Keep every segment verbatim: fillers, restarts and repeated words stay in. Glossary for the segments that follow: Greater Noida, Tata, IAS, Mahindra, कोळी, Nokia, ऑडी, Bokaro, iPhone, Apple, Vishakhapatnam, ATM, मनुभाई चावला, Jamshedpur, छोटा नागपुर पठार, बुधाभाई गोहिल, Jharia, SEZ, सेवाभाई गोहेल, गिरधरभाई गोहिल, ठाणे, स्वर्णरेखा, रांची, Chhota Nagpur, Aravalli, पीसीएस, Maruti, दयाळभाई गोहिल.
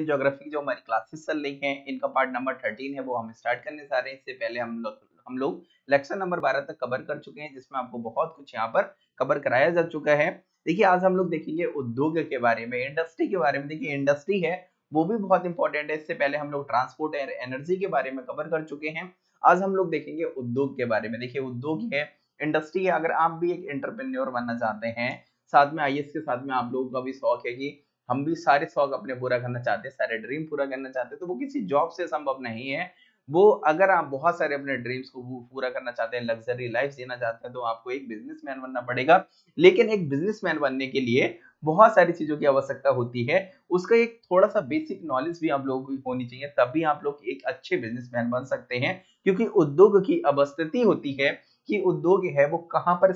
Geography जो हमारी classes चल रही हैं इनका पार्ट नंबर थर्टीन है वो हम स्टार्ट करने जा रहे हैं। इससे पहले हम लोग हम लोग लेक्चर नंबर बारह तक कवर कर चुके हैं जिसमें आपको बहुत कुछ यहाँ पर कवर कराया जा चुका है। देखिए आज हम लोग देखेंगे उद्योग के बारे में, इंडस्ट्री के बारे में। देखिए इंडस्ट्री है वो भी बहुत इंपॉर्टेंट है। इससे पहले हम लोग ट्रांसपोर्ट एंड एनर्जी के बारे में कवर कर चुके हैं, आज हम लोग देखेंगे उद्योग के बारे में। देखिए उद्योग है, इंडस्ट्री है। अगर आप भी एक एंटरप्रेन्योर बनना चाहते हैं, साथ में आईएएस के साथ में आप लोगों का भी शौक है कि हम भी सारे शौक अपने पूरा करना चाहते हैं, सारे ड्रीम पूरा करना चाहते हैं, तो वो किसी जॉब से संभव नहीं है। वो अगर आप बहुत सारे अपने ड्रीम्स को पूरा करना चाहते हैं, लग्जरी लाइफ जीना चाहते हैं, तो आपको एक बिजनेसमैन बनना पड़ेगा। लेकिन एक बिजनेसमैन बनने के लिए बहुत सारी चीजों की आवश्यकता होती है, उसका एक थोड़ा सा बेसिक नॉलेज भी आप लोगों को होनी चाहिए, तभी आप लोग एक अच्छे बिजनेसमैन बन सकते हैं। क्योंकि उद्योग की अवस्थिति होती है कि उद्योग है वो कहाँ पर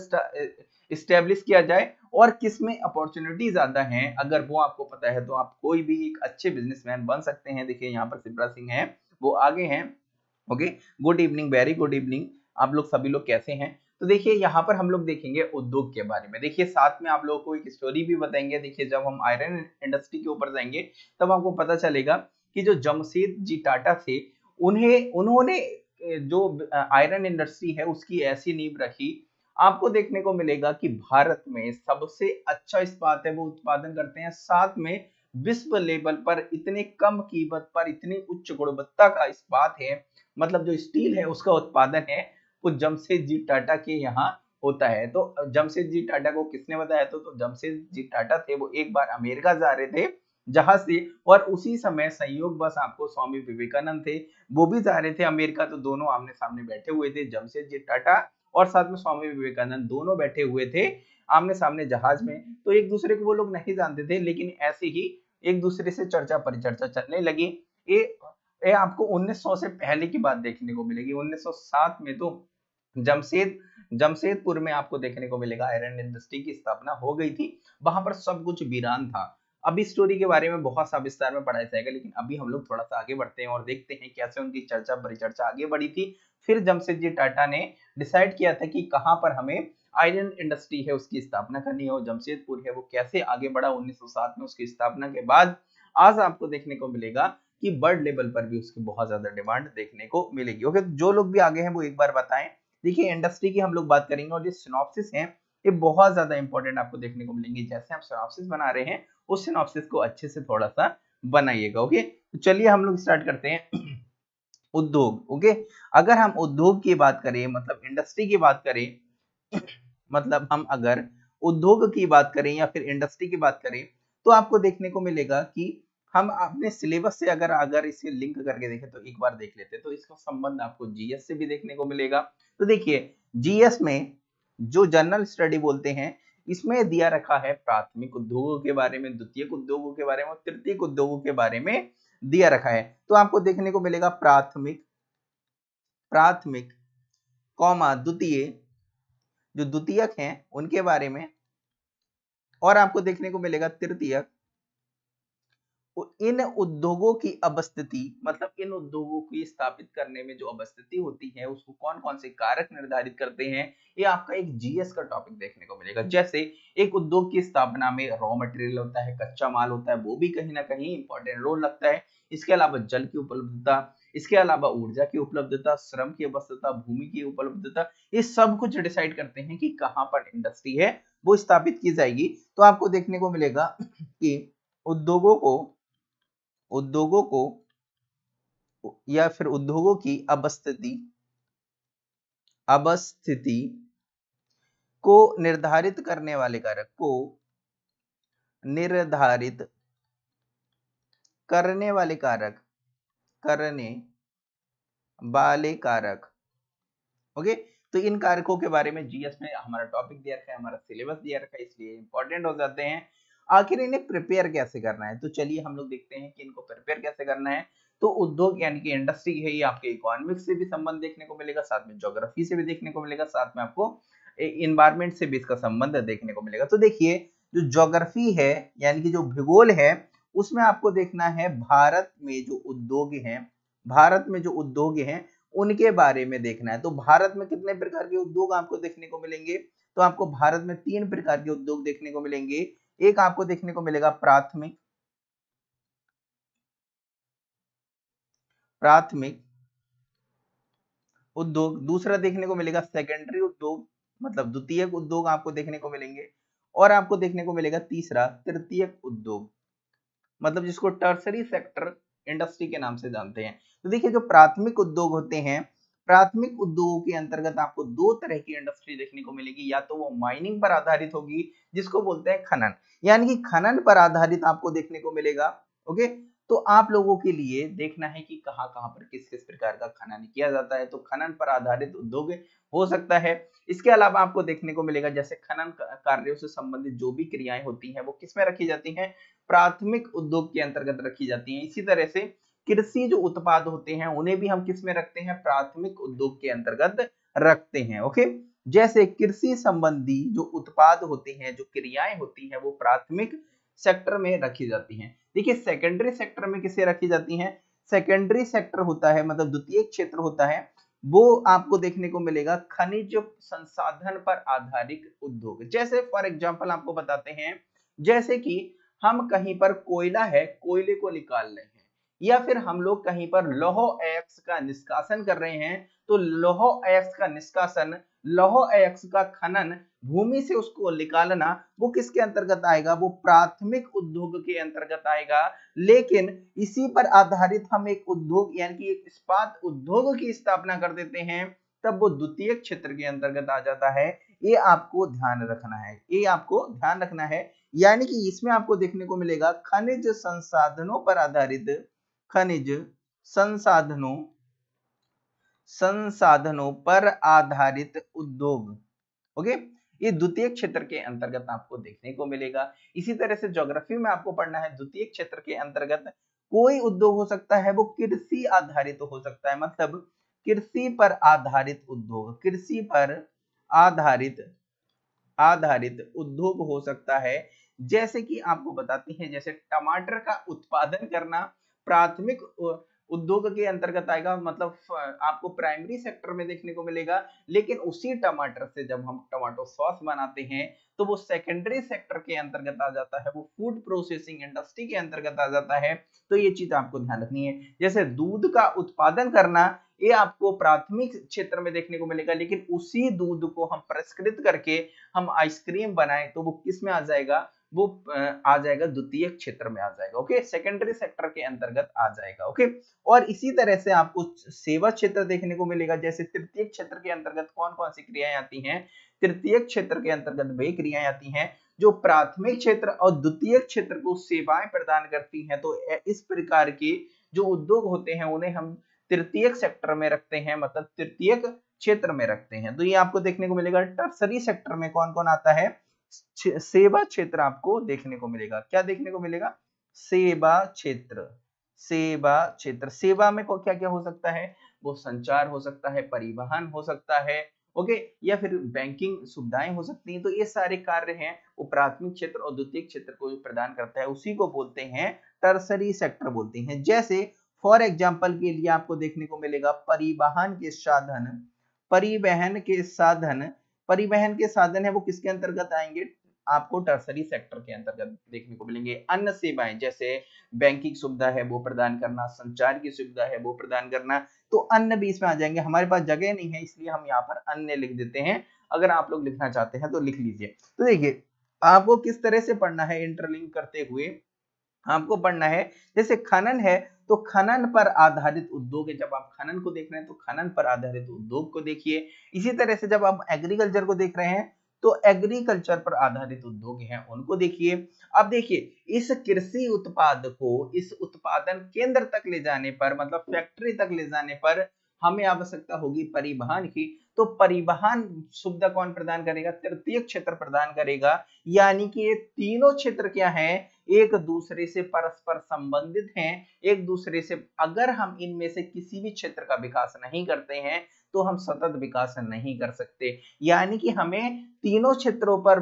इस्टेब्लिश किया जाए और किस में अपॉर्चुनिटी ज्यादा है, अगर वो आपको पता है तो आप कोई भी एक अच्छे बिजनेसमैन बन सकते हैं। देखिए यहाँ पर सिब्रा सिंह है वो आगे हैं। Okay, good evening, very good evening. आप लोग सभी लोग कैसे हैं? तो देखिए यहाँ पर हम लोग देखेंगे उद्योग के बारे में। देखिए साथ में आप लोगों को एक स्टोरी भी बताएंगे। देखिए जब हम आयरन इंडस्ट्री के ऊपर जाएंगे तब आपको पता चलेगा कि जो जमशेदजी टाटा थे, उन्हें उन्होंने जो आयरन इंडस्ट्री है उसकी ऐसी नींव रखी। आपको देखने को मिलेगा कि भारत में सबसे अच्छा इस्पात है वो उत्पादन करते हैं, साथ में विश्व लेवल पर इतने कम कीमत पर इतनी उच्च गुणवत्ता का इस्पात है, मतलब जो स्टील है उसका उत्पादन है वो जमशेदजी टाटा के यहाँ होता है। तो जमशेदजी टाटा को किसने बताया? तो, तो जमशेदजी टाटा थे वो एक बार अमेरिका जा रहे थे जहाज से, और उसी समय संयोग बस आपको स्वामी विवेकानंद थे वो भी जा रहे थे अमेरिका। तो दोनों आमने सामने बैठे हुए थे, जमशेदजी टाटा और साथ में स्वामी विवेकानंद दोनों बैठे हुए थे आमने सामने जहाज में। तो एक दूसरे को वो लोग नहीं जानते थे, लेकिन ऐसे ही एक दूसरे से चर्चा परिचर्चा चलने लगी। ये ये आपको उन्नीस सौ से पहले की बात देखने को मिलेगी। उन्नीस सौ सात में तो जमशेद जमशेदपुर में आपको देखने को मिलेगा आयरन इंडस्ट्री की स्थापना हो गई थी, वहां पर सब कुछ वीरान था। अभी स्टोरी के बारे में बहुत सा विस्तार में पढ़ाया जाएगा, लेकिन अभी हम लोग थोड़ा सा आगे बढ़ते हैं और देखते हैं कैसे उनकी चर्चा परिचर्चा आगे बढ़ी थी। फिर जमशेदजी टाटा ने डिसाइड किया था कि कहाँ पर हमें आयरन इंडस्ट्री है उसकी स्थापना करनी है, और जमशेदपुर है वो कैसे आगे बढ़ा उन्नीस सौ सात में। उसकी स्थापना के बाद आज आपको देखने को मिलेगा कि वर्ल्ड लेवल पर भी उसकी बहुत ज्यादा डिमांड देखने को मिलेगी। ओके, जो लोग भी आगे हैं वो एक बार बताएं। देखिए इंडस्ट्री की हम लोग बात करेंगे और जो सिनॉप्सिस हैं ये बहुत ज्यादा इंपॉर्टेंट आपको देखने को मिलेंगे। जैसे आप सिनॉप्सिस बना रहे हैं उस सिनॉप्सिस को अच्छे से थोड़ा सा बनाइएगा। ओके, तो चलिए हम लोग स्टार्ट करते हैं उद्योग। ओके, अगर हम उद्योग की बात करें, मतलब इंडस्ट्री की बात करें, मतलब हम अगर उद्योग की बात करें या फिर इंडस्ट्री की बात करें, तो आपको देखने को मिलेगा कि हम अपने सिलेबस से अगर अगर इसे लिंक करके देखें तो एक बार देख लेते हैं। तो इसका संबंध आपको जीएस से भी देखने को मिलेगा। तो देखिए जीएस में जो जनरल स्टडी बोलते हैं इसमें दिया रखा है प्राथमिक उद्योगों के बारे में, द्वितीयक उद्योगों के बारे में और तृतीयक उद्योगों के बारे में दिया रखा है। तो आपको देखने को मिलेगा प्राथमिक प्राथमिक कौमा द्वितीय, जो द्वितीयक हैं उनके बारे में, और आपको देखने को मिलेगा तृतीयक। इन उद्योगों की अवस्थिति, मतलब इन उद्योगों की स्थापित करने में जो अवस्थिति होती है उसको कौन कौन से कारक निर्धारित करते हैं, ये आपका एक जीएस का टॉपिक देखने को मिलेगा। जैसे एक उद्योग की स्थापना में रॉ मटेरियल होता है, कच्चा माल होता है, वो भी कहीं ना कहीं इंपॉर्टेंट रोल लगता है। इसके अलावा जल की उपलब्धता, इसके अलावा ऊर्जा की उपलब्धता, श्रम की अवस्था, भूमि की उपलब्धता, ये सब कुछ डिसाइड करते हैं कि कहाँ पर इंडस्ट्री है वो स्थापित की जाएगी। तो आपको देखने को मिलेगा कि उद्योगों को उद्योगों को या फिर उद्योगों की अवस्थिति अवस्थिति को निर्धारित करने वाले कारक को निर्धारित करने वाले कारक करने वाले कारक ओके, तो इन कारकों के बारे में जीएस में हमारा टॉपिक दिया रखा है, हमारा सिलेबस दिया रखा है, इसलिए इंपॉर्टेंट हो जाते हैं। आखिर इन्हें प्रिपेयर कैसे करना है, तो चलिए हम लोग देखते हैं कि इनको प्रिपेयर कैसे करना है। तो उद्योग यानी कि इंडस्ट्री है, ये आपके इकोनॉमिक्स से भी संबंध देखने को मिलेगा, साथ में ज्योग्राफी से भी देखने को मिलेगा, साथ में आपको एनवायरनमेंट से भी इसका संबंध देखने को मिलेगा। तो देखिए जो ज्योग्राफी है यानी कि जो भूगोल है उसमें आपको देखना है भारत में जो उद्योग हैं भारत में जो उद्योग हैं उनके बारे में देखना है। तो भारत में कितने प्रकार के उद्योग आपको देखने को मिलेंगे? तो आपको भारत में तीन प्रकार के उद्योग देखने को मिलेंगे। एक आपको देखने को मिलेगा प्राथमिक प्राथमिक उद्योग, दूसरा देखने को मिलेगा सेकेंडरी उद्योग मतलब द्वितीयक उद्योग आपको देखने को मिलेंगे, और आपको देखने को मिलेगा तीसरा तृतीयक उद्योग मतलब जिसको टर्सरी सेक्टर इंडस्ट्री के नाम से जानते हैं। तो देखिए जो प्राथमिक उद्योग होते हैं, प्राथमिक उद्योगों के अंतर्गत आपको दो तरह की इंडस्ट्री देखने को मिलेगी, या तो वो माइनिंग पर आधारित होगी जिसको बोलते हैं खनन, यानी कि खनन पर आधारित आपको देखने को मिलेगा। ओके, तो आप लोगों के लिए देखना है कि कहां कहां पर किस किस प्रकार का खनन किया जाता है, तो खनन पर आधारित उद्योग हो सकता है। इसके अलावा आपको देखने को मिलेगा जैसे खनन कार्यों से संबंधित जो भी क्रियाएं होती हैं वो किसमें रखी जाती हैं, प्राथमिक उद्योग के अंतर्गत रखी जाती हैं। इसी तरह से कृषि जो उत्पाद होते हैं उन्हें भी हम किसमें रखते हैं, प्राथमिक उद्योग के अंतर्गत रखते हैं। ओके, जैसे कृषि संबंधी जो उत्पाद होते हैं, जो क्रियाएं होती हैं वो प्राथमिक सेक्टर में रखी जाती हैं। देखिए सेकेंडरी सेक्टर में किसे रखी जाती हैं, सेकेंडरी सेक्टर होता है मतलब द्वितीय क्षेत्र होता है, वो आपको देखने को मिलेगा खनिज संसाधन पर आधारित उद्योग। जैसे फॉर एग्जांपल आपको बताते हैं, जैसे कि हम कहीं पर कोयला है, कोयले को निकाल रहे हैं, या फिर हम लोग कहीं पर लौह अयस्क का निष्कासन कर रहे हैं, तो लौह अयस्क का निष्कासन, लौह अयस्क का खनन, भूमि से उसको निकालना, वो किसके अंतर्गत आएगा, वो प्राथमिक उद्योग के अंतर्गत आएगा। लेकिन इसी पर आधारित हम एक उद्योग यानी कि एक इस्पात उद्योग की स्थापना कर देते हैं, तब वो द्वितीय क्षेत्र के अंतर्गत आ जाता है। ये आपको ध्यान रखना है, ये आपको ध्यान रखना है। यानी कि इसमें आपको देखने को मिलेगा खनिज संसाधनों पर आधारित, खनिज संसाधनों संसाधनों पर आधारित उद्योग। ओके, ये द्वितीय क्षेत्र के अंतर्गत आपको देखने को मिलेगा। इसी तरह से ज्योग्राफी में आपको पढ़ना है, द्वितीय क्षेत्र के अंतर्गत कोई उद्योग हो सकता है वो कृषि आधारित हो सकता है, मतलब कृषि पर आधारित उद्योग, कृषि पर आधारित आधारित उद्योग हो सकता है। जैसे कि आपको बताते हैं, जैसे टमाटर का उत्पादन करना प्राथमिक उद्योग के अंतर्गत आएगा, मतलब आपको प्राइमरी सेक्टर में देखने को मिलेगा। लेकिन उसी टमाटर से जब हम टमाटो सॉस बनाते हैं तो वो सेकेंडरी सेक्टर के अंतर्गत आ जाता है, वो फूड प्रोसेसिंग इंडस्ट्री के अंतर्गत आ जाता है। तो ये चीज आपको ध्यान रखनी है। जैसे दूध का उत्पादन करना, ये आपको प्राथमिक क्षेत्र में देखने को मिलेगा, लेकिन उसी दूध को हम परिष्कृत करके हम आइसक्रीम बनाए तो वो किस में आ जाएगा, वो आ जाएगा द्वितीय क्षेत्र में आ जाएगा। ओके, सेकेंडरी सेक्टर के अंतर्गत आ जाएगा। ओके, और इसी तरह से आपको सेवा क्षेत्र देखने को मिलेगा। जैसे तृतीय क्षेत्र के अंतर्गत कौन कौन सी क्रियाएं आती हैं, तृतीय क्षेत्र के अंतर्गत वे क्रियाएं आती हैं जो प्राथमिक क्षेत्र और द्वितीय क्षेत्र को सेवाएं प्रदान करती हैं। तो इस प्रकार के जो उद्योग होते हैं उन्हें हम तृतीय सेक्टर में रखते हैं, मतलब तृतीय क्षेत्र में रखते हैं। तो ये आपको देखने को मिलेगा। टर्सरी सेक्टर में कौन कौन आता है, सेवा क्षेत्र आपको देखने को मिलेगा। क्या देखने को मिलेगा, सेवा क्षेत्र, सेवा क्षेत्र। सेवा में क्या क्या हो सकता है, वो संचार हो सकता है, परिवहन हो सकता है, ओके, या फिर बैंकिंग सुविधाएं हो सकती हैं। तो ये सारे कार्य हैं वो प्राथमिक क्षेत्र और द्वितीय क्षेत्र को प्रदान करता है, उसी को बोलते हैं टर्सरी सेक्टर बोलते हैं। जैसे फॉर एग्जाम्पल के लिए आपको देखने को मिलेगा परिवहन के साधन, परिवहन के साधन, परिवहन के साधन है वो किसके अंतर्गत आएंगे, आपको टर्सरी सेक्टर के अंतर्गत देखने को मिलेंगे। अन्य सेवाएं जैसे बैंकिंग सुविधा है वो प्रदान करना, संचार की सुविधा है वो प्रदान करना, तो अन्य भी इसमें आ जाएंगे। हमारे पास जगह नहीं है इसलिए हम यहाँ पर अन्य लिख देते हैं, अगर आप लोग लिखना चाहते हैं तो लिख लीजिए। तो देखिए आपको किस तरह से पढ़ना है, इंटरलिंक करते हुए आपको पढ़ना है। जैसे खनन है तो खनन पर आधारित उद्योग है, जब आप खनन को देख रहे हैं तो खनन पर आधारित उद्योग को देखिए। इसी तरह से जब आप एग्रीकल्चर को देख रहे हैं तो एग्रीकल्चर पर आधारित उद्योग हैं उनको देखिए। अब देखिए इस कृषि उत्पाद को इस उत्पादन केंद्र तक ले जाने पर, मतलब फैक्ट्री तक ले जाने पर हमें आवश्यकता होगी परिवहन की, तो परिवहन सुविधा कौन प्रदान करेगा, तृतीय क्षेत्र प्रदान करेगा। यानी कि ये तीनों क्षेत्र क्या हैं, एक दूसरे से परस्पर संबंधित हैं, एक दूसरे से। अगर हम इनमें से किसी भी क्षेत्र का विकास नहीं करते हैं तो हम सतत विकास नहीं कर सकते। यानी कि हमें तीनों क्षेत्रों पर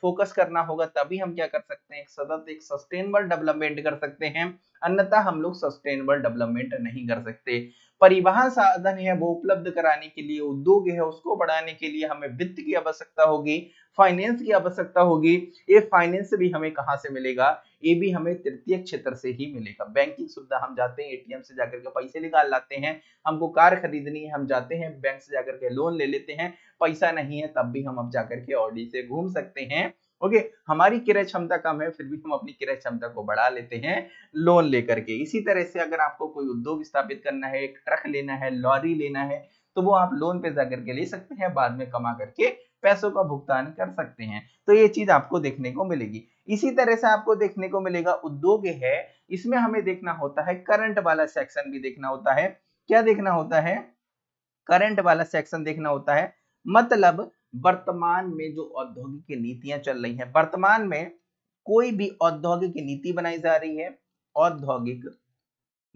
फोकस करना होगा, तभी हम क्या कर सकते हैं, सतत एक सस्टेनेबल डेवलपमेंट कर सकते हैं, अन्यथा हम लोग सस्टेनेबल डेवलपमेंट नहीं कर सकते। परिवहन साधन है वो उपलब्ध कराने के लिए, उद्योग है उसको बढ़ाने के लिए हमें वित्त की आवश्यकता होगी, फाइनेंस की आवश्यकता होगी। ये फाइनेंस भी हमें कहाँ से मिलेगा, ये भी हमें तृतीय क्षेत्र से ही मिलेगा। बैंकिंग सुविधा, हम जाते हैं एटीएम से जाकर के पैसे निकाल लाते हैं, हमको कार खरीदनी है हम जाते हैं बैंक से जाकर के लोन ले लेते हैं, पैसा नहीं है तब भी हम अब जाकर के ऑडी से घूम सकते हैं। ओके okay, हमारी क्रय क्षमता कम है फिर भी हम अपनी क्रय क्षमता को बढ़ा लेते हैं लोन लेकर के। इसी तरह से अगर आपको कोई उद्योग स्थापित करना है, एक ट्रक लेना है, लॉरी लेना है, तो वो आप लोन पे जाकर के ले सकते हैं, बाद में कमा करके पैसों का भुगतान कर सकते हैं। तो ये चीज आपको देखने को मिलेगी। इसी तरह से आपको देखने को मिलेगा उद्योग है, इसमें हमें देखना होता है करंट वाला सेक्शन भी देखना होता है। क्या देखना होता है? करंट वाला सेक्शन देखना होता है, मतलब वर्तमान में जो औद्योगिक नीतियां चल रही हैं, वर्तमान में कोई भी औद्योगिक नीति बनाई जा रही है, औद्योगिक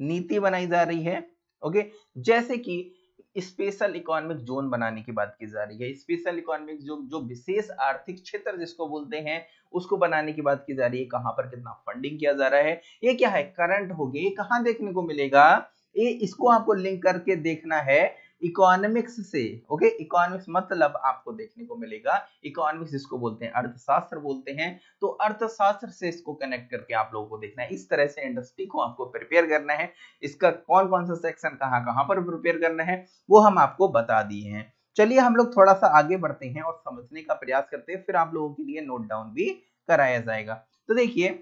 नीति बनाई जा रही है। ओके, जैसे कि स्पेशल इकोनॉमिक जोन बनाने की बात की जा रही है, स्पेशल इकोनॉमिक जोन जो विशेष आर्थिक क्षेत्र जिसको बोलते हैं उसको बनाने की बात की जा रही है, कहां पर कितना फंडिंग किया जा रहा है, ये क्या है करंट हो गए, कहां देखने को मिलेगा ये, इसको आपको लिंक करके देखना है इकोनॉमिक्स से। ओके, इकोनॉमिक्स मतलब आपको देखने को मिलेगा, इकोनॉमिक्स इसको बोलते हैं, अर्थशास्त्र बोलते हैं, तो अर्थशास्त्र से इसको कनेक्ट करके आप लोगों को देखना है। इस तरह से इंडस्ट्री को आपको प्रिपेयर करना है, इसका कौन कौन सा सेक्शन कहाँ कहाँ पर प्रिपेयर करना है वो हम आपको बता दिए हैं। चलिए हम लोग थोड़ा सा आगे बढ़ते हैं और समझने का प्रयास करते हैं, फिर आप लोगों के लिए नोट डाउन भी कराया जाएगा। तो देखिए,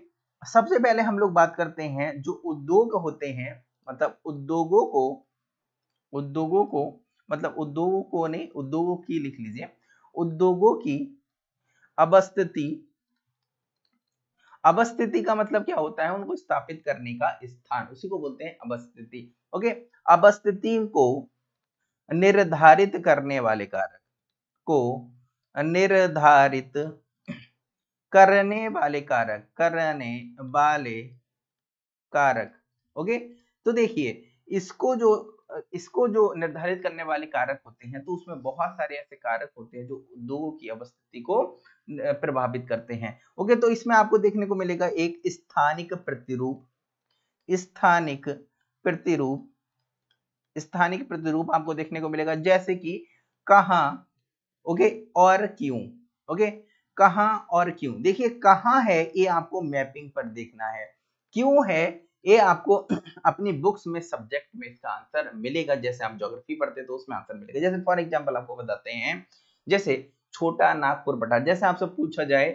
सबसे पहले हम लोग बात करते हैं जो उद्योग होते हैं, मतलब उद्योगों को उद्योगों को मतलब उद्योगों को ने उद्योगों की लिख लीजिए, उद्योगों की अवस्थिति, अवस्थिति का मतलब क्या होता है, उनको स्थापित करने का स्थान, उसी को बोलते हैं अवस्थिति। ओके, अवस्थिति को निर्धारित करने वाले कारक को निर्धारित करने वाले कारक करने वाले कारक। ओके, तो देखिए इसको जो इसको जो निर्धारित करने वाले कारक होते हैं, तो उसमें बहुत सारे ऐसे कारक होते हैं जो उद्योगों की अवस्थिति को प्रभावित करते हैं। ओके, तो इसमें आपको देखने को मिलेगा एक स्थानिक प्रतिरूप, स्थानिक प्रतिरूप, स्थानिक प्रतिरूप आपको देखने को मिलेगा, जैसे कि कहाँ, ओके, और क्यों। ओके, कहाँ और क्यों, देखिए कहाँ है ये आपको मैपिंग पर देखना है, क्यों है ये आपको अपनी बुक्स में सब्जेक्ट में इसका आंसर मिलेगा, जैसे आप ज्योग्राफी पढ़ते तो उसमें आंसर मिलेगा। जैसे फॉर एग्जांपल आपको बताते हैं, जैसे छोटा नागपुर पठार, जैसे आपसे पूछा जाए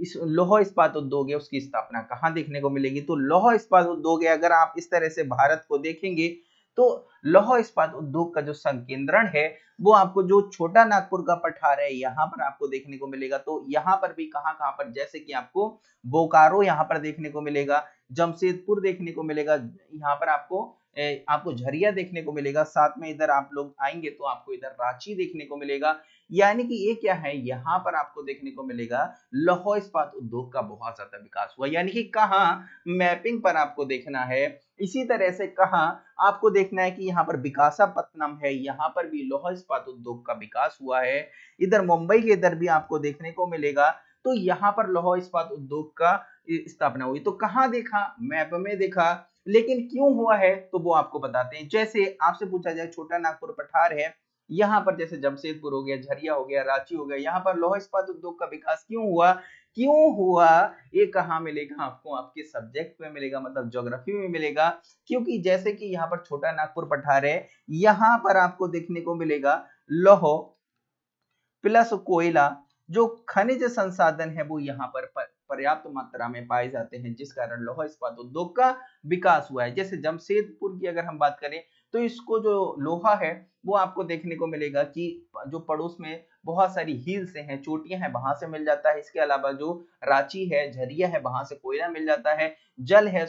इस लौह इस्पात उद्योग है उसकी स्थापना कहाँ देखने को मिलेगी, तो लौह इस्पात उद्योग है, अगर आप इस तरह से भारत को देखेंगे तो लौह इस्पात उद्योग का जो संकेंद्रण है वो आपको जो छोटा नागपुर का पठार है यहाँ पर आपको देखने को मिलेगा। तो यहाँ पर भी कहाँ कहाँ पर, जैसे कि आपको बोकारो यहाँ पर देखने को मिलेगा, जमशेदपुर देखने को मिलेगा, यहाँ पर आपको ए, आपको झरिया देखने को मिलेगा, साथ में इधर आप लोग आएंगे तो आपको इधर रांची देखने को मिलेगा। यानी कि ये क्या है, यहाँ पर आपको देखने को मिलेगा लौह इस्पात उद्योग का बहुत ज्यादा विकास हुआ, यानी कि कहाँ मैपिंग पर आपको देखना है। इसी तरह से कहाँ आपको देखना है कि यहाँ पर विशाखापत्तनम है, यहाँ पर भी लौह इस्पात उद्योग का विकास हुआ है, इधर मुंबई के इधर भी आपको देखने को मिलेगा, तो यहाँ पर लौह इस्पात उद्योग का स्थापना हुई। तो कहाँ देखा, मैप में देखा, लेकिन क्यों हुआ है तो वो आपको बताते हैं। जैसे आपसे पूछा जाए छोटा नागपुर पठार है, यहाँ पर जैसे जमशेदपुर हो गया, झरिया हो गया, रांची हो गया, यहाँ पर लौह इस्पात उद्योग का विकास क्यों हुआ, क्यों हुआ ये कहाँ मिलेगा आपको, आपके सब्जेक्ट में मिलेगा, मतलब ज्योग्राफी में मिलेगा, क्योंकि जैसे कि यहाँ पर छोटा नागपुर पठार है, यहाँ पर आपको देखने को मिलेगा लौह प्लस कोयला, जो खनिज संसाधन है वो यहाँ पर पर्याप्त मात्रा में पाए जाते हैं, जिस कारण लौह इस्पात उद्योग का विकास हुआ है। जैसे जमशेदपुर की अगर हम बात करें तो इसको जो लोहा है वो आपको देखने को मिलेगा कि जो पड़ोस में बहुत सारी हिल्स हैं, चोटियां हैं, वहां से मिल जाता है। इसके अलावा जो रांची है, झरिया है, वहां से कोयला मिल जाता है। जल है,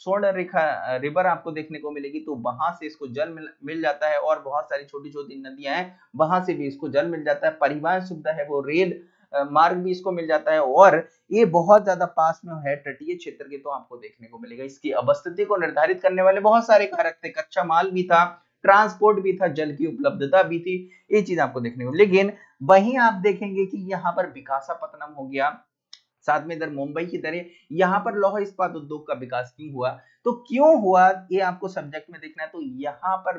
स्वर्णरेखा रिवर आपको देखने को मिलेगी, तो वहां से इसको जल मिल, मिल जाता है, और बहुत सारी छोटी छोटी नदियां हैं वहां से भी इसको जल मिल जाता है। परिवहन सुविधा है, वो रेल मार्ग भी इसको मिल जाता है, और ये बहुत ज्यादा पास में है तटीय क्षेत्र के, तो आपको देखने को मिलेगा। इसकी अवस्थिति को निर्धारित करने वाले बहुत सारे कारक थे, कच्चा माल भी था, ट्रांसपोर्ट भी था, जल की उपलब्धता भी थी, ये चीज आपको देखने को। लेकिन वहीं आप देखेंगे कि यहाँ पर विशाखापत्तनम हो गया, साथ में इधर मुंबई की तरह यहाँ पर लौह इस्पात उद्योग का विकास क्यों हुआ, तो क्यों हुआ ये आपको सब्जेक्ट में देखना है। तो यहाँ पर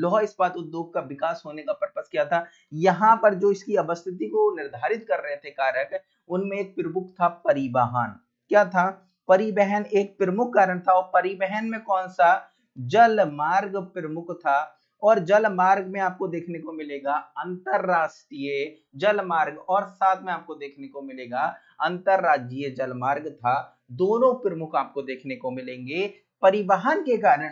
लौह इस्पात उद्योग का विकास होने का पर्पस क्या था, यहाँ पर जो इसकी अवस्थिति को निर्धारित कर रहे थे कारक, उनमें एक प्रमुख था परिवहन। क्या था? परिवहन एक प्रमुख कारण था, और परिवहन में कौन सा? जल मार्ग प्रमुख था। और जल मार्ग में आपको देखने को मिलेगा अंतरराष्ट्रीय जल मार्ग, और साथ में आपको देखने को मिलेगा अंतरराज्यीय जल मार्ग था। दोनों प्रमुख आपको देखने को मिलेंगे। परिवहन के कारण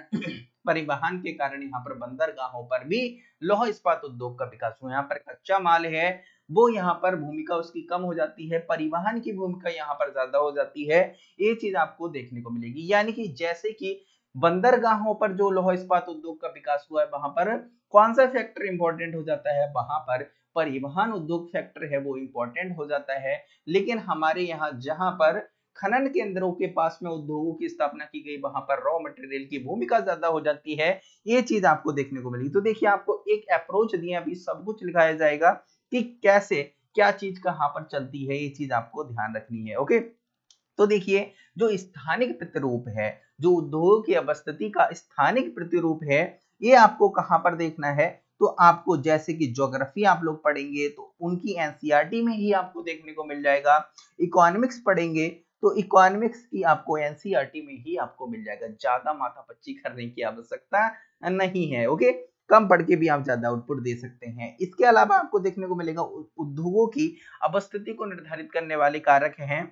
परिवहन के कारण यहाँ पर बंदरगाहों पर भी लौह इस्पात उद्योग का विकास हुआ। यहाँ पर कच्चा माल है वो यहाँ पर भूमिका उसकी कम हो जाती है, परिवहन की भूमिका यहाँ पर ज्यादा हो जाती है। ये चीज आपको देखने को मिलेगी। यानी कि जैसे कि बंदरगाहों पर जो लौह इस्पात उद्योग का विकास हुआ है, वहां पर कौन सा फैक्टर इंपॉर्टेंट हो जाता है? वहां पर परिवहन उद्योग फैक्टर है वो इंपॉर्टेंट हो जाता है। लेकिन हमारे यहाँ जहां पर खनन केंद्रों के पास में उद्योगों की स्थापना की गई, वहां पर रॉ मटेरियल की भूमिका ज्यादा हो जाती है। ये चीज आपको देखने को मिलेगी। तो देखिए आपको एक अप्रोच दिया, अभी सब कुछ लिखाया जाएगा कि कैसे क्या चीज कहाँ पर चलती है। ये चीज आपको ध्यान रखनी है। ओके, तो देखिए जो स्थानिक प्रतिरूप है, जो उद्योग की अवस्थिति का स्थानिक प्रतिरूप है, ये आपको कहाँ पर देखना है? तो आपको जैसे कि ज्योग्राफी आप लोग पढ़ेंगे तो उनकी एनसीईआरटी में ही आपको देखने को मिल जाएगा। इकोनॉमिक्स पढ़ेंगे तो इकोनॉमिक्स की आपको एनसीईआरटी में ही आपको मिल जाएगा। ज्यादा माथापच्ची करने की आवश्यकता नहीं है। ओके, कम पढ़ के भी आप ज्यादा आउटपुट दे सकते हैं। इसके अलावा आपको देखने को मिलेगा उद्योगों की अवस्थिति को निर्धारित करने वाले कारक हैं।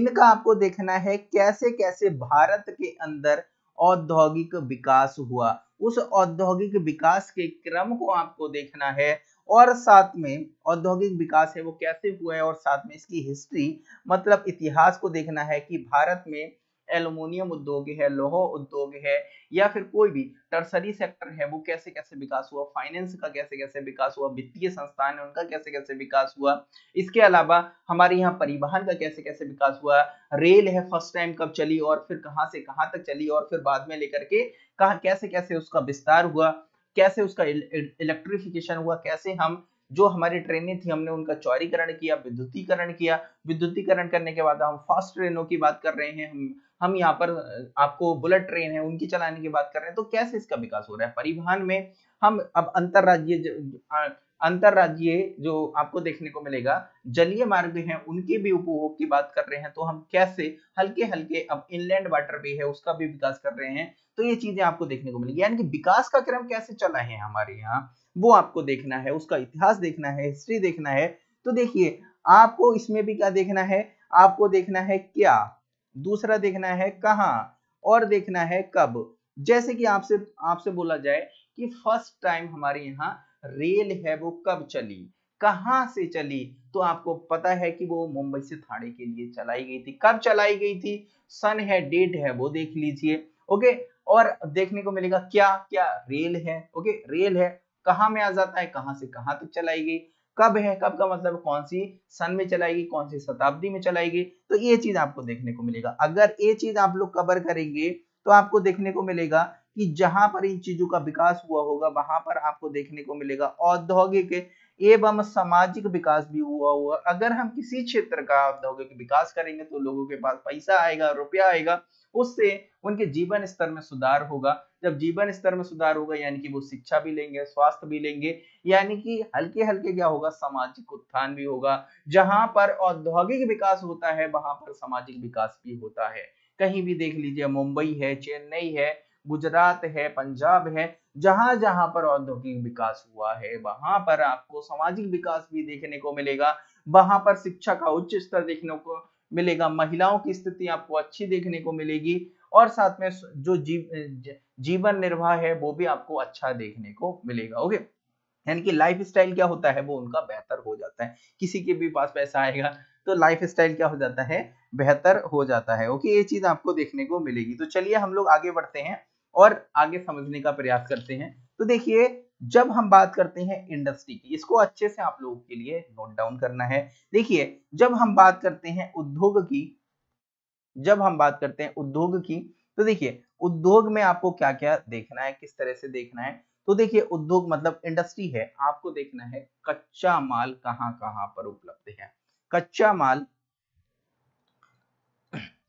इनका आपको देखना है कैसे कैसे भारत के अंदर औद्योगिक विकास हुआ, उस औद्योगिक विकास के क्रम को आपको देखना है, और साथ में औद्योगिक विकास है वो कैसे हुआ है, और साथ में इसकी हिस्ट्री मतलब इतिहास को देखना है कि भारत में एल्युमिनियम उद्योग है, लोहा उद्योग है, या फिर कोई भी टर्सरी सेक्टर है वो कैसे कैसे विकास हुआ, फाइनेंस का कैसे कैसे विकास हुआ, वित्तीय संस्थान है उनका कैसे कैसे विकास हुआ। इसके अलावा हमारे यहाँ परिवहन का कैसे कैसे विकास हुआ, रेल है फर्स्ट टाइम कब चली और फिर कहाँ से कहाँ तक चली, और फिर बाद में लेकर के कहाँ कैसे कैसे उसका विस्तार हुआ, कैसे उसका इलेक्ट्रिफिकेशन हुआ, कैसे हम जो हमारी ट्रेनें थी हमने उनका चौड़ीकरण किया, विद्युतीकरण किया, विद्युतीकरण करने के बाद हम फास्ट ट्रेनों की बात कर रहे हैं, हम हम यहाँ पर आपको बुलेट ट्रेन है उनकी चलाने की बात कर रहे हैं। तो कैसे इसका विकास हो रहा है परिवहन में। हम अब अंतरराज्यीय अंतरराज्यीय जो आपको देखने को मिलेगा जलीय मार्ग हैं उनके भी उपभोग की बात कर रहे हैं, तो हम कैसे हल्के हल्के अब इनलैंड वाटर वे है उसका भी विकास कर रहे हैं। तो ये चीजें आपको देखने को मिलेगी। यानी कि विकास का क्रम कैसे चला है हमारे यहाँ वो आपको देखना है, उसका इतिहास देखना है, हिस्ट्री देखना है। तो देखिए आपको इसमें भी क्या देखना है? आपको देखना है क्या, दूसरा देखना है कहाँ, और देखना है कब। जैसे कि आपसे आपसे बोला जाए कि फर्स्ट टाइम हमारे यहाँ रेल है वो कब चली, कहाँ से चली, तो आपको पता है कि वो मुंबई से ठाणे के लिए चलाई गई थी। कब चलाई गई थी, सन है, डेट है वो देख लीजिए। ओके, और देखने को मिलेगा क्या क्या रेल है। ओके, रेल है कहाँ में आ जाता है, कहाँ से कहाँ तक चलाई गई, कब है, कब का मतलब कौन सी सन में चलाई गई, कौन सी शताब्दी में चलाई गई। तो ये चीज आपको देखने को मिलेगा। अगर ये चीज आप लोग कवर करेंगे तो आपको देखने को मिलेगा कि जहां पर इन चीजों का विकास हुआ होगा वहां पर आपको देखने को मिलेगा औद्योगिक एवं सामाजिक विकास भी हुआ हुआ। अगर हम किसी क्षेत्र का औद्योगिक विकास करेंगे तो लोगों के पास पैसा आएगा, रुपया आएगा, उससे उनके जीवन स्तर में सुधार होगा। जब जीवन स्तर में सुधार होगा यानी कि वो शिक्षा भी लेंगे, स्वास्थ्य भी लेंगे, यानी कि हल्के हल्के क्या होगा, सामाजिक उत्थान भी होगा। जहां पर औद्योगिक विकास होता है वहां पर सामाजिक विकास भी होता है। कहीं भी देख लीजिए, मुंबई है, चेन्नई है, गुजरात है, पंजाब है, जहां जहां पर औद्योगिक विकास हुआ है वहां पर आपको सामाजिक विकास भी देखने को मिलेगा। वहां पर शिक्षा का उच्च स्तर देखने को मिलेगा, महिलाओं की स्थिति आपको अच्छी देखने को मिलेगी, और साथ में जो जीव, जीवन निर्वाह है वो भी आपको अच्छा देखने को मिलेगा। ओके, यानी कि लाइफस्टाइल क्या होता है वो उनका बेहतर हो जाता है। किसी के भी पास पैसा आएगा तो लाइफस्टाइल क्या हो जाता है, बेहतर हो जाता है। ओके, ये चीज आपको देखने को मिलेगी। तो चलिए हम लोग आगे बढ़ते हैं और आगे समझने का प्रयास करते हैं। तो देखिए जब हम बात करते हैं इंडस्ट्री की, इसको अच्छे से आप लोगों के लिए नोट डाउन करना है। देखिए जब हम बात करते हैं उद्योग की, जब हम बात करते हैं उद्योग की तो देखिए उद्योग में आपको क्या क्या देखना है, किस तरह से देखना है। तो देखिए उद्योग मतलब इंडस्ट्री है, आपको देखना है कच्चा माल कहाँ कहाँ पर उपलब्ध है, कच्चा माल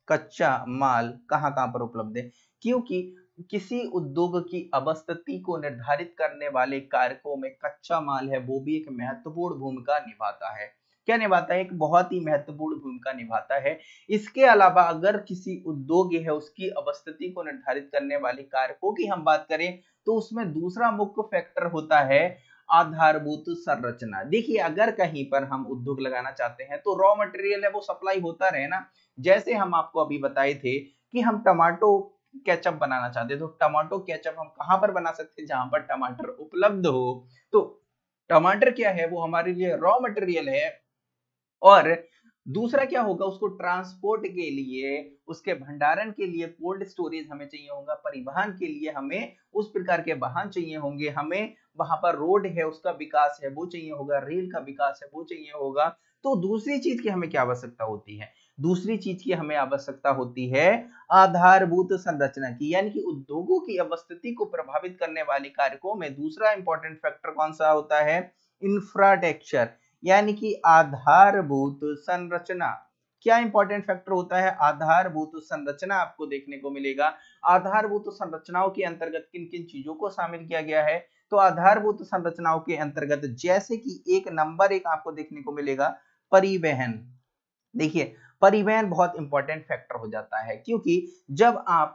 कच्चा माल कहाँ कहाँ पर उपलब्ध है, क्योंकि किसी उद्योग की अवस्थिति को निर्धारित करने वाले कारकों में कच्चा माल है वो भी एक महत्वपूर्ण भूमिका निभाता है। क्या निभाता है, एक बहुत ही महत्वपूर्ण भूमिका निभाता है। इसके अलावा अगर किसी उद्योग है उसकी अवस्थिति को निर्धारित करने वाले कारकों की हम बात करें तो उसमें दूसरा मुख्य फैक्टर होता है आधारभूत संरचना। देखिए अगर कहीं पर हम उद्योग लगाना चाहते हैं तो रॉ मटेरियल है वो सप्लाई होता रहे ना, जैसे हम आपको अभी बताए थे कि हम टमाटो केचप बनाना चाहते हैं तो टमाटो केचप हम कहां पर बना सकते हैं, जहां पर टमाटर उपलब्ध हो। तो टमाटर क्या है, वो हमारे लिए रॉ मटेरियल है। और दूसरा क्या होगा, उसको ट्रांसपोर्ट के लिए, उसके भंडारण के लिए कोल्ड स्टोरेज हमें चाहिए होगा, परिवहन के लिए हमें उस प्रकार के वाहन चाहिए होंगे, हमें वहां पर रोड है उसका विकास है वो चाहिए होगा, रेल का विकास है वो चाहिए होगा। तो दूसरी चीज की हमें क्या आवश्यकता होती है, दूसरी चीज की हमें आवश्यकता होती है आधारभूत संरचना की, यानी कि उद्योगों की अवस्थिति को प्रभावित करने वाले कारकों में दूसरा इंपॉर्टेंट फैक्टर कौन सा होता है, इंफ्रास्ट्रक्चर, यानी कि आधारभूत संरचना। क्या इंपॉर्टेंट फैक्टर होता है, आधारभूत संरचना आपको देखने को मिलेगा। आधारभूत संरचनाओं के अंतर्गत किन किन चीजों को शामिल किया गया है, तो आधारभूत संरचनाओं के अंतर्गत जैसे कि एक नंबर एक आपको देखने को मिलेगा परिवहन। देखिए परिवहन बहुत इंपॉर्टेंट फैक्टर हो जाता है, क्योंकि जब आप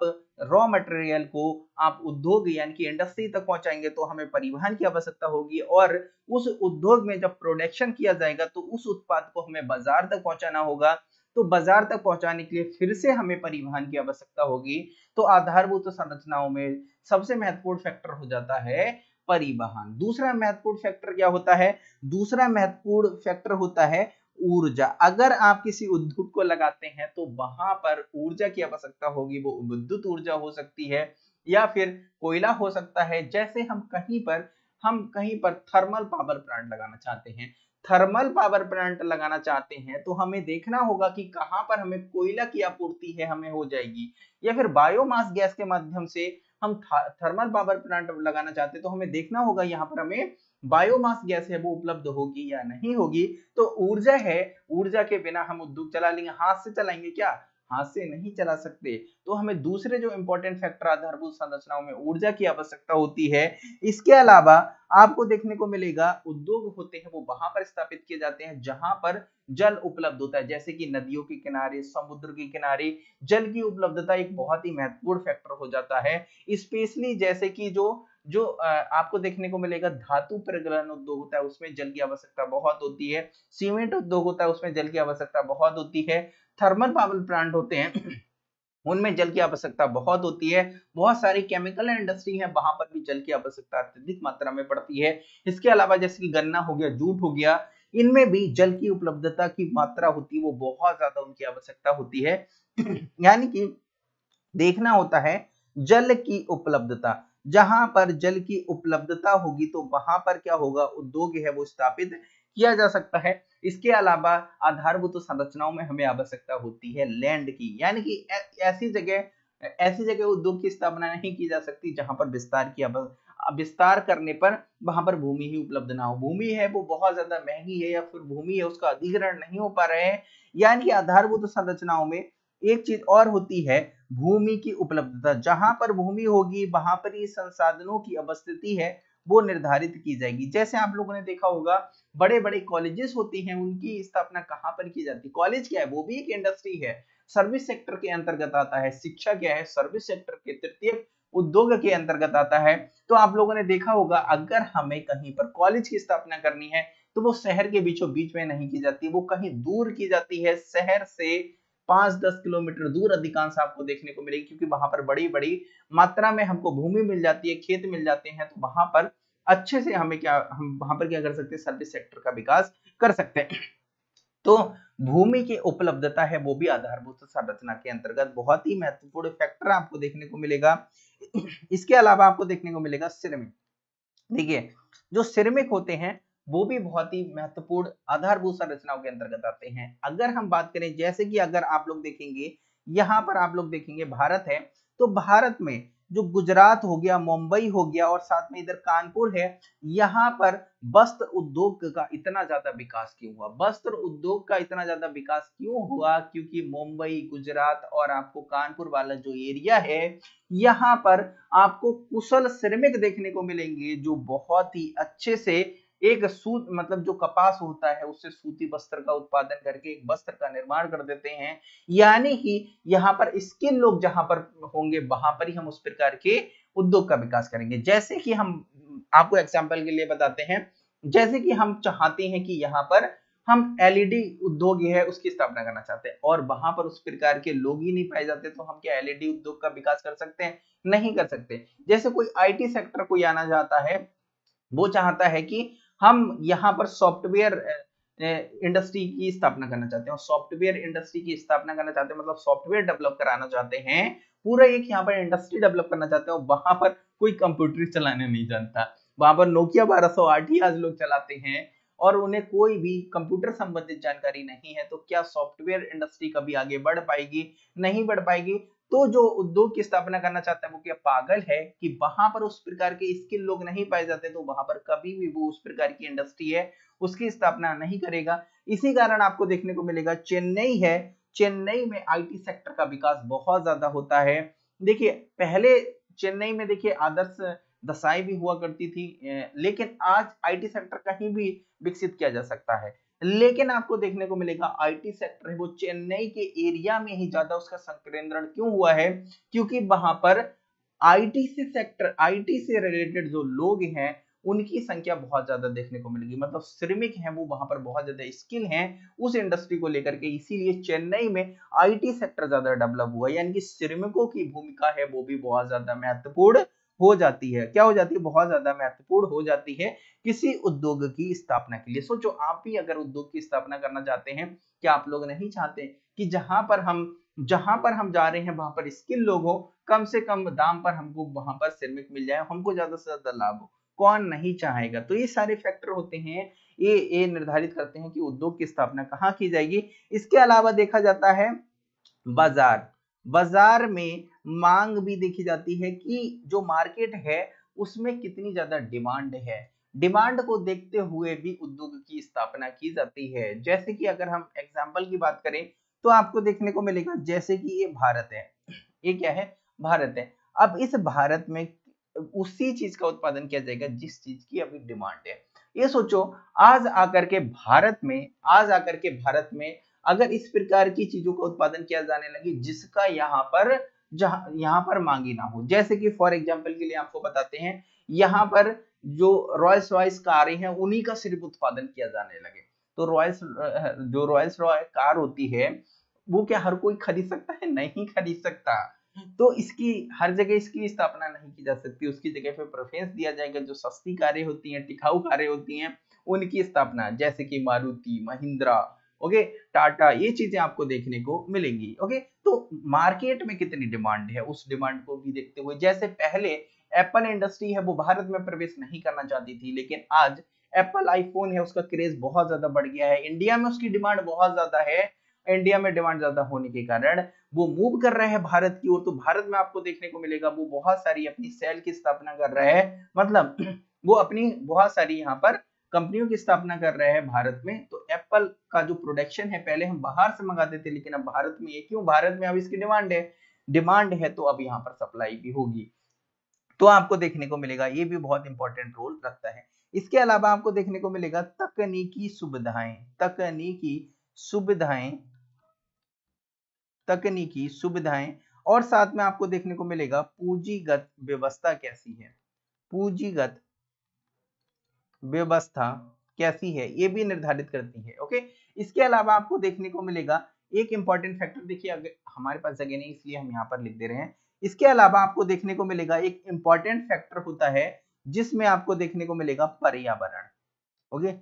रॉ मटेरियल को आप उद्योग यानी कि इंडस्ट्री तक पहुंचाएंगे तो हमें परिवहन की आवश्यकता होगी, और उस उद्योग में जब प्रोडक्शन किया जाएगा तो उस उत्पाद को हमें बाजार तक पहुंचाना होगा, तो बाजार तक पहुंचाने के लिए फिर से हमें परिवहन की आवश्यकता होगी। तो आधारभूत संरचनाओं में सबसे महत्वपूर्ण फैक्टर हो जाता है परिवहन। दूसरा महत्वपूर्ण फैक्टर क्या होता है, दूसरा महत्वपूर्ण फैक्टर होता है ऊर्जा। अगर आप किसी उद्योग को लगाते हैं तो वहां पर ऊर्जा की आवश्यकता होगी, वो विद्युत ऊर्जा हो सकती है या फिर कोयला हो सकता है। जैसे हम कहीं पर हम कहीं पर थर्मल पावर प्लांट लगाना चाहते हैं, थर्मल पावर प्लांट लगाना चाहते हैं तो हमें देखना होगा कि कहां पर हमें कोयला की आपूर्ति है हमें हो जाएगी, या फिर बायोमास गैस के माध्यम से हम थर्मल पावर प्लांट लगाना चाहते हैं तो हमें देखना होगा यहाँ पर हमें बायोमास गैस है वो उपलब्ध होगी या नहीं होगी। तो ऊर्जा है, ऊर्जा के बिना हम उद्योग चला लेंगे, हाथ से चलाएंगे क्या, हाथ से नहीं चला सकते। तो हमें दूसरे जो इंपॉर्टेंट फैक्टर आधारभूत संरचनाओं में ऊर्जा की आवश्यकता होती है। इसके अलावा आपको देखने को मिलेगा उद्योग होते हैं वो वहां पर स्थापित किए जाते हैं जहां पर जल उपलब्ध होता है, जैसे कि नदियों के किनारे, समुद्र के किनारे जल की उपलब्धता एक बहुत ही महत्वपूर्ण फैक्टर हो जाता है। स्पेशली जैसे कि जो जो आपको देखने को मिलेगा धातु प्रगलन उद्योग होता है उसमें जल की आवश्यकता बहुत होती है, सीमेंट उद्योग होता है उसमें जल की आवश्यकता बहुत होती है, थर्मल पावर प्लांट होते हैं उनमें जल की आवश्यकता बहुत होती है, बहुत सारी केमिकल इंडस्ट्री है वहां पर भी जल की आवश्यकता अत्यधिक मात्रा में पड़ती है। इसके अलावा जैसे कि गन्ना हो गया, जूट हो गया, इनमें भी जल की उपलब्धता की मात्रा होती है वो बहुत ज्यादा उनकी आवश्यकता होती है। यानी कि देखना होता है जल की उपलब्धता, जहां पर जल की उपलब्धता होगी तो वहां पर क्या होगा, उद्योग है वो स्थापित किया जा सकता है। इसके अलावा आधारभूत संरचनाओं में हमें आवश्यकता होती है लैंड की, यानी कि ऐसी जगह ऐसी जगह उद्योग की स्थापना नहीं की जा सकती जहां पर विस्तार की विस्तार करने पर वहां पर भूमि ही उपलब्ध ना हो, भूमि है वो बहुत ज्यादा महंगी है या फिर भूमि है उसका अधिग्रहण नहीं हो पा रहे हैं। यानी कि आधारभूत संरचनाओं में एक चीज और होती है भूमि की उपलब्धता, जहां पर भूमि होगी वहां पर ही संसाधनों की उपस्थिति है वो निर्धारित की जाएगी। जैसे आप लोगों ने देखा होगा बड़े बड़े कॉलेजेस होती हैं, उनकी स्थापना कहां पर की जाती है, कॉलेज क्या है वो भी एक इंडस्ट्री है, सर्विस सेक्टर के अंतर्गत आता है, शिक्षा क्या है सर्विस सेक्टर के तृतीय उद्योग के अंतर्गत आता है। तो आप लोगों ने देखा होगा अगर हमें कहीं पर कॉलेज की स्थापना करनी है तो वो शहर के बीचों बीच में नहीं की जाती, वो कहीं दूर की जाती है, शहर से पांच दस किलोमीटर दूर अधिकांश आपको देखने को मिलेगी, क्योंकि वहां पर बड़ी बड़ी मात्रा में हमको भूमि मिल जाती है, खेत मिल जाते हैं, तो वहां पर अच्छे से हमें क्या हम वहां पर क्या कर सकते हैं, सर्विस सेक्टर का विकास कर सकते हैं। तो भूमि की उपलब्धता है वो भी आधारभूत संरचना के अंतर्गत बहुत ही महत्वपूर्ण फैक्टर आपको देखने को मिलेगा। इसके अलावा आपको देखने को मिलेगा सिरेमिक। देखिए जो सिरेमिक होते हैं वो भी बहुत ही महत्वपूर्ण आधारभूत संरचनाओं के अंतर्गत आते हैं। अगर हम बात करें जैसे कि अगर आप लोग देखेंगे यहाँ पर आप लोग देखेंगे भारत है, तो भारत में जो गुजरात हो गया, मुंबई हो गया और साथ में इधर कानपुर है, यहाँ पर वस्त्र उद्योग का इतना ज्यादा विकास क्यों हुआ, वस्त्र उद्योग का इतना ज्यादा विकास क्यों हुआ, क्योंकि मुंबई, गुजरात और आपको कानपुर वाला जो एरिया है यहाँ पर आपको कुशल श्रमिक देखने को मिलेंगे जो बहुत ही अच्छे से एक सूत मतलब जो कपास होता है उससे सूती वस्त्र का उत्पादन करके एक वस्त्र का निर्माण कर देते हैं। यानी कि यहाँ पर स्किल लोग जहां पर होंगे वहां पर ही हम उस प्रकार के उद्योग का विकास करेंगे। जैसे कि हम आपको एग्जाम्पल के लिए बताते हैं, जैसे कि हम चाहते हैं कि यहाँ पर हम एलईडी उद्योग है उसकी स्थापना करना चाहते हैं और वहां पर उस प्रकार के लोग ही नहीं पाए जाते, तो हम क्या एलईडी उद्योग का विकास कर सकते हैं? नहीं कर सकते। जैसे कोई आईटी सेक्टर को जाना जाता है, वो चाहता है कि हम यहाँ पर सॉफ्टवेयर इंडस्ट्री की स्थापना करना चाहते हैं, सॉफ्टवेयर इंडस्ट्री की स्थापना करना चाहते हैं मतलब सॉफ्टवेयर डेवलप कराना चाहते हैं, पूरा एक यहाँ पर इंडस्ट्री डेवलप करना चाहते हैं। वहां पर कोई कंप्यूटर चलाने नहीं जानता, वहां पर नोकिया बारह सौ आठ ही आज लोग चलाते हैं और उन्हें कोई भी कंप्यूटर संबंधित जानकारी नहीं है, तो क्या सॉफ्टवेयर इंडस्ट्री कभी आगे बढ़ पाएगी? नहीं बढ़ पाएगी। तो जो उद्योग की स्थापना करना चाहता है वो क्या पागल है कि वहां पर उस प्रकार के स्किल लोग नहीं पाए जाते, तो वहां पर कभी भी वो उस प्रकार की इंडस्ट्री है उसकी स्थापना नहीं करेगा। इसी कारण आपको देखने को मिलेगा चेन्नई है, चेन्नई में आईटी सेक्टर का विकास बहुत ज्यादा होता है। देखिए पहले चेन्नई में देखिए आदर्श दसाई भी हुआ करती थी, लेकिन आज आईटी सेक्टर कहीं भी विकसित किया जा सकता है, लेकिन आपको देखने को मिलेगा आईटी सेक्टर है वो चेन्नई के एरिया में ही ज्यादा उसका संकेंद्रण क्यों हुआ है? क्योंकि वहां पर आईटी से सेक्टर आईटी से रिलेटेड जो लोग हैं उनकी संख्या बहुत ज्यादा देखने को मिलेगी, मतलब श्रमिक हैं वो वहां पर बहुत ज्यादा स्किल हैं उस इंडस्ट्री को लेकर के, इसीलिए चेन्नई में आईटी सेक्टर ज्यादा डेवलप हुआ। यानी कि श्रमिकों की भूमिका है वो भी बहुत ज्यादा महत्वपूर्ण हो जाती है। क्या हो जाती है? बहुत ज्यादा महत्वपूर्ण हो जाती है किसी उद्योग की स्थापना के लिए। सोचो आप भी अगर उद्योग की स्थापना करना चाहते हैं, क्या आप लोग नहीं चाहते कि जहां पर हम जहां पर हम जा रहे हैं वहां पर स्किल लोग हो, कम से कम दाम पर हमको वहां पर श्रमिक मिल जाए, हमको ज्यादा से ज्यादा लाभ हो? कौन नहीं चाहेगा? तो ये सारे फैक्टर होते हैं, ये ये निर्धारित करते हैं कि उद्योग की स्थापना कहाँ की जाएगी। इसके अलावा देखा जाता है बाजार, बाजार में मांग भी देखी जाती है कि जो मार्केट है उसमें कितनी ज्यादा डिमांड है, डिमांड को देखते हुए भी उद्योग की स्थापना की जाती है। जैसे कि अगर हम एग्जांपल की बात करें तो आपको देखने को मिलेगा जैसे कि ये भारत है, ये क्या है? भारत है। अब इस भारत में उसी चीज का उत्पादन किया जाएगा जिस चीज की अभी डिमांड है। ये सोचो आज आकर के भारत में आज आकर के भारत में अगर इस प्रकार की चीजों का उत्पादन किया जाने लगे जिसका यहाँ पर जहां यहाँ पर मांगी ना हो, जैसे कि फॉर एग्जांपल के लिए आपको बताते हैं यहाँ पर जो रॉयल्स रॉयस कारें हैं उन्हीं का सिर्फ उत्पादन किया जाने लगे, तो रॉयल्स जो रॉयल्स रॉय कार होती है वो क्या हर कोई खरीद सकता है? नहीं खरीद सकता। तो इसकी हर जगह इसकी स्थापना नहीं की जा सकती, उसकी जगह पे प्रेफरेंस दिया जाएगा जो सस्ती कारें होती हैं, टिकाऊ कारें होती हैं उनकी स्थापना, जैसे कि मारुति, महिंद्रा, ओके टाटा, ये चीजें आपको देखने को मिलेंगी। ओके तो मार्केट में कितनी डिमांड है उस डिमांड को भी देखते हुए, जैसे पहले एप्पल इंडस्ट्री है वो भारत में प्रवेश नहीं करना चाहती थी, लेकिन आज एप्पल आईफोन है उसका क्रेज बहुत ज्यादा बढ़ गया है, इंडिया में उसकी डिमांड बहुत ज्यादा है, इंडिया में डिमांड ज्यादा होने के कारण वो मूव कर रहे हैं भारत की ओर। तो भारत में आपको देखने को मिलेगा वो बहुत सारी अपनी सेल की स्थापना कर रहे हैं, मतलब वो अपनी बहुत सारी यहाँ पर कंपनियों की स्थापना कर रहे हैं भारत में। तो एप्पल का जो प्रोडक्शन है पहले हम बाहर से मंगाते थे, लेकिन अब भारत में ये क्यों? भारत में अब इसकी डिमांड है, डिमांड है तो अब यहाँ पर सप्लाई भी होगी, तो आपको देखने को मिलेगा ये भी बहुत इंपॉर्टेंट रोल रखता है। इसके अलावा आपको देखने को मिलेगा तकनीकी सुविधाएं, तकनीकी सुविधाएं तकनीकी सुविधाएं और साथ में आपको देखने को मिलेगा पूंजीगत व्यवस्था कैसी है, पूंजीगत व्यवस्था कैसी है, ये भी निर्धारित करती है। ओके इसके अलावा आपको देखने को मिलेगा एक इंपॉर्टेंट फैक्टर, देखिए अगर हमारे पास जगह नहीं इसलिए हम यहाँ पर लिख दे रहे हैं। इसके अलावा आपको देखने को मिलेगा एक इंपॉर्टेंट फैक्टर होता है जिसमें आपको देखने को मिलेगा पर्यावरण। ओके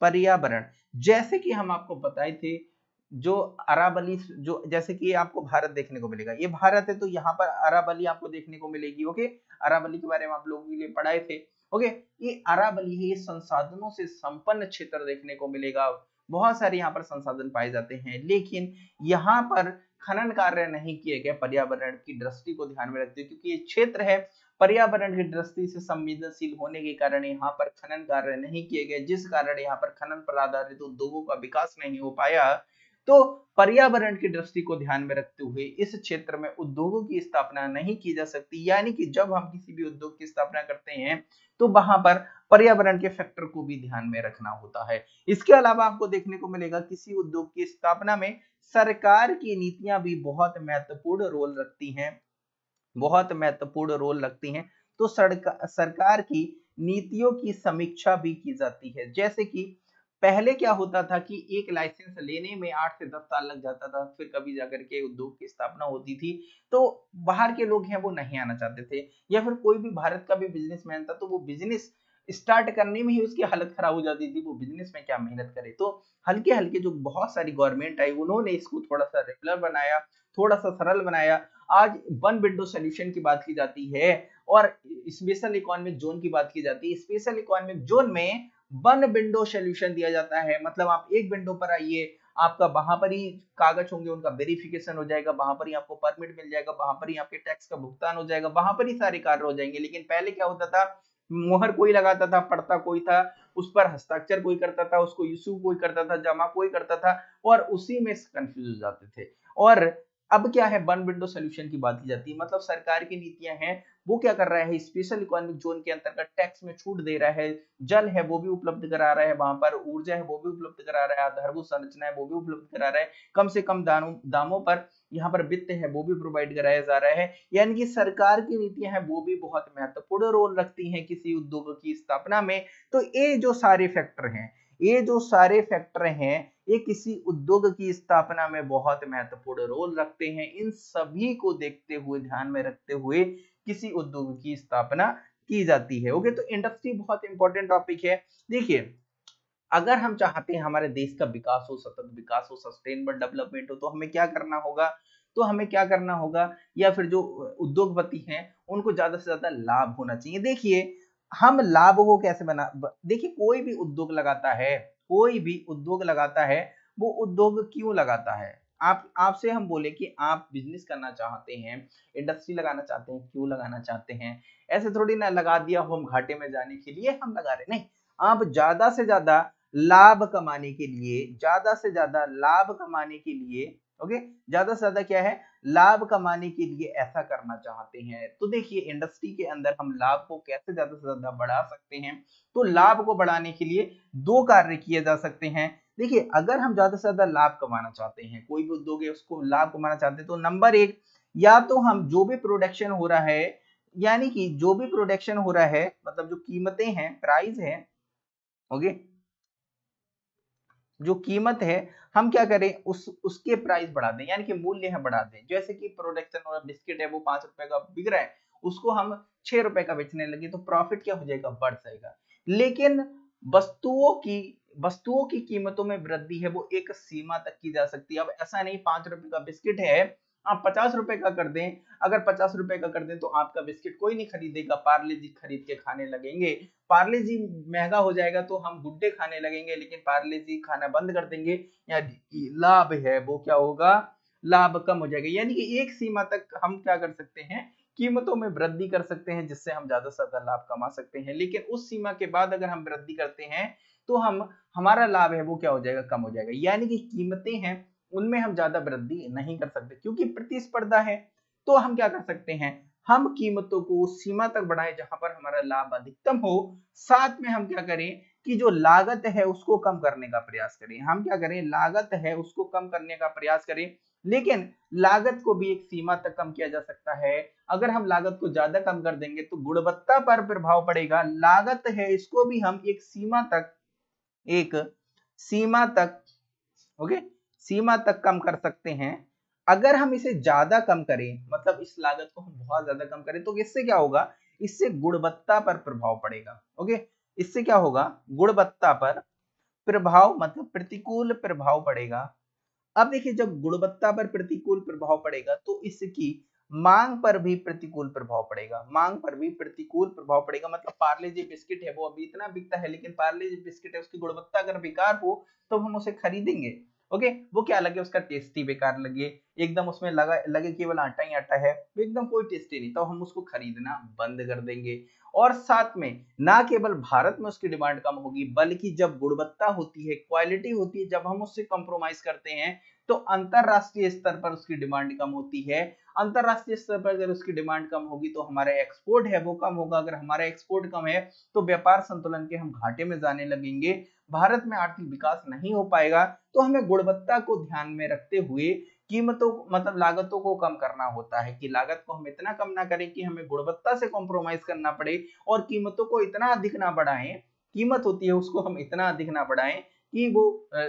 पर्यावरण, जैसे कि हम आपको बताए थे जो अरावली, जो जैसे कि आपको भारत देखने को मिलेगा, ये भारत है तो यहाँ पर अरावली आपको देखने को मिलेगी। ओके अरावली के बारे में आप लोगों के लिए पढ़ाए थे। ओके ये अरावली है, ये संसाधनों से संपन्न क्षेत्र देखने को मिलेगा, बहुत सारे यहाँ पर संसाधन पाए जाते हैं, लेकिन यहाँ पर खनन कार्य नहीं किए गए पर्यावरण की दृष्टि को ध्यान में रखते हुए, क्योंकि ये क्षेत्र है पर्यावरण की दृष्टि से संवेदनशील होने के कारण यहाँ पर खनन कार्य नहीं किए गए, जिस कारण यहाँ पर खनन पर आधारित उद्योगों का विकास नहीं हो पाया। तो पर्यावरण की दृष्टि को ध्यान में रखते हुए इस क्षेत्र में उद्योगों की स्थापना नहीं की जा सकती, यानी कि जब हम किसी भी उद्योग की स्थापना करते हैं तो वहां पर पर्यावरण के फैक्टर को भी ध्यान में रखना होता है। इसके अलावा आपको देखने को मिलेगा किसी उद्योग की स्थापना में सरकार की नीतियां भी बहुत महत्वपूर्ण रोल रखती हैं, बहुत महत्वपूर्ण रोल रखती हैं। तो सरकार की नीतियों की समीक्षा भी की जाती है। जैसे कि पहले क्या होता था कि एक लाइसेंस लेने में आठ से दस साल लग जाता था, फिर कभी जाकर के उद्योग की स्थापना होती थी तो बाहर के लोग हैं वो नहीं आना चाहते थे, या फिर कोई भी भारत का भी बिजनेसमैन था तो वो बिजनेस स्टार्ट करने में ही उसकी हालत खराब हो जाती थी, वो बिजनेस में क्या मेहनत करे। तो हल्के हल्के जो बहुत सारी गवर्नमेंट आई उन्होंने इसको थोड़ा सा रेगुलर बनाया, थोड़ा सा सरल बनाया। आज वन विंडो सोल्यूशन की बात की जाती है और स्पेशल इकोनॉमिक जोन की बात की जाती है। स्पेशल इकोनॉमिक जोन में वन विंडो सोल्यूशन दिया जाता है, मतलब आप एक विंडो पर आइए, आपका वहां पर ही कागज होंगे, उनका वेरिफिकेशन हो जाएगा, वहां पर ही आपको परमिट मिल जाएगा, वहां पर ही आपके टैक्स का भुगतान हो जाएगा, वहां पर ही सारे कार्य हो जाएंगे। लेकिन पहले क्या होता था, मोहर कोई लगाता था, पढ़ता कोई था, उस पर हस्ताक्षर कोई करता था, उसको इशू कोई करता था, जमा कोई करता था और उसी में कंफ्यूज हो जाते थे। और अब क्या है, वन विंडो सोल्यूशन की बात की जाती है, मतलब सरकार की नीतियां हैं वो क्या कर रहा है, स्पेशल इकोनॉमिक जोन के अंतर्गत टैक्स में छूट दे रहा है, जल है वो भी उपलब्ध करा रहा है, वहां पर ऊर्जा है वो भी उपलब्ध करा रहा है, आधारभूत संरचना है वो भी उपलब्ध करा रहा है, कम से कम दामों पर यहाँ पर वित्त है वो भी प्रोवाइड कराया जा रहा है। यानी कि सरकार की नीतियां हैं वो भी बहुत महत्वपूर्ण रोल रखती है किसी उद्योग की स्थापना में। तो ये जो सारे फैक्टर हैं, ये जो सारे फैक्टर हैं, ये किसी उद्योग की स्थापना में बहुत महत्वपूर्ण रोल रखते हैं। इन सभी को देखते हुए, ध्यान में रखते हुए किसी उद्योग की स्थापना की जाती है। ओके, तो इंडस्ट्री बहुत इंपॉर्टेंट टॉपिक है। देखिए, अगर हम चाहते हैं हमारे देश का विकास हो, सतत विकास हो, सस्टेनेबल डेवलपमेंट हो, तो हमें क्या करना होगा, तो हमें क्या करना होगा, या फिर जो उद्योगपति हैं उनको ज्यादा से ज्यादा लाभ होना चाहिए। देखिए, हम लाभ को कैसे बना, देखिए कोई भी उद्योग लगाता है, कोई भी उद्योग लगाता है, वो उद्योग क्यों लगाता है, आप आपसे हम बोले कि आप बिजनेस करना चाहते हैं, इंडस्ट्री लगाना चाहते हैं, क्यों लगाना चाहते हैं, ऐसे थोड़ी ना लगा दिया हम घाटे में जाने के लिए हम लगा रहे, नहीं, आप ज्यादा से ज्यादा लाभ कमाने के लिए, ज्यादा से ज्यादा लाभ कमाने के लिए, ओके, ज्यादा से ज्यादा क्या है, लाभ कमाने के लिए ऐसा करना चाहते हैं। तो देखिए, इंडस्ट्री के अंदर हम लाभ को कैसे ज्यादा से ज्यादा बढ़ा सकते हैं, तो लाभ को बढ़ाने के लिए दो कार्य किए जा सकते हैं। देखिए, अगर हम ज्यादा से ज्यादा लाभ कमाना चाहते हैं, कोई भी उद्योग है उसको लाभ कमाना चाहते हैं, तो नंबर एक, या तो हम जो भी प्रोडक्शन हो रहा है, यानी कि जो भी प्रोडक्शन हो रहा है, मतलब जो कीमतें हैं, प्राइस है, ओके, जो कीमत है, हम क्या करें, उस उसके प्राइस बढ़ा दें, यानी कि मूल्य है बढ़ा दें। जैसे कि प्रोडक्शन और बिस्किट है वो पांच रुपए का बिक रहा है, उसको हम छह रुपए का बेचने लगे तो प्रॉफिट क्या हो जाएगा, बढ़ जाएगा। लेकिन वस्तुओं की वस्तुओं की कीमतों में वृद्धि है वो एक सीमा तक की जा सकती है। अब ऐसा नहीं पांच रुपए का बिस्किट है आप पचास रुपए का कर दें, अगर पचास रुपए का कर दें तो आपका बिस्किट कोई नहीं खरीदेगा, पार्ले जी खरीद के खाने लगेंगे, पार्ले जी महंगा हो जाएगा तो हम गुड्डे खाने लगेंगे, लेकिन पार्ले जी खाना बंद कर देंगे, या लाभ है वो क्या होगा, लाभ कम हो जाएगा। यानी कि एक सीमा तक हम क्या कर सकते हैं, कीमतों में वृद्धि कर सकते हैं, जिससे हम ज्यादा से ज्यादा लाभ कमा सकते हैं। लेकिन उस सीमा के बाद अगर हम वृद्धि करते हैं तो हम हमारा लाभ है वो क्या हो जाएगा, कम हो जाएगा। यानी कि कीमतें हैं उनमें हम ज्यादा वृद्धि नहीं कर सकते क्योंकि प्रतिस्पर्धा है। तो हम क्या कर सकते हैं, हम कीमतों को उस सीमा तक बढ़ाएं जहां पर हमारा लाभ अधिकतम हो। साथ में हम क्या करें कि जो लागत है उसको कम करने का प्रयास करें। हम क्या करें, लागत है उसको कम करने का प्रयास करें, लेकिन लागत को भी एक सीमा तक कम किया जा सकता है। अगर हम लागत को ज्यादा कम कर देंगे तो गुणवत्ता पर प्रभाव पड़ेगा। लागत है इसको भी हम एक सीमा तक एक सीमा तक ओके सीमा तक कम कर सकते हैं। अगर हम इसे ज्यादा कम करें, मतलब इस लागत को हम बहुत ज्यादा कम करें, तो इससे क्या होगा, इससे गुणवत्ता पर प्रभाव पड़ेगा। ओके, इससे क्या होगा, गुणवत्ता पर प्रभाव, मतलब प्रतिकूल प्रभाव पड़ेगा। अब देखिए, जब गुणवत्ता पर प्रतिकूल प्रभाव पड़ेगा तो इसकी मांग पर भी प्रतिकूल प्रभाव पड़ेगा, मांग पर भी प्रतिकूल प्रभाव पड़ेगा। मतलब पार्ले जी बिस्किट है वो अभी इतना बिकता है, लेकिन पार्ले जी बिस्किट है उसकी गुणवत्ता अगर बेकार हो तो हम उसे खरीदेंगे। ओके, वो क्या लगे, उसका टेस्ट ही बेकार लगे, एकदम उसमें लगा लगे केवल आटा ही आटा है, एकदम कोई टेस्ट ही नहीं, तो हम उसको खरीदना बंद कर देंगे। और साथ में ना केवल भारत में उसकी डिमांड कम होगी, बल्कि जब गुणवत्ता होती है, क्वालिटी होती है, जब हम उससे कंप्रोमाइज करते हैं तो अंतरराष्ट्रीय स्तर पर उसकी डिमांड कम होती है। अंतरराष्ट्रीय स्तर पर अगर उसकी डिमांड कम होगी तो हमारा एक्सपोर्ट है वो कम होगा। अगर हमारा एक्सपोर्ट कम है तो व्यापार संतुलन के हम घाटे में जाने लगेंगे, भारत में आर्थिक विकास नहीं हो पाएगा। तो हमें गुणवत्ता को ध्यान में रखते हुए कीमतों मतलब लागतों को कम करना होता है कि लागत को हम इतना कम ना करें कि हमें गुणवत्ता से कॉम्प्रोमाइज करना पड़े, और कीमतों को इतना अधिक ना बढ़ाएं, कीमत होती है उसको हम इतना अधिक ना बढ़ाएं कि वो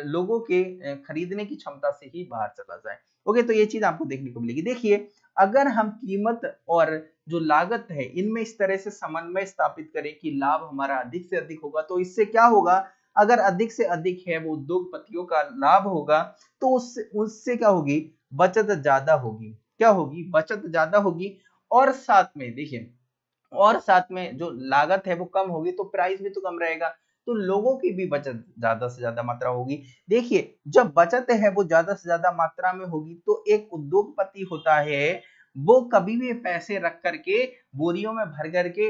लोगों के खरीदने की क्षमता से ही बाहर चला जाए। ओके, तो ये चीज आपको देखने को मिलेगी। देखिए, अगर हम कीमत और जो लागत है इनमें इस तरह से समन्वय स्थापित करें कि लाभ हमारा अधिक से अधिक होगा, तो इससे क्या होगा, अगर अधिक से अधिक है वो उद्योगपतियों का लाभ होगा, तो उससे उससे क्या होगी, बचत ज्यादा होगी। क्या होगी, बचत ज्यादा होगी, और साथ में देखिए और साथ में जो लागत है वो कम होगी तो प्राइस भी तो कम रहेगा, तो लोगों की भी बचत ज्यादा से ज्यादा मात्रा होगी। देखिए, जब बचत है वो ज्यादा से ज्यादा मात्रा में होगी तो एक उद्योगपति होता है वो कभी भी पैसे रख करके बोरियों में भर करके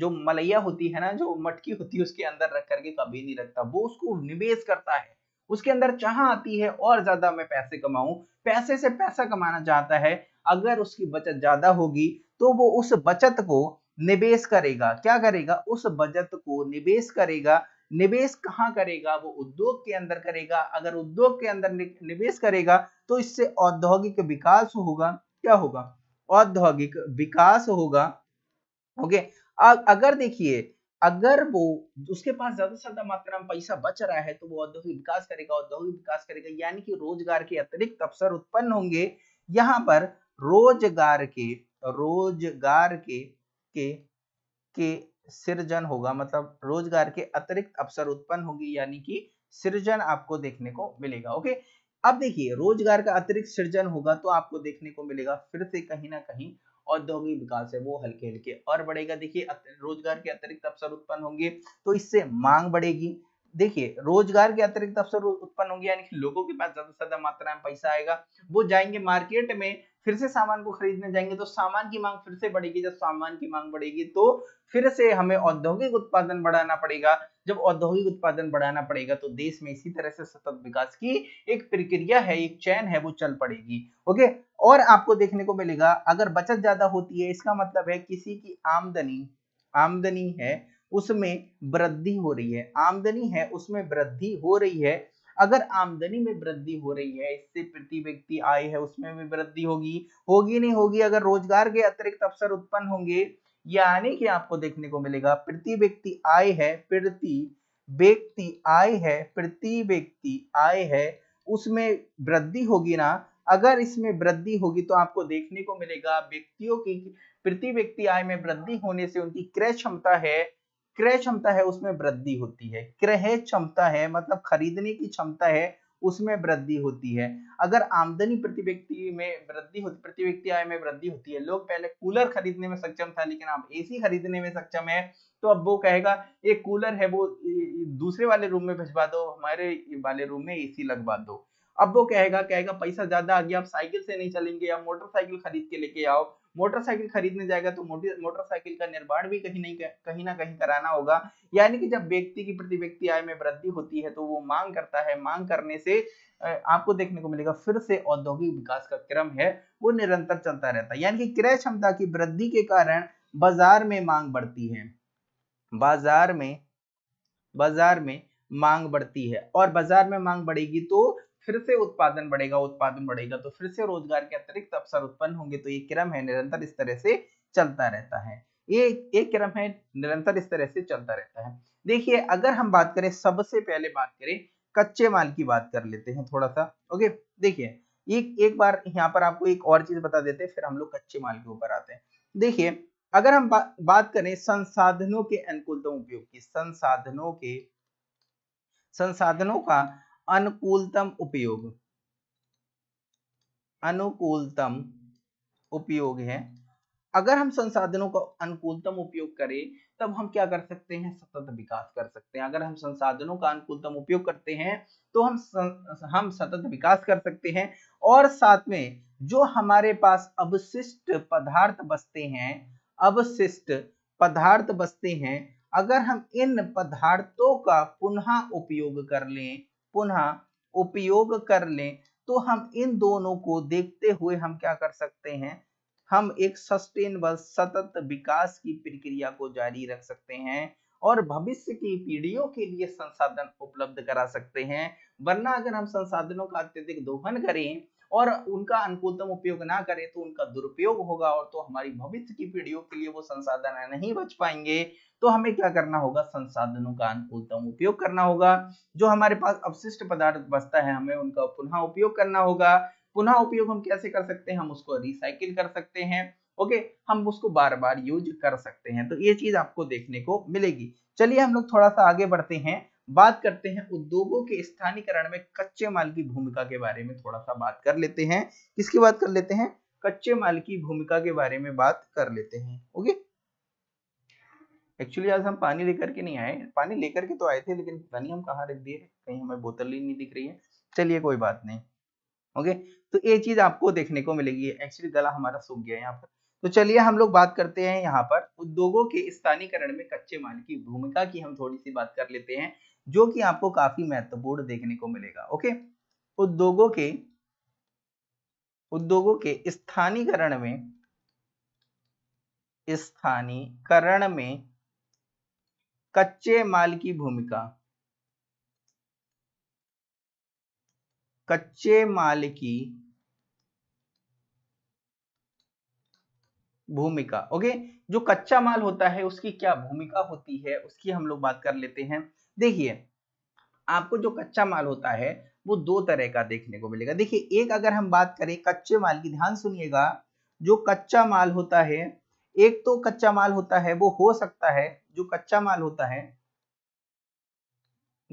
जो मलैया होती है ना, जो मटकी होती है उसके अंदर रख करके कभी नहीं रखता, वो उसको निवेश करता है। उसके अंदर चाह आती है और ज्यादा मैं पैसे कमाऊं, पैसे से पैसा कमाना चाहता है। अगर उसकी बचत ज्यादा होगी तो वो उस बचत को निवेश करेगा। क्या करेगा, उस बचत को निवेश करेगा। निवेश कहाँ करेगा, वो उद्योग के अंदर करेगा। अगर उद्योग के अंदर निवेश करेगा तो इससे औद्योगिक विकास होगा। क्या होगा, औद्योगिक विकास होगा। ओके, अगर देखिए अगर वो उसके पास ज्यादा से ज्यादा मात्रा में पैसा बच रहा है तो वो औद्योगिक विकास करेगा, औद्योगिक विकास करेगा यानी कि रोजगार के अतिरिक्त अवसर उत्पन्न होंगे। यहाँ पर रोजगार के रोजगार के के के सृजन होगा, मतलब रोजगार के अतिरिक्त अवसर उत्पन्न होंगे यानी कि सृजन आपको देखने को मिलेगा। ओके, अब देखिए रोजगार का अतिरिक्त सृजन होगा तो आपको देखने को मिलेगा फिर से कहीं ना कहीं औद्योगिक विकास है वो हल्के हल्के और बढ़ेगा। देखिए, रोजगार के अतिरिक्त अवसर उत्पन्न होंगे तो इससे मांग बढ़ेगी। देखिए, रोजगार के अतिरिक्त अवसर उत्पन्न होंगे यानी कि लोगों के पास ज्यादा से ज्यादा मात्रा में पैसा आएगा, वो जाएंगे मार्केट में, फिर से सामान को खरीदने जाएंगे तो सामान की मांग फिर से बढ़ेगी। जब सामान की मांग बढ़ेगी तो फिर से हमें औद्योगिक उत्पादन बढ़ाना पड़ेगा। जब औद्योगिक उत्पादन बढ़ाना पड़ेगा तो देश में इसी तरह से सतत विकास की एक प्रक्रिया है, एक चैन है, वो चल पड़ेगी। ओके, और आपको देखने को मिलेगा अगर बचत ज्यादा होती है इसका मतलब है किसी की आमदनी आमदनी है उसमें वृद्धि हो रही है, आमदनी है उसमें वृद्धि हो रही है। अगर आमदनी में वृद्धि हो रही है इससे प्रति व्यक्ति आय है उसमें भी वृद्धि होगी होगी नहीं होगी। अगर रोजगार के अतिरिक्त अवसर उत्पन्न होंगे यानी कि आपको देखने को मिलेगा प्रति व्यक्ति आय है प्रति व्यक्ति आय है प्रति व्यक्ति आय है उसमें वृद्धि होगी ना। अगर इसमें वृद्धि होगी तो आपको देखने को मिलेगा व्यक्तियों की प्रति व्यक्ति आय में वृद्धि होने से उनकी क्रय क्षमता है क्रय क्षमता है उसमें वृद्धि होती है। क्रय क्षमता है मतलब खरीदने की क्षमता है उसमें वृद्धि होती है। अगर आमदनी प्रति व्यक्ति में वृद्धि होती प्रति व्यक्ति आय में वृद्धि होती है। लोग पहले कूलर खरीदने में सक्षम था लेकिन अब एसी खरीदने में सक्षम है, तो अब वो कहेगा एक कूलर है वो दूसरे वाले रूम में भिजवा दो, हमारे वाले रूम में एसी लगवा दो। अब वो कहेगा कहेगा पैसा ज्यादा आ गया, आप साइकिल से नहीं चलेंगे, आप मोटरसाइकिल खरीद के लेके आओ। मोटरसाइकिल खरीदने जाएगा तो मोटरसाइकिल का निर्माण भी कहीं नहीं कहीं ना कहीं कराना होगा। यानी कि जब व्यक्ति की प्रति व्यक्ति आय में वृद्धि होती है तो वो मांग करता है, मांग करने से आपको देखने को मिलेगा फिर से औद्योगिक विकास का क्रम है वो निरंतर चलता रहता है। यानी कि क्रय क्षमता की वृद्धि के कारण बाजार में मांग बढ़ती है, बाजार में बाजार में मांग बढ़ती है और बाजार में मांग बढ़ेगी तो फिर से उत्पादन बढ़ेगा, उत्पादन बढ़ेगा तो फिर से रोजगार के अतिरिक्त अवसर उत्पन्न होंगे। तो ये क्रम है निरंतर इस तरह से चलता रहता है। ये एक क्रम है निरंतर इस तरह से चलता रहता है। देखिए, अगर हम बात करें सबसे पहले बात करें कच्चे माल की बात कर लेते हैं थोड़ा सा। ओके, देखिए एक एक बार यहाँ पर आपको एक और चीज बता देते हैं फिर हम लोग कच्चे माल के ऊपर आते हैं। देखिए, अगर हम बा, बात करें संसाधनों के अनुकूलतम उपयोग की, संसाधनों के संसाधनों का अनुकूलतम उपयोग अनुकूलतम उपयोग है। अगर हम संसाधनों का अनुकूलतम उपयोग करें तब हम क्या कर सकते हैं, सतत विकास कर सकते हैं। अगर हम संसाधनों का अनुकूलतम उपयोग करते हैं तो हम हम सतत विकास कर सकते हैं। और साथ में जो हमारे पास अवशिष्ट पदार्थ बचते हैं अवशिष्ट पदार्थ बचते हैं अगर हम इन पदार्थों का पुनः उपयोग कर लें पुनः उपयोग कर लें तो हम इन दोनों को देखते हुए हम क्या कर सकते हैं, हम एक सस्टेनेबल सतत विकास की प्रक्रिया को जारी रख सकते हैं और भविष्य की पीढ़ियों के लिए संसाधन उपलब्ध करा सकते हैं। वरना अगर हम संसाधनों का अत्यधिक दोहन करें और उनका अनुकूलतम उपयोग ना करें तो उनका दुरुपयोग होगा और तो हमारी भविष्य की पीढ़ियों के लिए वो संसाधन नहीं बच पाएंगे। तो हमें क्या करना होगा, संसाधनों का अनुकूलतम उपयोग करना होगा। जो हमारे पास अपशिष्ट पदार्थ बचता है हमें उनका पुनः उपयोग करना होगा। पुनः उपयोग हम कैसे कर सकते हैं, हम उसको रिसाइकिल कर सकते हैं, ओके okay, हम उसको बार बार यूज कर सकते हैं। तो ये चीज आपको देखने को मिलेगी। चलिए हम लोग थोड़ा सा आगे बढ़ते हैं, बात करते हैं उद्योगों के स्थानीयकरण में कच्चे माल की भूमिका के बारे में थोड़ा सा बात कर लेते हैं। किसकी बात कर लेते हैं, कच्चे माल की भूमिका के बारे में बात कर लेते हैं, ओके। एक्चुअली आज हम पानी लेकर के नहीं आए, पानी लेकर के तो आए थे लेकिन पता नहीं हम कहाँ रख दिए, कहीं हमें बोतल ही नहीं दिख रही है। चलिए कोई बात नहीं, ओके okay? तो ये चीज आपको देखने को मिलेगी। एक्चुअली गला हमारा सूख गया यहाँ पर। तो चलिए हम लोग बात करते हैं यहाँ पर उद्योगों के स्थानीयकरण में कच्चे माल की भूमिका की हम थोड़ी सी बात कर लेते हैं, जो कि आपको काफी महत्वपूर्ण देखने को मिलेगा, ओके। उद्योगों के उद्योगों के स्थानीयकरण में स्थानीयकरण में कच्चे माल की भूमिका कच्चे माल की भूमिका, ओके। जो कच्चा माल होता है उसकी क्या भूमिका होती है उसकी हम लोग बात कर लेते हैं। देखिए आपको जो कच्चा माल होता है वो दो तरह का देखने को मिलेगा। देखिए एक अगर हम बात करें कच्चे माल की, ध्यान सुनिएगा, जो कच्चा माल होता है, एक तो कच्चा माल होता है वो हो सकता है जो कच्चा माल होता है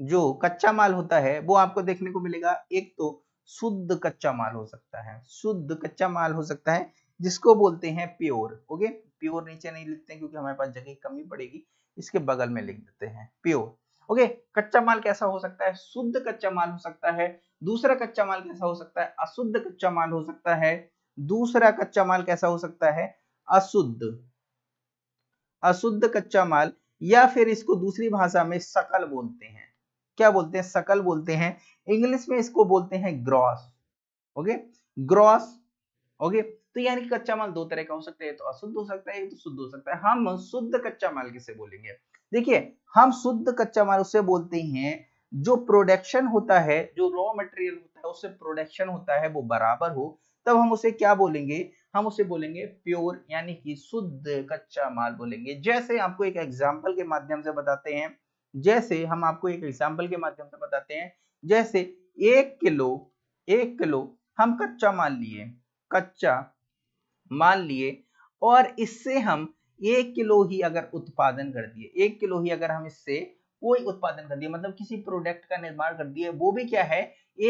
जो कच्चा माल होता है वो आपको देखने को मिलेगा। एक तो शुद्ध कच्चा माल हो सकता है, शुद्ध कच्चा माल हो सकता है जिसको बोलते हैं प्योर, ओके। प्योर नीचे नहीं लिखते क्योंकि हमारे पास जगह कमी पड़ेगी, इसके बगल में लिख देते हैं प्योर, ओके। कच्चा माल कैसा हो सकता है, शुद्ध कच्चा माल हो सकता है। दूसरा कच्चा माल कैसा हो सकता है, अशुद्ध कच्चा माल हो सकता है। दूसरा कच्चा माल कैसा हो सकता है, अशुद्ध अशुद्ध कच्चा माल, या फिर इसको दूसरी भाषा में शकल बोलते हैं। क्या बोलते हैं, शकल बोलते हैं। इंग्लिश में इसको बोलते हैं ग्रॉस, ओके, ग्रॉस, ओके। तो यानी कच्चा माल दो तरह का हो सकता है, तो अशुद्ध हो सकता है, तो शुद्ध हो सकता है। हम शुद्ध कच्चा माल किसे बोलेंगे, देखिए हम शुद्ध कच्चा माल उसे बोलते हैं जो प्रोडक्शन होता है, जो रॉ मटेरियल होता है उससे प्रोडक्शन होता है वो बराबर हो, तब हम उसे क्या बोलेंगे, हम उसे बोलेंगे प्योर, यानी कि शुद्ध कच्चा माल बोलेंगे। जैसे आपको एक एग्जाम्पल के माध्यम से बताते हैं जैसे हम आपको एक एग्जाम्पल के माध्यम से बताते हैं जैसे एक किलो एक किलो हम कच्चा माल लिए कच्चा मान लिए और इससे हम एक किलो ही अगर उत्पादन कर दिए एक किलो ही अगर हम इससे कोई उत्पादन कर दिए, मतलब किसी प्रोडक्ट का निर्माण कर दिए, वो भी क्या है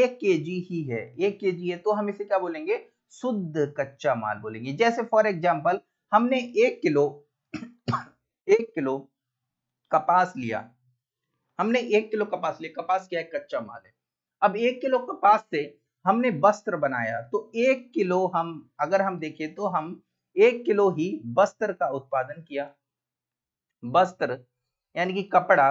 एक केजी ही है, एक केजी है, तो हम इसे क्या बोलेंगे, शुद्ध कच्चा माल बोलेंगे। जैसे फॉर एग्जांपल हमने एक किलो एक किलो कपास लिया, हमने एक किलो कपास लिया, कपास क्या है, कच्चा माल है। अब एक किलो कपास से हमने वस्त्र बनाया, तो एक किलो हम अगर हम देखें तो हम एक किलो ही वस्त्र का उत्पादन किया, वस्त्र यानी कि कपड़ा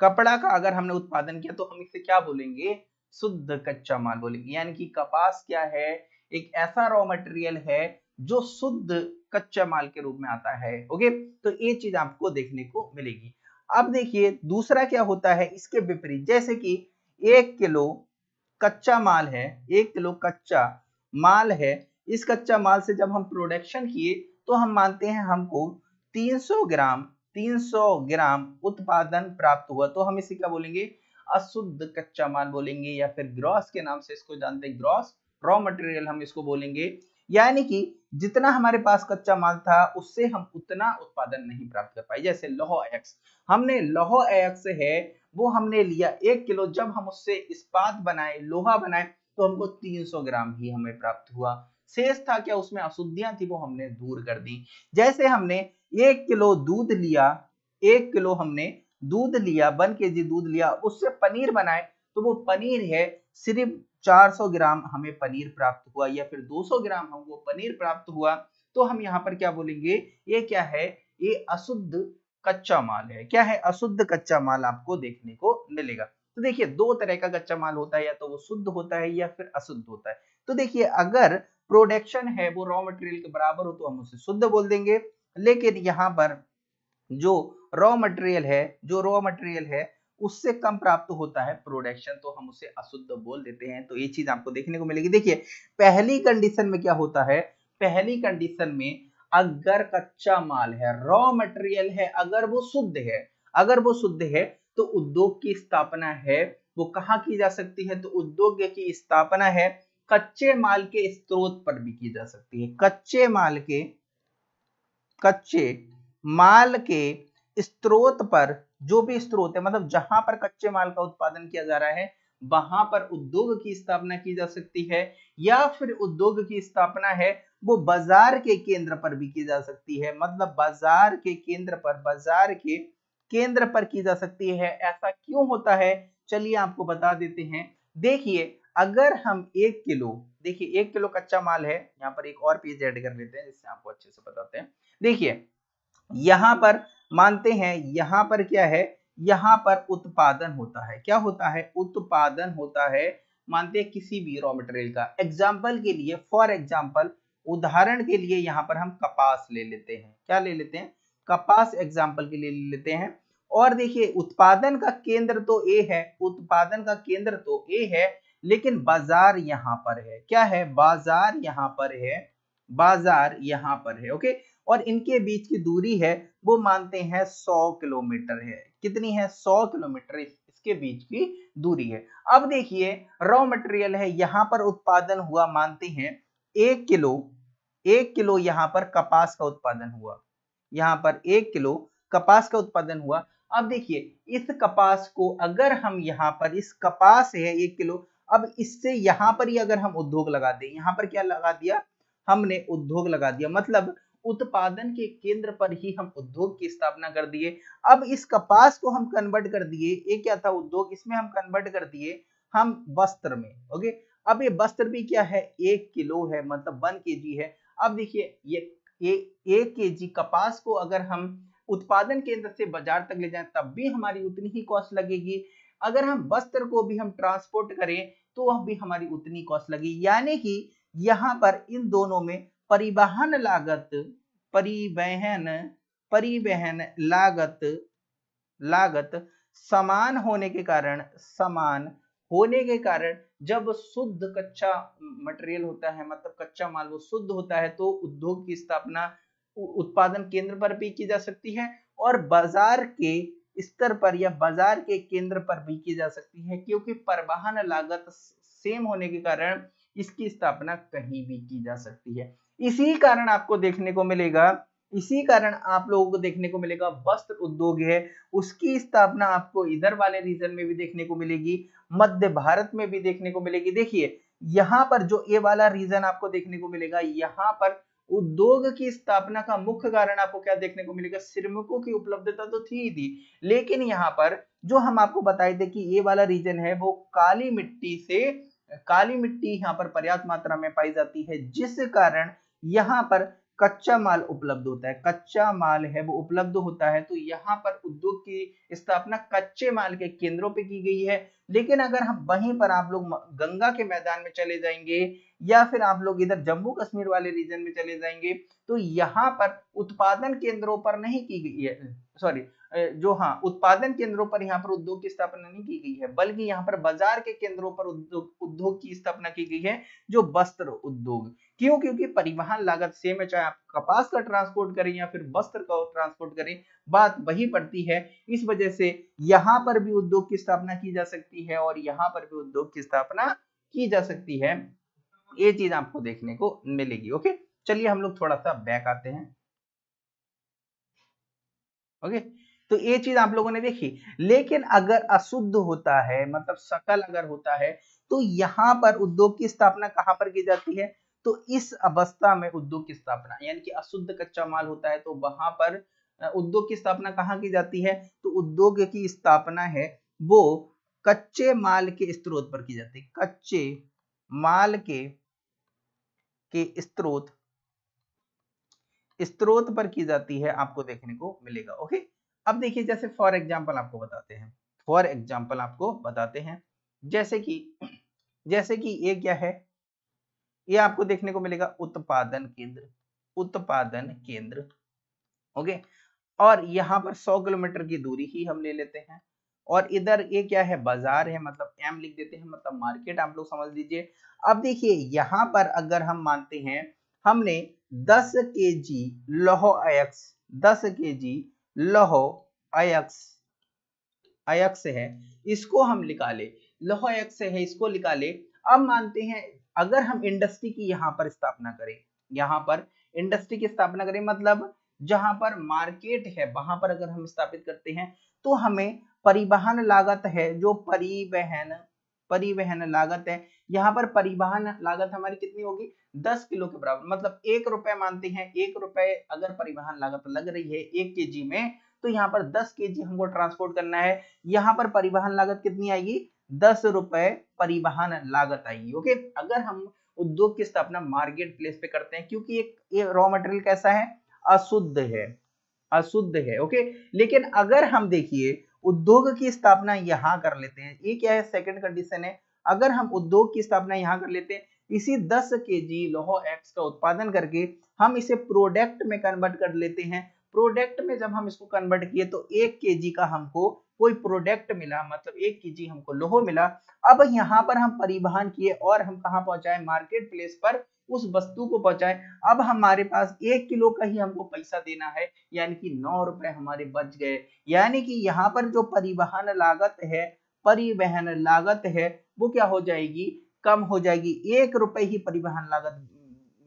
कपड़ा का अगर हमने उत्पादन किया तो हम इसे क्या बोलेंगे, शुद्ध कच्चा माल बोलेंगे। यानी कि कपास क्या है, एक ऐसा रॉ मटेरियल है जो शुद्ध कच्चा माल के रूप में आता है, ओके। तो ये चीज आपको देखने को मिलेगी। अब देखिए दूसरा क्या होता है इसके विपरीत, जैसे कि एक किलो कच्चा माल है, एक किलो कच्चा माल है, इस कच्चा माल से जब हम प्रोडक्शन किए तो हम मानते हैं हमको तीन सौ ग्राम तीन सौ ग्राम उत्पादन प्राप्त हुआ, तो हम इसे क्या बोलेंगे, अशुद्ध कच्चा माल बोलेंगे, या फिर ग्रॉस के नाम से इसको जानते हैं, ग्रॉस रॉ मटेरियल हम इसको बोलेंगे। यानी कि जितना हमारे पास कच्चा माल था उससे हम उतना उत्पादन नहीं प्राप्त कर पाए। जैसे लौह अयस्क, हमने लौह अयस्क है वो हमने लिया एक किलो, जब हम उससे इस्पात बनाए, लोहा बनाए, तो हमको तीन सौ ग्राम ही हमें प्राप्त हुआ, शेष था क्या उसमें अशुद्धियां थी वो हमने दूर कर दी। जैसे हमने एक किलो दूध लिया, एक किलो हमने दूध लिया, वन केजी दूध लिया, उससे पनीर बनाए, तो वो पनीर है सिर्फ चार सौ ग्राम हमें पनीर प्राप्त हुआ, या फिर दो सौ ग्राम हमको पनीर प्राप्त हुआ, तो हम यहाँ पर क्या बोलेंगे, ये क्या है, ये अशुद्ध कच्चा माल है। क्या है, अशुद्ध कच्चा माल आपको देखने को मिलेगा। तो देखिए दो तरह का कच्चा माल होता है, या तो वो शुद्ध होता है या फिर अशुद्ध होता है। तो देखिए अगर प्रोडक्शन है वो रॉ मटेरियल के बराबर हो तो हम उसे शुद्ध बोल देंगे, लेकिन यहाँ पर जो रॉ मटेरियल है जो रॉ मटेरियल है उससे कम प्राप्त होता है प्रोडक्शन, तो हम उसे अशुद्ध बोल देते हैं। तो ये चीज आपको देखने को मिलेगी। देखिए पहली कंडीशन में क्या होता है, पहली कंडीशन में अगर कच्चा माल है रॉ मटेरियल है अगर वो शुद्ध है, अगर वो शुद्ध है तो उद्योग की स्थापना है वो कहाँ की जा सकती है, तो उद्योग की स्थापना है कच्चे माल के स्रोत पर भी की जा सकती है, कच्चे माल के कच्चे माल के स्रोत पर, जो भी स्रोत है मतलब जहां पर कच्चे माल का उत्पादन किया जा रहा है वहां पर उद्योग की स्थापना की जा सकती है, या फिर उद्योग की स्थापना है वो बाजार के केंद्र पर भी की जा सकती है, मतलब बाजार के केंद्र पर बाजार के केंद्र पर की जा सकती है। ऐसा क्यों होता है चलिए आपको बता देते हैं। देखिए अगर हम एक किलो देखिए एक किलो कच्चा माल है, यहाँ पर एक और पेज ऐड कर लेते हैं जिससे आपको अच्छे से बताते हैं। देखिए यहाँ पर मानते हैं यहाँ पर क्या है, यहाँ पर उत्पादन होता है, क्या होता है उत्पादन होता है, मानते हैं किसी भी रॉ मटेरियल का। एग्जाम्पल के लिए फॉर एग्जाम्पल उदाहरण के लिए यहाँ पर हम कपास ले लेते हैं, क्या ले लेते हैं कपास एग्जाम्पल के लिए ले लेते हैं। और देखिए उत्पादन का केंद्र तो ए है, उत्पादन का केंद्र तो ए है, लेकिन बाजार यहाँ पर है, क्या है बाजार यहाँ पर है, बाजार यहाँ पर है ओके। और इनके बीच की दूरी है वो मानते हैं सौ किलोमीटर है, कितनी है सौ किलोमीटर इसके बीच की दूरी है। अब देखिए रॉ मटेरियल है यहाँ पर उत्पादन हुआ, मानते हैं एक किलो एक किलो यहाँ पर कपास का उत्पादन हुआ, यहाँ पर एक किलो कपास का उत्पादन हुआ। अब देखिए इस कपास को अगर हम यहाँ पर इस कपास है एक किलो, अब इससे यहाँ पर ही अगर हम उद्योग लगा दें, यहाँ पर क्या लगा दिया हमने उद्योग लगा दिया, मतलब उत्पादन के केंद्र पर ही हम उद्योग की स्थापना कर दिए। अब इस कपास को हम कन्वर्ट कर दिए, ये क्या था उद्योग, इसमें हम कन्वर्ट कर दिए हम वस्त्र में ओके। अब ये वस्त्र भी क्या है एक किलो है मतलब वन केजी है। अब देखिए ये ये एक केजी कपास को अगर हम उत्पादन केंद्र से बाजार तक ले जाएं तब भी हमारी उतनी ही कॉस्ट लगेगी, अगर हम वस्त्र को भी हम ट्रांसपोर्ट करें तो वह भी हमारी उतनी कॉस्ट लगेगी, यानी कि यहाँ पर इन दोनों में परिवहन लागत परिवहन परिवहन लागत लागत समान होने के कारण समान होने के कारण जब शुद्ध कच्चा मटेरियल होता है मतलब कच्चा माल वो शुद्ध होता है तो उद्योग की स्थापना उत्पादन केंद्र पर भी की जा सकती है और बाजार के स्तर पर या बाजार के केंद्र पर भी की जा सकती है, क्योंकि परिवहन लागत सेम होने के कारण इसकी स्थापना कहीं भी की जा सकती है। इसी कारण आपको देखने को मिलेगा, इसी कारण आप लोगों को देखने को मिलेगा वस्त्र उद्योग है उसकी स्थापना आपको इधर वाले रीजन में भी देखने को मिलेगी, मध्य भारत में भी देखने को मिलेगी। देखिए यहाँ पर जो ये वाला रीजन आपको देखने को मिलेगा यहाँ पर उद्योग की स्थापना का मुख्य कारण आपको क्या देखने को मिलेगा, श्रमिकों की उपलब्धता तो थी ही थी, लेकिन यहाँ पर जो हम आपको बताए थे कि ये वाला रीजन है वो काली मिट्टी से काली मिट्टी यहाँ पर पर्याप्त मात्रा में पाई जाती है, जिस कारण यहाँ पर कच्चा माल उपलब्ध होता है, कच्चा माल है वो उपलब्ध होता है। तो यहाँ पर उद्योग की स्थापना कच्चे माल के केंद्रों पे की गई है, लेकिन अगर हम वहीं पर आप लोग गंगा के मैदान में चले जाएंगे या फिर आप लोग इधर जम्मू कश्मीर वाले रीजन में चले जाएंगे तो यहाँ पर उत्पादन केंद्रों पर नहीं की गई है, सॉरी जो हाँ उत्पादन केंद्रों पर यहाँ पर उद्योग की स्थापना नहीं की गई है, बल्कि यहाँ पर बाजार के केंद्रों पर उद्योग उद्योग की स्थापना की गई है जो वस्त्र उद्योग। क्यों? क्योंकि परिवहन लागत सेम है, चाहे आप कपास का ट्रांसपोर्ट करें या फिर वस्त्र का ट्रांसपोर्ट करें, बात वही पड़ती है। इस वजह से यहाँ पर भी उद्योग की स्थापना की जा सकती है और यहाँ पर भी उद्योग की स्थापना की जा सकती है, ये चीज आपको देखने को मिलेगी ओके। चलिए हम लोग थोड़ा सा बैक आते हैं ओके। तो ये चीज आप लोगों ने देखी, लेकिन अगर अशुद्ध होता है मतलब शकल अगर होता है तो यहाँ पर उद्योग की स्थापना कहाँ पर की जाती है, तो इस अवस्था में उद्योग की स्थापना यानी कि अशुद्ध कच्चा माल होता है तो वहां पर उद्योग की स्थापना कहाँ की जाती है, तो उद्योग की स्थापना है वो कच्चे माल के स्रोत पर की जाती है, कच्चे माल के के स्रोत स्रोत पर की जाती है आपको देखने को मिलेगा ओके। अब देखिए जैसे फॉर एग्जांपल आपको बताते हैं फॉर एग्जाम्पल आपको बताते हैं। जैसे कि जैसे कि ये क्या है, ये आपको देखने को मिलेगा उत्पादन केंद्र, उत्पादन केंद्र, ओके। और यहाँ पर सौ किलोमीटर की दूरी ही हम ले लेते हैं। और इधर ये क्या है, बाजार है, मतलब एम लिख देते हैं, मतलब मार्केट आप लोग समझ लीजिए। अब देखिए यहाँ पर अगर हम मानते हैं हमने दस केजी लौह अयस्क, दस केजी लौह अयस्क, अयस्क है इसको हम निकाले, लौह अयस्क है इसको निकाले। अब मानते हैं अगर हम इंडस्ट्री की यहाँ पर स्थापना करें, यहाँ पर इंडस्ट्री की स्थापना करें, मतलब जहां पर मार्केट है वहां पर अगर हम स्थापित करते हैं तो हमें परिवहन लागत है, जो परिवहन परिवहन लागत है, यहाँ पर परिवहन लागत हमारी कितनी होगी, दस किलो के बराबर, मतलब एक रुपए मानते हैं, एक रुपए अगर परिवहन लागत लग रही है एक केजी में, तो यहाँ पर दस केजी हमको ट्रांसपोर्ट करना है, यहाँ पर परिवहन लागत कितनी आएगी, दस रुपए परिवहन लागत आएगी, ओके। अगर हम उद्योग की स्थापना मार्केट प्लेस पे करते हैं, क्योंकि ये रॉ मटेरियल कैसा है, अशुद्ध है, अशुद्ध है, ओके। लेकिन अगर हम देखिए उद्योग की स्थापना यहाँ कर लेते हैं, ये क्या है, सेकंड कंडीशन है, अगर हम उद्योग की स्थापना यहाँ कर लेते हैं, इसी दस केजी लौह अयस्क का उत्पादन करके हम इसे प्रोडक्ट में कन्वर्ट कर लेते हैं। प्रोडक्ट में जब हम इसको कन्वर्ट किए तो एक केजी का हमको कोई प्रोडक्ट मिला, मतलब एक केजी हमको लोहा मिला। अब यहाँ पर हम परिवहन किए और हम कहाँ पहुंचाए, मार्केट प्लेस पर उस वस्तु को पहुंचाए। अब हमारे पास एक किलो का ही हमको पैसा देना है, यानी कि नौ रुपए हमारे बच गए। यानी कि यहाँ पर जो परिवहन लागत है, परिवहन लागत है वो क्या हो जाएगी, कम हो जाएगी, एक रुपए ही परिवहन लागत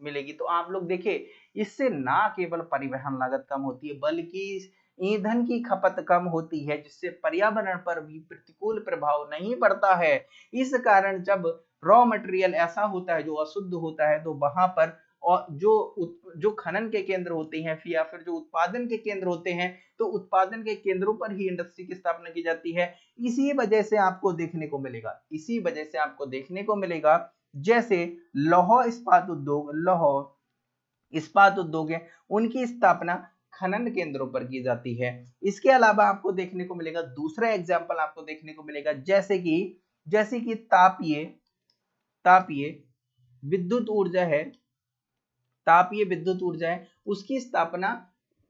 मिलेगी। तो आप लोग देखें, इससे ना केवल परिवहन लागत कम होती है बल्कि ईंधन की खपत कम होती है, जिससे पर्यावरण पर भी प्रतिकूल प्रभाव नहीं पड़ता है। इस कारण जब रॉ मटेरियल ऐसा होता है जो अशुद्ध होता है, तो वहां पर और जो जो खनन के केंद्र होते हैं या फिर जो उत्पादन के केंद्र होते हैं, तो उत्पादन के केंद्रों पर ही इंडस्ट्री की स्थापना की जाती है। इसी वजह से आपको देखने को मिलेगा, इसी वजह से आपको देखने को मिलेगा, जैसे लौह इस्पात उद्योग, लौह इस्पात उद्योग है, उनकी स्थापना खनन केंद्रों पर की जाती है। इसके अलावा आपको देखने को मिलेगा, दूसरा एग्जाम्पल आपको देखने को मिलेगा, जैसे कि जैसे कि तापीय तापीय विद्युत ऊर्जा है, तापीय विद्युत ऊर्जा है, उसकी स्थापना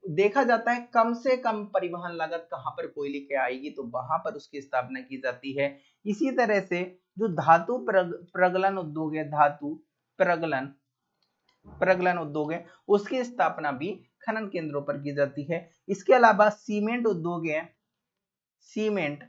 देखा जाता है कम से कम परिवहन लागत कहां पर कोयले के आएगी, तो वहां पर उसकी स्थापना की जाती है। इसी तरह से जो धातु प्रग, प्रगलन उद्योग है, धातु प्रगलन प्रगलन उद्योग है, उसकी स्थापना भी खनन केंद्रों पर की जाती है। इसके अलावा सीमेंट उद्योग है, सीमेंट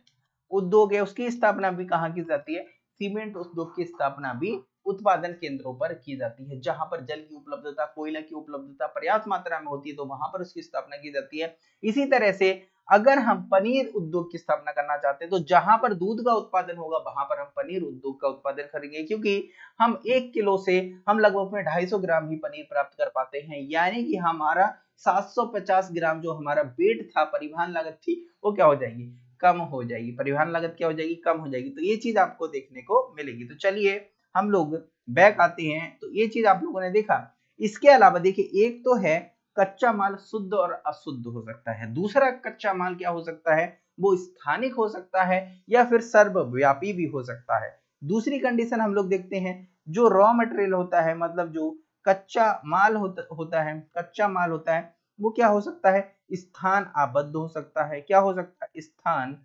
उद्योग है, उसकी स्थापना भी कहां की जाती है, सीमेंट उद्योग की स्थापना भी उत्पादन केंद्रों पर की जाती है। जहां पर जल की उपलब्धता, कोयला की उपलब्धता पर्याप्त मात्रा में होती है, तो वहां पर उसकी स्थापना की जाती है। इसी तरह से अगर हम पनीर उद्योग की स्थापना करना चाहते हैं, तो जहां पर दूध का उत्पादन होगा वहां पर हम पनीर उद्योग का उत्पादन करेंगे, क्योंकि हम एक किलो से हम लगभग में ढाई सौ ग्राम ही पनीर प्राप्त कर पाते हैं। यानी कि हमारा सात सौ पचास ग्राम जो हमारा वेट था, परिवहन लागत थी, वो क्या हो जाएगी, कम हो जाएगी। परिवहन लागत क्या हो जाएगी, कम हो जाएगी। तो ये चीज आपको देखने को मिलेगी। तो चलिए हम लोग बैक आते हैं, तो ये चीज आप लोगों ने देखा। इसके अलावा देखिए, एक तो है कच्चा माल शुद्ध और अशुद्ध हो सकता है, दूसरा कच्चा माल क्या हो सकता है, वो स्थानिक हो सकता है या फिर सर्वव्यापी भी हो सकता है। दूसरी कंडीशन हम लोग देखते हैं, जो रॉ मटेरियल होता है, मतलब जो कच्चा माल होता, होता है कच्चा माल होता है वो क्या हो सकता है, स्थान आबद्ध हो सकता है। क्या हो सकता है, स्थान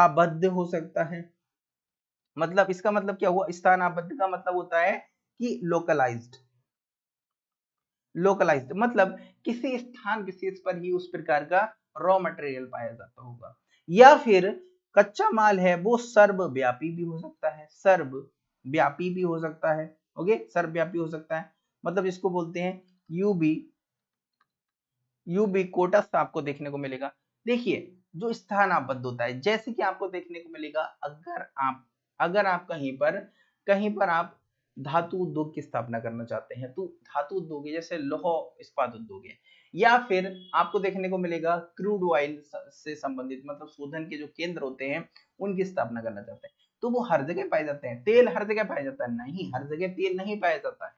आबद्ध हो सकता है। मतलब इसका मतलब क्या हुआ, स्थान आबद्ध का मतलब होता है कि लोकलाइज्ड, लोकलाइज्ड मतलब किसी स्थान विशेष पर ही उस प्रकार का रॉ मटेरियल पाया जाता होगा। या फिर कच्चा माल है वो सर्वव्यापी भी हो सकता है, सर्वव्यापी भी हो सकता है, ओके, सर्वव्यापी हो सकता है, मतलब इसको बोलते हैं यूबी यूबी कोटस आपको देखने को मिलेगा। देखिए, जो स्थान आबद्ध होता है, जैसे कि आपको देखने को मिलेगा, अगर आप अगर आप कहीं पर कहीं पर आप धातु उद्योग की स्थापना करना चाहते हैं, तो धातु उद्योग जैसे लौह इस्पात उद्योग है, या फिर आपको देखने को मिलेगा क्रूड ऑयल से संबंधित, मतलब शोधन के जो केंद्र होते हैं उनकी स्थापना करना चाहते हैं, तो वो हर जगह पाए जाते हैं। तेल हर जगह पाया जाता है? नहीं, हर जगह तेल नहीं पाया जाता है।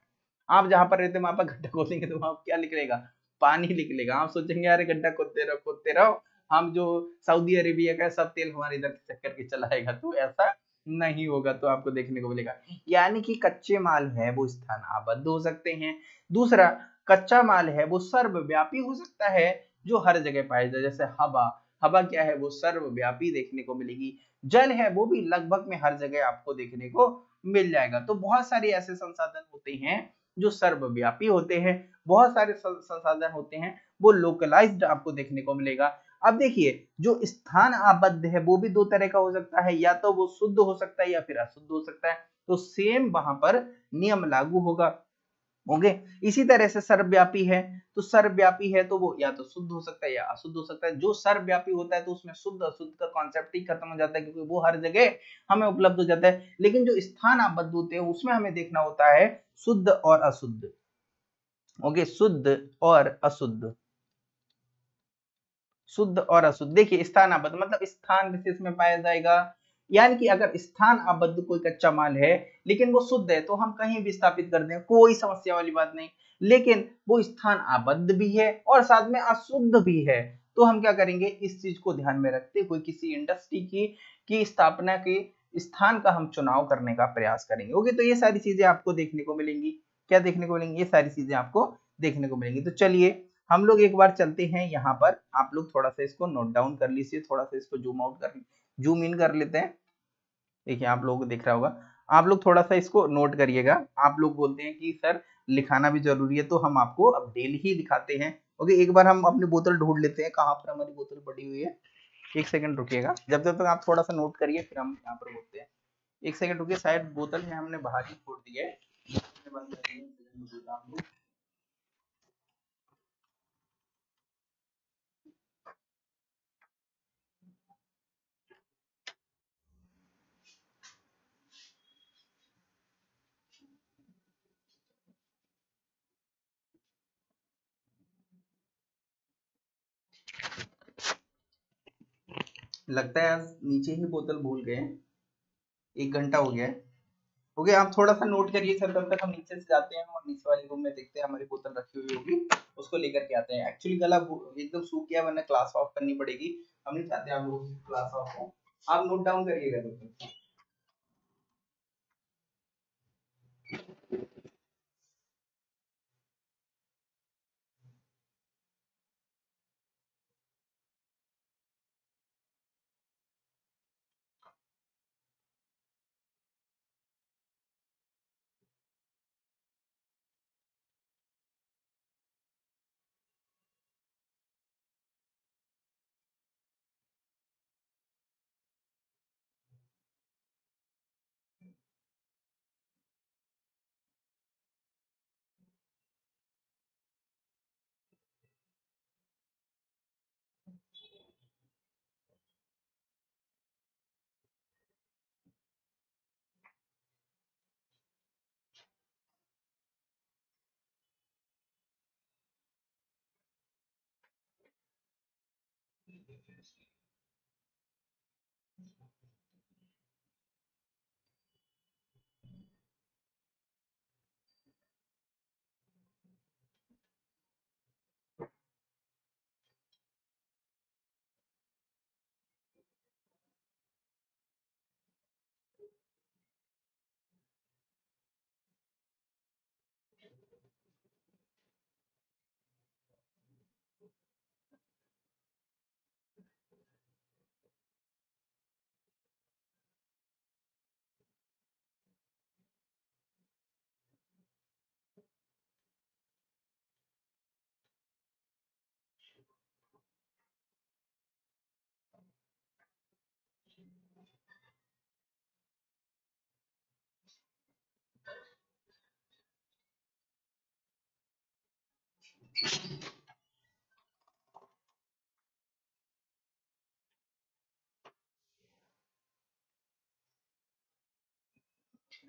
आप जहां पर रहते हैं वहां पर गड्ढा खोदेंगे तो वहां क्या निकलेगा, पानी निकलेगा। आप सोचेंगे अरे गड्ढा खोदते रहो खोदते रहो हम जो सऊदी अरेबिया का सब तेल हमारे इधर चक्कर के चलाएगा, तो ऐसा नहीं होगा, तो आपको देखने को मिलेगा। यानी कि कच्चे माल है वो स्थान आबद्ध हो सकते हैं। दूसरा, कच्चा माल है वो सर्वव्यापी हो सकता है जो हर जगह पाया जाए, जैसे हवा, हवा क्या है वो सर्वव्यापी देखने को मिलेगी। जल है वो भी लगभग में हर जगह आपको देखने को मिल जाएगा। तो बहुत सारे ऐसे संसाधन होते हैं जो सर्वव्यापी होते हैं, बहुत सारे संसाधन होते हैं वो लोकलाइज्ड आपको देखने को मिलेगा। अब देखिए, जो स्थान आबद्ध है वो भी दो तरह का हो सकता है, या तो वो शुद्ध हो सकता है या फिर अशुद्ध हो सकता है, तो सेम वहां पर नियम लागू होगा। ओके, इसी तरह से सर्वव्यापी है, तो सर्वव्यापी है तो वो या तो शुद्ध हो सकता है या अशुद्ध हो सकता है। जो सर्वव्यापी होता है तो उसमें शुद्ध अशुद्ध का कॉन्सेप्ट ही खत्म हो जाता है, क्योंकि वो हर जगह हमें उपलब्ध हो जाता है। लेकिन जो स्थान आबद्ध होते हैं उसमें हमें देखना होता है शुद्ध और अशुद्ध। ओके, शुद्ध और अशुद्ध, शुद्ध और अशुद्ध। देखिए, स्थान आबद्ध मतलब स्थान विशेष में पाया जाएगा, यानी कि अगर स्थान आबद्ध कोई कच्चा माल है लेकिन वो शुद्ध है तो हम कहीं भी स्थापित कर दें, कोई समस्या वाली बात नहीं। लेकिन वो स्थान आबद्ध भी है और साथ में अशुद्ध भी है, तो हम क्या करेंगे, इस चीज को ध्यान में रखते हुए किसी इंडस्ट्री की की स्थापना के स्थान का हम चुनाव करने का प्रयास करेंगे। ओके, तो ये सारी चीजें आपको देखने को मिलेंगी। क्या देखने को मिलेंगी? ये सारी चीजें आपको देखने को मिलेंगी। तो चलिए हम लोग एक बार चलते हैं यहाँ पर। आप लोग थोड़ा सा इसको नोट डाउन कर लीजिए, थोड़ा सा इसको जूम आउट कर, जूम इन कर लेते हैं। देखिए, आप लोगों को दिख रहा होगा, आप लोग थोड़ा सा इसको नोट करिएगा। आप लोग बोलते हैं कि सर लिखाना भी जरूरी है, तो हम आपको अब डेली ही दिखाते हैं। ओके, एक बार हम अपनी बोतल ढूंढ लेते हैं, कहाँ पर हमारी बोतल पड़ी हुई है। एक सेकंड रुकिएगा, जब जब तक आप थोड़ा सा नोट करिए, फिर हम यहाँ पर बोलते हैं। एक सेकंड रुकिए, शायद बोतल में हमने बाहर ही छोड़ दी है। लगता है आज नीचे ही बोतल भूल गए, एक घंटा हो गया है। ओके, आप थोड़ा सा नोट करिए सर, तब तक हम नीचे से जाते हैं और नीचे वाले रूम में देखते हैं हमारी बोतल रखी हुई होगी, उसको लेकर के आते हैं। एक्चुअली गला एकदम सूख गया, वरना क्लास ऑफ करनी पड़ेगी, हम नहीं चाहते आप लोग क्लास ऑफ हो। आप नोट डाउन करिएगा दोस्तों।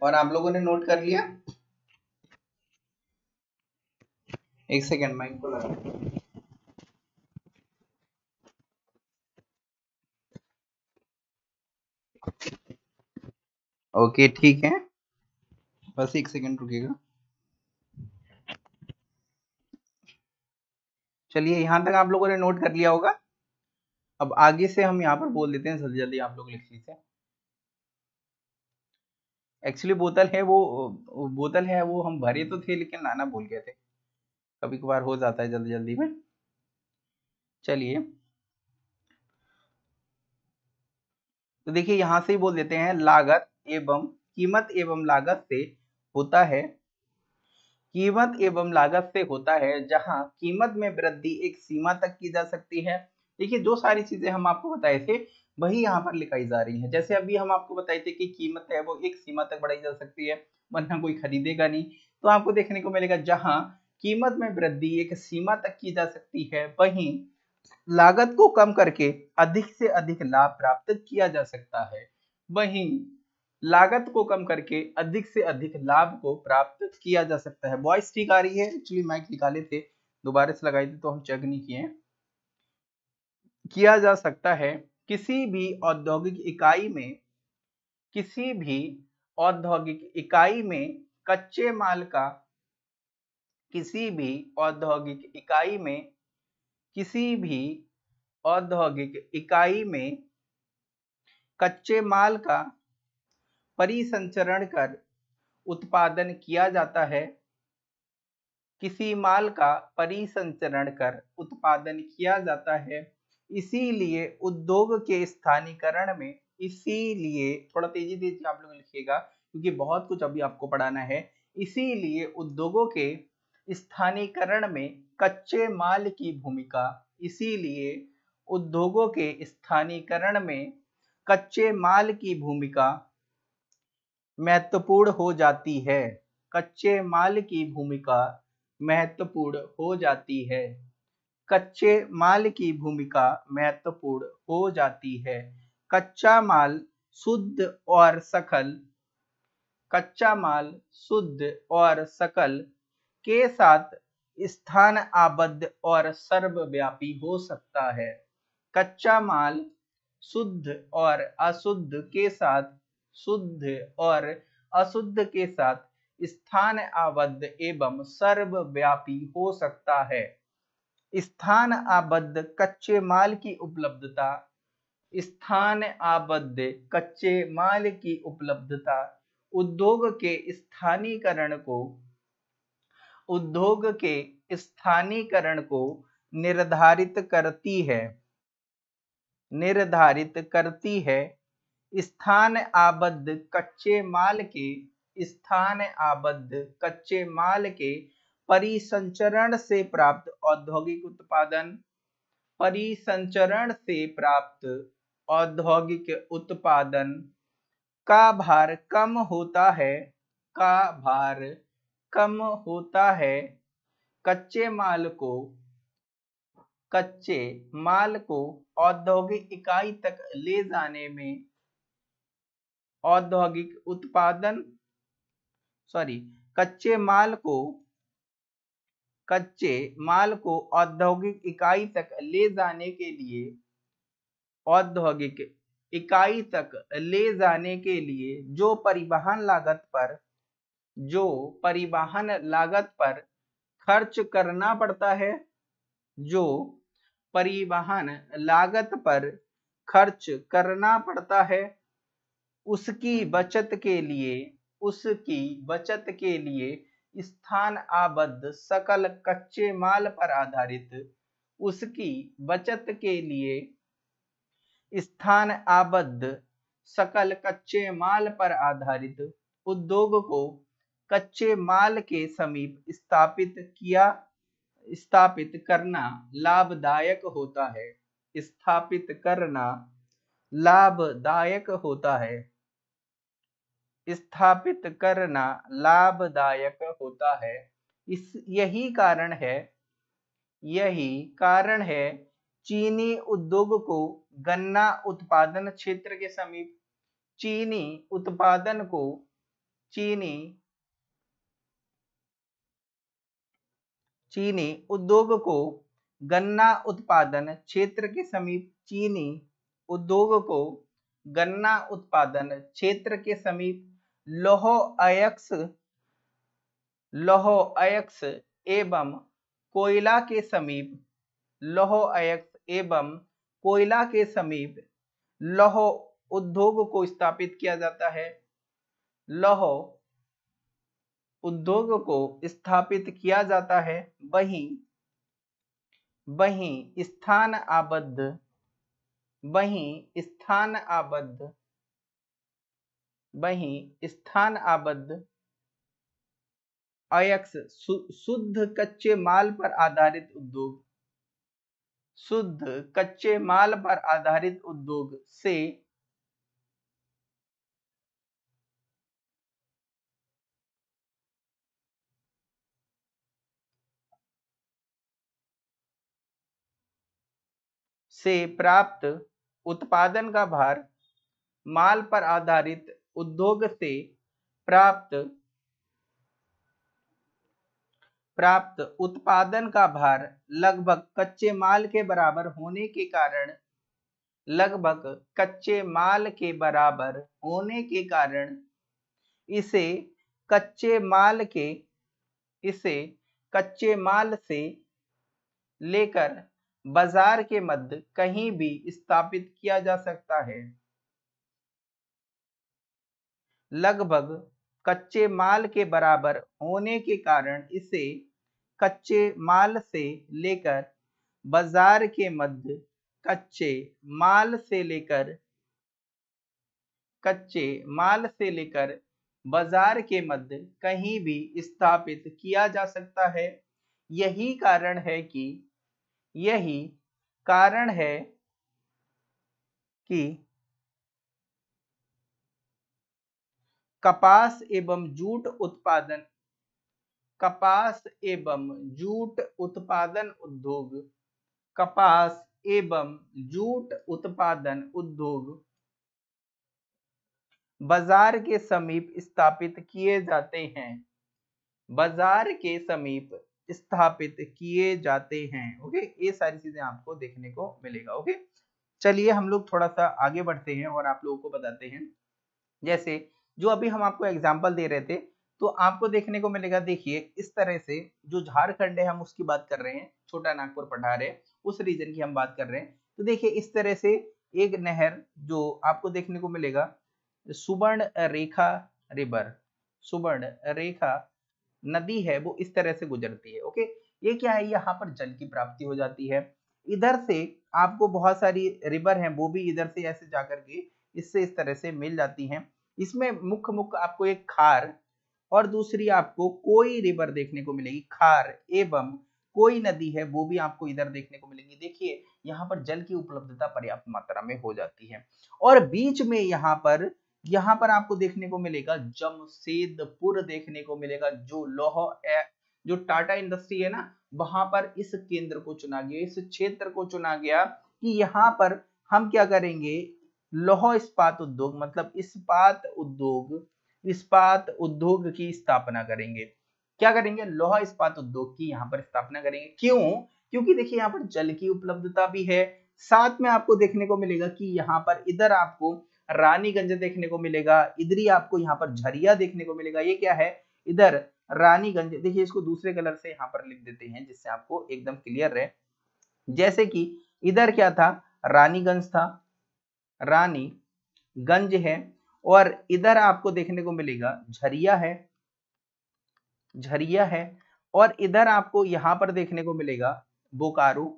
और आप लोगों ने नोट कर लिया? एक सेकंड, माइक को लगा। ओके, ठीक है, बस एक सेकंड रुकिएगा। चलिए, यहाँ तक आप लोगों ने नोट कर लिया होगा। अब आगे से हम यहाँ पर बोल देते हैं जल्दी जल्दी, आप लोग लिख लीजिए। एक्चुअली बोतल है वो बोतल है वो हम भरे तो थे लेकिन लाना भूल गए थे, कभी कभार हो जाता है जल्दी जल्दी में। चलिए तो देखिए यहां से ही बोल देते हैं, लागत एवं कीमत एवं लागत से होता है कीमत एवं लागत से होता है जहां कीमत में वृद्धि एक सीमा तक की जा सकती है। देखिए जो सारी चीजें हम आपको बताए थे वही यहाँ पर लिखाई जा रही है। जैसे अभी हम आपको बताए थे कि कीमत है वो एक सीमा तक बढ़ाई जा सकती है वरना कोई खरीदेगा नहीं, तो आपको देखने को मिलेगा जहां कीमत में वृद्धि एक सीमा तक की जा सकती है वहीं लागत को कम करके अधिक से अधिक लाभ प्राप्त किया जा सकता है वहीं लागत को कम करके अधिक से अधिक लाभ को प्राप्त किया जा सकता है। वॉइस ठीक आ रही है? एक्चुअली माइक निकाले थे, दोबारा से लगाए थे तो हम चेक नहीं किए। किया जा सकता है किसी भी औद्योगिक इकाई में किसी भी औद्योगिक इकाई में कच्चे माल का किसी भी औद्योगिक इकाई में किसी भी औद्योगिक इकाई में कच्चे माल का परिसंचरण कर उत्पादन किया जाता है किसी माल का परिसंचरण कर उत्पादन किया जाता है। इसीलिए उद्योग के स्थानीयकरण में इसीलिए थोड़ा तेजी तेजी आप लोग लिखिएगा क्योंकि बहुत कुछ अभी आपको पढ़ाना है। इसीलिए उद्योगों के स्थानीयकरण में कच्चे माल की भूमिका इसीलिए उद्योगों के स्थानीयकरण में कच्चे माल की भूमिका महत्वपूर्ण हो जाती है कच्चे माल की भूमिका महत्वपूर्ण हो जाती है कच्चे माल की भूमिका महत्वपूर्ण हो जाती है। कच्चा माल शुद्ध और सकल कच्चा माल शुद्ध और सकल के साथ स्थान आबद्ध और सर्वव्यापी हो सकता है। कच्चा माल शुद्ध और अशुद्ध के साथ शुद्ध और अशुद्ध के साथ स्थान आबद्ध एवं सर्वव्यापी हो सकता है। स्थान आबद्ध कच्चे माल की उपलब्धता स्थान आबद्ध कच्चे माल की उपलब्धता उद्योग के स्थानीयकरण को उद्योग के स्थानीयकरण को निर्धारित करती है निर्धारित करती है स्थान आबद्ध कच्चे माल के स्थान आबद्ध कच्चे माल के परिसंचरण से प्राप्त औद्योगिक उत्पादन परिसंचरण से प्राप्त औद्योगिक उत्पादन का भार कम होता है का भार कम होता है कच्चे माल को कच्चे माल को औद्योगिक इकाई तक ले जाने में औद्योगिक उत्पादन सॉरी कच्चे माल को कच्चे माल को औद्योगिक इकाई तक ले जाने के लिए औद्योगिक इकाई तक ले जाने के लिए जो परिवहन लागत पर जो परिवहन लागत पर खर्च करना पड़ता है जो परिवहन लागत पर खर्च करना पड़ता है उसकी बचत के लिए उसकी बचत के लिए स्थान आबद्ध सकल कच्चे माल पर आधारित उसकी बचत के लिए स्थान आबद्ध सकल कच्चे माल पर आधारित उद्योग को कच्चे माल के समीप स्थापित किया स्थापित करना लाभदायक होता है स्थापित करना लाभदायक होता है स्थापित करना लाभदायक होता है। इस यही कारण है यही कारण है चीनी उद्योग को गन्ना उत्पादन क्षेत्र के समीप चीनी उत्पादन को चीनी चीनी उद्योग को गन्ना उत्पादन क्षेत्र के समीप चीनी उद्योग को गन्ना उत्पादन क्षेत्र के समीप लौह अयस्क लौह अयस्क एवं कोयला के समीप लौह अयस्क एवं कोयला के समीप लौह उद्योग को स्थापित किया जाता है। लौह उद्योग को स्थापित किया जाता है। वहीं वहीं स्थान आबद्ध वहीं स्थान आबद्ध वहीं स्थान आबद्ध अयस्क शुद्ध कच्चे माल पर आधारित उद्योग शुद्ध कच्चे माल पर आधारित उद्योग से से प्राप्त उत्पादन का भार माल पर आधारित उद्योग से प्राप्त प्राप्त उत्पादन का भार लगभग कच्चे माल के बराबर होने के कारण लगभग कच्चे माल के बराबर होने के कारण इसे कच्चे माल के इसे कच्चे माल से लेकर बाजार के मध्य कहीं भी स्थापित किया जा सकता है। लगभग कच्चे माल के बराबर होने के कारण इसे कच्चे माल से लेकर बाजार के मध्य कच्चे माल से लेकर कच्चे माल से लेकर बाजार के मध्य कहीं भी स्थापित किया जा सकता है। यही कारण है कि यही कारण है कि कपास एवं जूट उत्पादन कपास एवं जूट उत्पादन उद्योग कपास एवं जूट उत्पादन उद्योग बाजार के समीप स्थापित किए जाते हैं। बाजार के समीप स्थापित किए जाते हैं। ओके, ये सारी चीजें आपको देखने को मिलेगा। ओके, चलिए हम लोग थोड़ा सा आगे बढ़ते हैं और आप लोगों को बताते हैं। जैसे जो अभी हम आपको एग्जाम्पल दे रहे थे तो आपको देखने को मिलेगा। देखिए, इस तरह से जो झारखंड है हम उसकी बात कर रहे हैं, छोटा नागपुर पढ़ा रहे हैं, उस रीजन की हम बात कर रहे हैं। तो देखिए, इस तरह से एक नहर जो आपको देखने को मिलेगा, सुबर्ण रेखा रिवर सुबर्ण रेखा नदी है, वो इस तरह से गुजरती है। ओके, ये क्या है, यहाँ पर जल की प्राप्ति हो जाती है। इधर से आपको बहुत सारी रिवर है, वो भी इधर से ऐसे जाकर के इससे इस तरह से मिल जाती है। इसमें मुख्य मुख्य आपको एक खार और दूसरी आपको कोई रिवर देखने को मिलेगी। खार एवं कोई नदी है, वो भी आपको इधर देखने को मिलेगी। देखिए, यहाँ पर जल की उपलब्धता पर्याप्त मात्रा में हो जाती है। और बीच में यहाँ पर यहाँ पर आपको देखने को मिलेगा जमशेदपुर देखने को मिलेगा, जो लौह जो टाटा इंडस्ट्री है ना, वहां पर इस केंद्र को चुना गया, इस क्षेत्र को चुना गया कि यहाँ पर हम क्या करेंगे, लौह इस्पात उद्योग मतलब इस्पात उद्योग इस्पात उद्योग की स्थापना करेंगे। क्या करेंगे, लौह इस्पात उद्योग की यहाँ पर स्थापना करेंगे। क्यों? क्योंकि देखिए, यहाँ पर जल की उपलब्धता भी है, साथ में आपको देखने को मिलेगा कि यहाँ पर इधर आपको रानीगंज देखने को मिलेगा, इधरी आपको यहाँ पर झरिया देखने को मिलेगा। ये क्या है, इधर रानीगंज, देखिए इसको दूसरे कलर से यहाँ पर लिख देते हैं जिससे आपको एकदम क्लियर रहे। जैसे कि इधर क्या था, रानीगंज था, रानीगंज है, और इधर आपको देखने को मिलेगा झरिया है, झरिया है, और इधर आपको यहां पर देखने को मिलेगा बोकारो,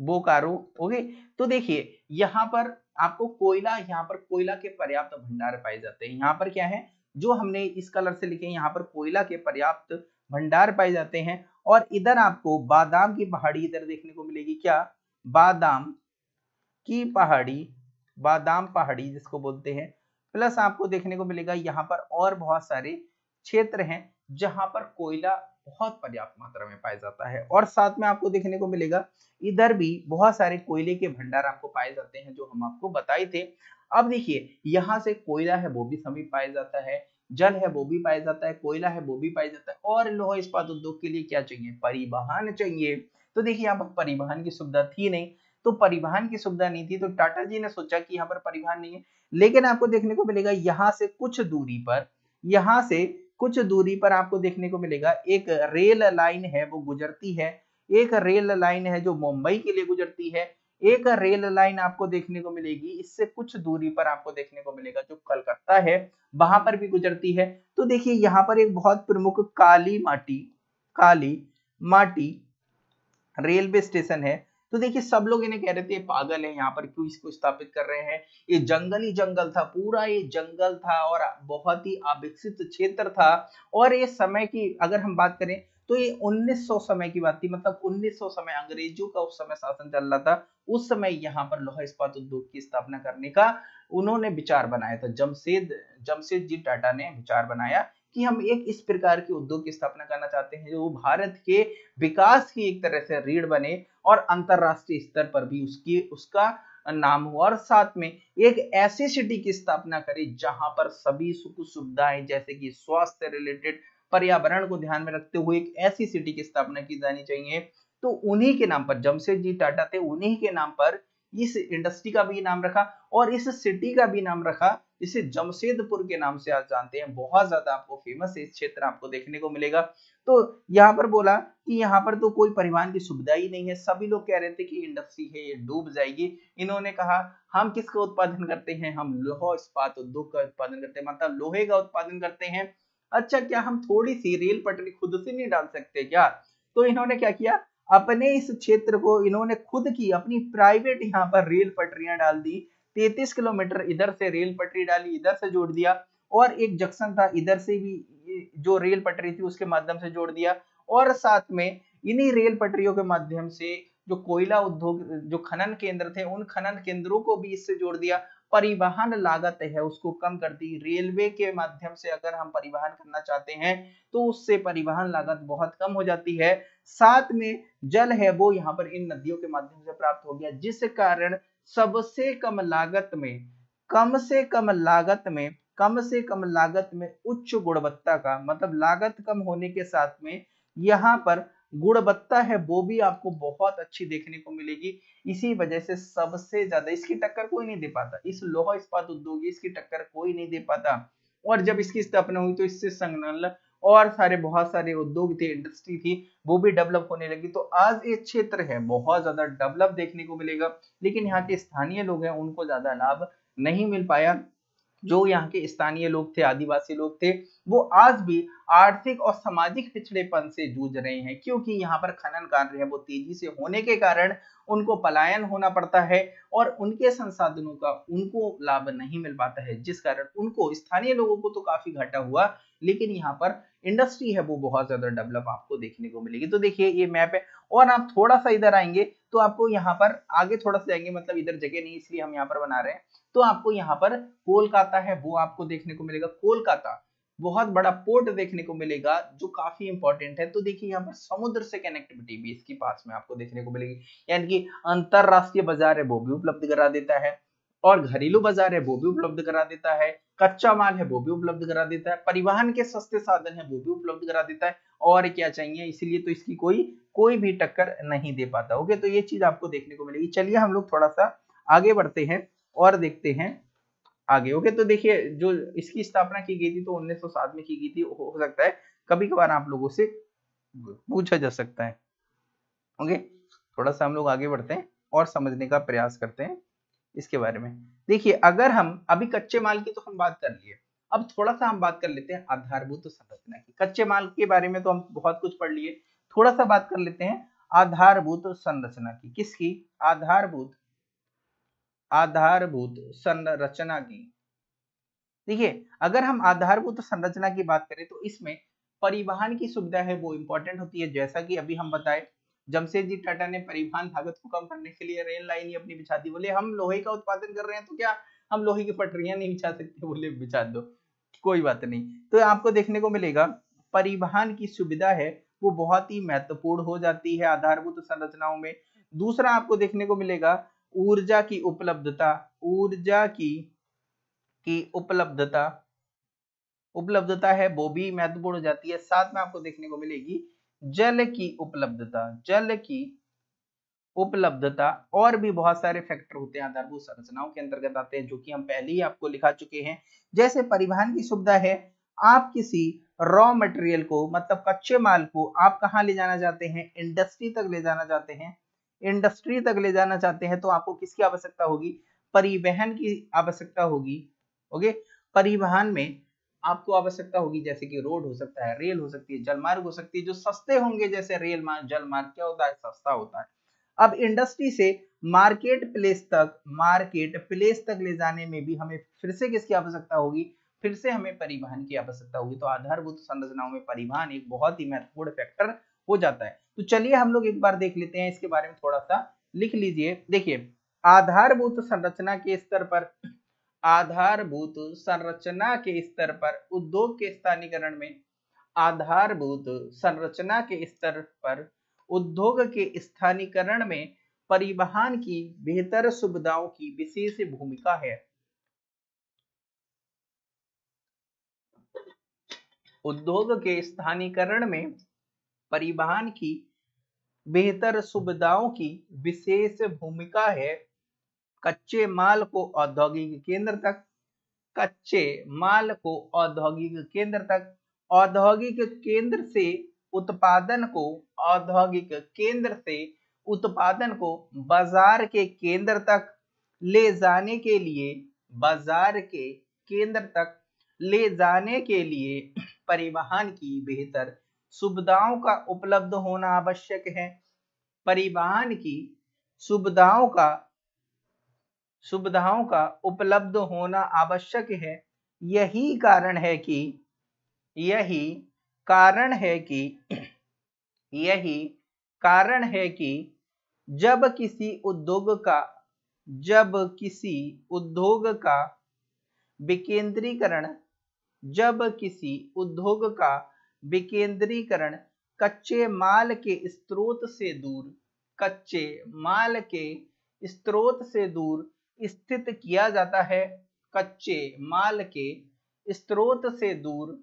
बोकारो। ओके, तो देखिए, यहाँ पर आपको कोयला, यहाँ पर कोयला के पर्याप्त भंडार पाए जाते हैं। यहाँ पर क्या है, जो हमने इस कलर से लिखे, यहाँ पर कोयला के पर्याप्त भंडार पाए जाते हैं। और इधर आपको बादाम की पहाड़ी इधर देखने को मिलेगी। क्या, बादाम की पहाड़ी, बादाम पहाड़ी जिसको बोलते हैं। प्लस आपको देखने को मिलेगा यहाँ पर और बहुत सारे क्षेत्र हैं जहां पर कोयला बहुत पर्याप्त मात्रा में पाया जाता है। और साथ में आपको देखने को मिलेगा इधर भी बहुत सारे कोयले के भंडार आपको पाए जाते हैं, जो हम आपको बताए थे। अब देखिए, यहाँ से कोयला है वो भी समीप पाया जाता है, जल है वो भी पाया जाता है, कोयला है वो भी पाया जाता है, और लौह इस्पात उद्योग के लिए क्या चाहिए, परिवहन चाहिए। तो देखिए, यहाँ पर परिवहन की सुविधा थी नहीं, तो परिवहन की सुविधा नहीं थी तो टाटा जी ने सोचा कि यहाँ पर परिवहन नहीं है। लेकिन आपको देखने को मिलेगा यहाँ से कुछ दूरी पर यहाँ से कुछ दूरी पर आपको देखने को मिलेगा एक रेल लाइन है, वो गुजरती है। एक रेल लाइन है जो मुंबई के लिए गुजरती है, एक रेल लाइन आपको देखने को मिलेगी, इससे कुछ दूरी पर आपको देखने को मिलेगा जो कलकत्ता है, वहां पर भी गुजरती है। तो देखिए यहाँ पर एक बहुत प्रमुख काली माटी काली माटी रेलवे स्टेशन है। तो देखिए सब लोग इन्हें कह रहे थे पागल है, यहाँ पर क्यों इसको स्थापित कर रहे हैं, ये जंगल ही जंगल था, पूरा ये जंगल था और बहुत ही अविकसित क्षेत्र था। और ये समय की अगर हम बात करें तो ये उन्नीस सौ समय की बात थी, मतलब उन्नीस सौ समय अंग्रेजों का उस समय शासन चल रहा था। उस समय यहाँ पर लोहा इस्पात उद्योग की स्थापना करने का उन्होंने विचार बनाया था, जमशेद जमशेद जी टाटा ने विचार बनाया कि हम एक इस प्रकार के उद्योग की स्थापना करना चाहते हैं जो भारत के विकास की एक तरह से रीढ़ बने और अंतरराष्ट्रीय स्तर पर भी उसकी उसका नाम हुआ, और साथ में एक ऐसी सिटी की स्थापना करें जहां पर सभी सुख सुविधाएं जैसे कि स्वास्थ्य रिलेटेड, पर्यावरण को ध्यान में रखते हुए एक ऐसी सिटी की स्थापना की जानी चाहिए। तो उन्हीं के नाम पर, जमशेद जी टाटा थे, उन्हीं के नाम पर इस इंडस्ट्री का भी नाम रखा और इस सिटी का भी नाम रखा, इसे जमशेदपुर के नाम से आज जानते हैं। बहुत ज्यादा आपको फेमस है इस क्षेत्र, आपको देखने को मिलेगा। तो यहाँ पर बोला कि यहाँ पर तो कोई परिवहन की सुविधा ही नहीं है, सभी लोग कह रहे थे कि इंडस्ट्री है ये डूब जाएगी। इन्होंने कहा हम किसका उत्पादन करते हैं, हम लोहा इस्पात उद्योग का उत्पादन करते हैं, मतलब लोहे का उत्पादन करते हैं। अच्छा, क्या हम थोड़ी सी रेल पटरी खुद से नहीं डाल सकते क्या? तो इन्होंने क्या किया, अपने इस क्षेत्र को इन्होंने खुद की अपनी प्राइवेट यहाँ पर रेल पटरियां डाल दी। तैंतीस किलोमीटर इधर से रेल पटरी डाली, इधर से जोड़ दिया, और एक जंक्शन था इधर से भी जो रेल पटरी थी उसके माध्यम से जोड़ दिया। और साथ में इन्हीं रेल पटरियों के माध्यम से जो कोयला उद्योग, जो खनन केंद्र थे, उन खनन केंद्रों को भी इससे जोड़ दिया। परिवहन लागत है उसको कम कर दी। रेलवे के माध्यम से अगर हम परिवहन करना चाहते हैं तो उससे परिवहन लागत बहुत कम हो जाती है। साथ में जल है वो यहाँ पर इन नदियों के माध्यम से प्राप्त हो गया, जिस कारण सबसे कम लागत में कम से कम लागत में कम से कम लागत में उच्च गुणवत्ता का, मतलब लागत कम होने के साथ में यहाँ पर गुणवत्ता है वो भी आपको बहुत अच्छी देखने को मिलेगी। इसी वजह से सबसे ज्यादा इसकी टक्कर कोई नहीं दे पाता, इस लोहा इस्पात उद्योग इसकी टक्कर कोई नहीं दे पाता। और जब इसकी स्थापना हुई तो इससे संलग्न और सारे बहुत सारे उद्योग थे, इंडस्ट्री थी, वो भी डेवलप होने लगी। तो आज ये क्षेत्र है बहुत ज्यादा डेवलप देखने को मिलेगा, लेकिन यहाँ के स्थानीय लोग हैं उनको ज्यादा लाभ नहीं मिल पाया। जो यहाँ के स्थानीय लोग थे, आदिवासी लोग थे, वो आज भी आर्थिक और सामाजिक पिछड़ेपन से जूझ रहे हैं, क्योंकि यहाँ पर खनन कार्य है वो तेजी से होने के कारण उनको पलायन होना पड़ता है और उनके संसाधनों का उनको लाभ नहीं मिल पाता है, जिस कारण उनको, स्थानीय लोगों को तो काफी घाटा हुआ, लेकिन यहाँ पर इंडस्ट्री है वो बहुत ज्यादा डेवलप आपको देखने को मिलेगी। तो देखिए ये मैप है, और आप थोड़ा सा इधर आएंगे तो आपको यहाँ पर आगे थोड़ा सा जाएंगे, मतलब इधर जगह नहीं इसलिए हम यहाँ पर बना रहे हैं, तो आपको यहाँ पर कोलकाता है वो आपको देखने को मिलेगा। कोलकाता बहुत बड़ा पोर्ट देखने को मिलेगा जो काफी इंपॉर्टेंट है। तो देखिए यहाँ पर समुद्र से कनेक्टिविटी भी इसके पास में आपको देखने को मिलेगी, यानी कि अंतरराष्ट्रीय बाजार है वो भी उपलब्ध करा देता है, और घरेलू बाजार है वो भी उपलब्ध करा देता है, कच्चा माल है वो भी उपलब्ध करा देता है, परिवहन के सस्ते साधन है वो भी उपलब्ध करा देता है। और क्या चाहिए, इसलिए तो इसकी कोई कोई भी टक्कर नहीं दे पाता। ओके, तो ये चीज आपको देखने को मिलेगी। चलिए हम लोग थोड़ा सा आगे बढ़ते हैं और देखते हैं आगे। ओके, तो देखिए जो इसकी स्थापना की गई थी तो उन्नीस सौ सात में की गई थी, हो सकता है कभी कभार आप लोगों से पूछा जा सकता है। ओके, थोड़ा सा हम लोग आगे बढ़ते हैं और समझने का प्रयास करते हैं इसके बारे में। देखिए, अगर हम अभी कच्चे माल की तो हम बात कर लिए, अब थोड़ा सा हम बात कर लेते हैं आधारभूत संरचना की। कच्चे माल के बारे में तो हम बहुत कुछ पढ़ लिए, थोड़ा सा बात कर लेते हैं आधारभूत संरचना की। किसकी? आधारभूत आधारभूत संरचना की। देखिए, अगर हम आधारभूत संरचना की बात करें तो इसमें परिवहन की सुविधा है वो इंपॉर्टेंट होती है। जैसा कि अभी हम बताए, जमशेद जी टाटा ने परिवहन लागत को कम करने के लिए रेल लाइन ही अपनी बिछा दी। बोले हम लोहे का उत्पादन कर रहे हैं तो क्या हम लोहे की पटरियां नहीं बिछा सकते? बोले बिछा दो, कोई बात नहीं। तो आपको देखने को मिलेगा परिवहन की सुविधा है वो बहुत ही महत्वपूर्ण हो जाती है आधारभूत संरचनाओं में। दूसरा आपको देखने को मिलेगा ऊर्जा की उपलब्धता। ऊर्जा की की उपलब्धता उपलब्धता है वो भी महत्वपूर्ण हो जाती है। साथ में आपको देखने को मिलेगी जल की उपलब्धता। जल की उपलब्धता और भी बहुत सारे फैक्टर होते हैं आधारभूत संरचनाओं के अंतर्गत आते हैं, जो कि हम पहले ही आपको लिखा चुके हैं। जैसे परिवहन की सुविधा है, आप किसी रॉ मटेरियल को मतलब कच्चे माल को आप कहाँ ले जाना चाहते हैं, इंडस्ट्री तक ले जाना चाहते हैं। इंडस्ट्री तक ले जाना चाहते हैं तो आपको किसकी आवश्यकता होगी, परिवहन की आवश्यकता होगी। ओके, परिवहन में आपको आवश्यकता होगी जैसे कि रोड हो सकता है, रेल हो सकती है, जलमार्ग हो सकती है, जो सस्ते होंगे जैसे रेल मार्ग, जलमार्ग क्या होता है, सस्ता होता है। अब इंडस्ट्री से मार्केट प्लेस तक, मार्केट प्लेस तक ले जाने में भी हमें फिर से किसकी आवश्यकता होगी, फिर से हमें परिवहन की आवश्यकता होगी। तो आधारभूत संरचनाओं में परिवहन एक बहुत ही महत्वपूर्ण फैक्टर हो जाता है। तो चलिए हम लोग एक बार देख लेते हैं, इसके बारे में थोड़ा सा लिख लीजिए। देखिए, आधारभूत संरचना के स्तर पर, आधारभूत संरचना के स्तर पर उद्योग के स्थानीयकरण में, आधारभूत संरचना के स्तर पर उद्योग के स्थानीयकरण में परिवहन की बेहतर सुविधाओं की विशेष भूमिका है। उद्योग के स्थानीयकरण में परिवहन की बेहतर सुविधाओं की विशेष भूमिका है। कच्चे माल को औद्योगिक केंद्र तक, कच्चे माल को औद्योगिक केंद्र तक, औद्योगिक केंद्र से उत्पादन को, औद्योगिक केंद्र से उत्पादन को बाजार के केंद्र तक ले जाने के लिए, बाजार के केंद्र तक ले जाने के लिए परिवहन की बेहतर सुविधाओं का उपलब्ध होना आवश्यक है। परिवहन की सुविधाओं का, सुविधाओं का उपलब्ध होना आवश्यक है। यही कारण है कि, यही कारण है कि, यही कारण है कि जब किसी उद्योग का, जब किसी उद्योग का विकेंद्रीकरण, जब किसी उद्योग का विकेंद्रीकरण कच्चे माल के स्रोत से दूर, कच्चे माल के स्रोत से दूर स्थित किया जाता है, कच्चे माल के स्रोत से दूर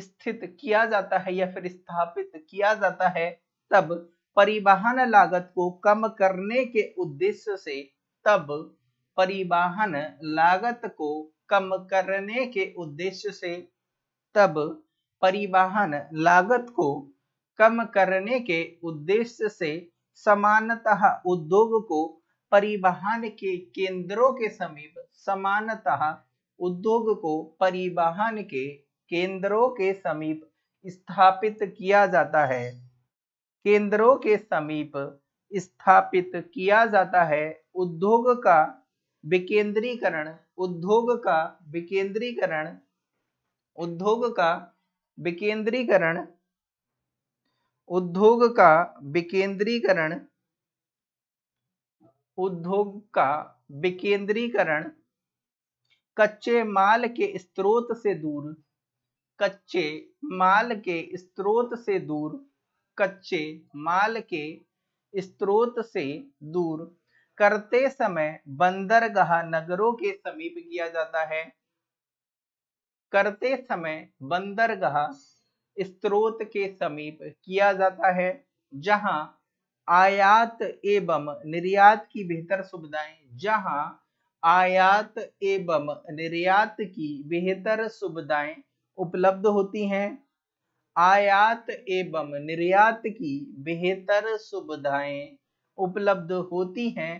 स्थित किया जाता है या फिर स्थापित किया जाता है, तब परिवहन लागत को कम करने के उद्देश्य से, तब परिवहन लागत को कम करने के उद्देश्य से, तब परिवहन लागत को कम करने के उद्देश्य से समानतः उद्योग को परिवहन के केंद्रों के समीप, समानतः उद्योग को परिवहन के केंद्रों के समीप स्थापित किया जाता है, केंद्रों के समीप स्थापित किया जाता है। उद्योग का विकेंद्रीकरण, उद्योग का विकेंद्रीकरण, उद्योग का विकेंद्रीकरण, उद्योग का विकेंद्रीकरण, उद्योग का विकेंद्रीकरण कच्चे माल के स्रोत से दूर, कच्चे माल के स्रोत से दूर, कच्चे माल के स्रोत से दूर करते समय बंदरगाह नगरों के समीप किया जाता है, करते समय बंदरगाह स्रोत के समीप किया जाता है, जहां आयात एवं निर्यात की बेहतर सुविधाएं, जहां आयात एवं निर्यात की बेहतर सुविधाएं उपलब्ध होती हैं, आयात एवं निर्यात की बेहतर सुविधाएं उपलब्ध होती हैं।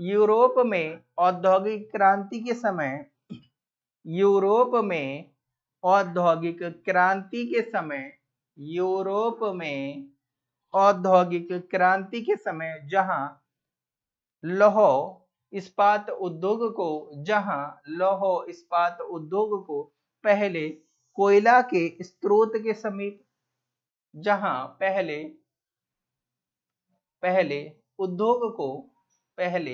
यूरोप में औद्योगिक क्रांति के समय, यूरोप में औद्योगिक क्रांति के समय, यूरोप में औद्योगिक क्रांति के समय जहां लौह इस्पात उद्योग को, जहां लौह इस्पात उद्योग को पहले कोयला के स्रोत के समीप, जहां पहले पहले उद्योग को पहले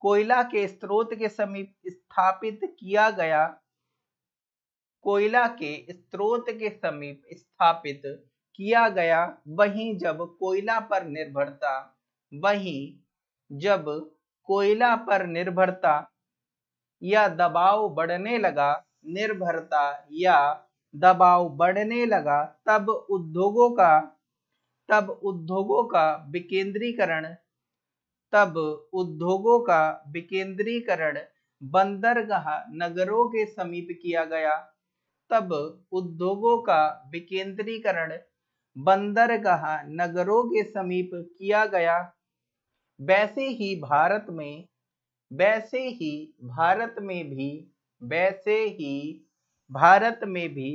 कोयला के स्रोत के समीप स्थापित किया गया, कोयला के स्रोत के समीप स्थापित किया गया, वहीं जब कोयला पर निर्भरता, वहीं जब कोयला पर निर्भरता या दबाव बढ़ने लगा, निर्भरता या दबाव बढ़ने लगा, तब उद्योगों का, तब उद्योगों का विकेंद्रीकरण, तब उद्योगों का विकेंद्रीकरण बंदरगाह नगरों के समीप किया गया। तब उद्योगों का विकेंद्रीकरण बंदरगाह नगरों के समीप किया गया। वैसे ही भारत में वैसे ही भारत में भी वैसे ही भारत में भी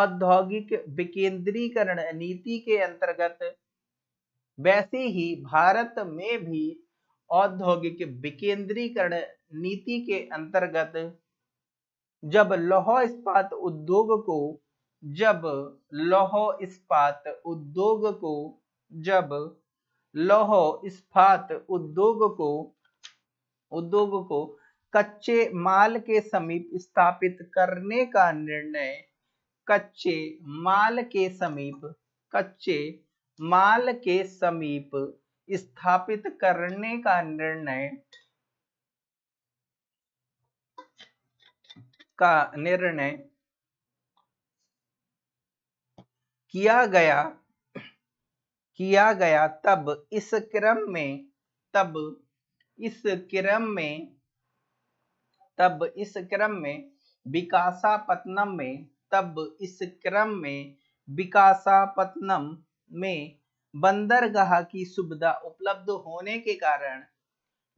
औद्योगिक विकेंद्रीकरण नीति के अंतर्गत वैसे ही भारत में भी औद्योगिक विकेंद्रीकरण नीति के अंतर्गत जब लौह इस्पात उद्योग को जब लौह इस्पात उद्योग को जब लौह इस्पात उद्योग को उद्योग को कच्चे माल के समीप स्थापित करने का निर्णय कच्चे माल के समीप कच्चे माल के समीप स्थापित करने का निर्णय का निर्णय किया गया किया गया तब इस क्रम में तब इस क्रम में तब इस क्रम में विशाखापत्तनम में तब इस क्रम में विशाखापत्तनम में बंदरगाह की सुविधा उपलब्ध होने के कारण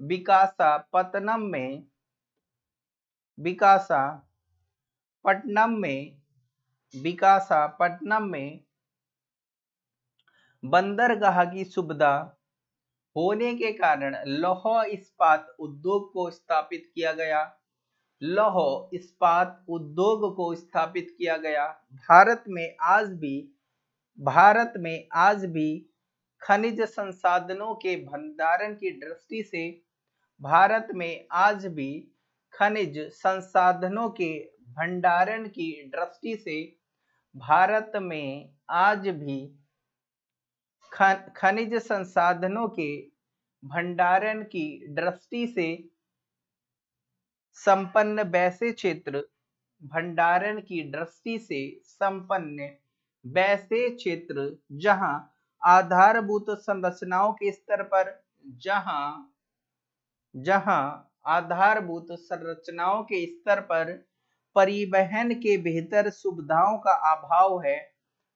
विशाखापत्तनम में विशाखापत्तनम में विशाखापत्तनम में बंदरगाह की सुविधा होने के कारण लौह इस्पात उद्योग को स्थापित किया गया लौह इस्पात उद्योग को स्थापित किया गया। भारत में आज भी भारत में आज भी खनिज संसाधनों के भंडारण की दृष्टि से भारत में आज भी खनिज संसाधनों के भंडारण की दृष्टि से भारत में आज भी खनिज संसाधनों के भंडारण की दृष्टि से संपन्न वैसे क्षेत्र भंडारण की दृष्टि से संपन्न वैसे क्षेत्र जहां आधारभूत संरचनाओं के स्तर पर जहां जहां आधारभूत संरचनाओं के स्तर पर परिवहन के बेहतर सुविधाओं का अभाव है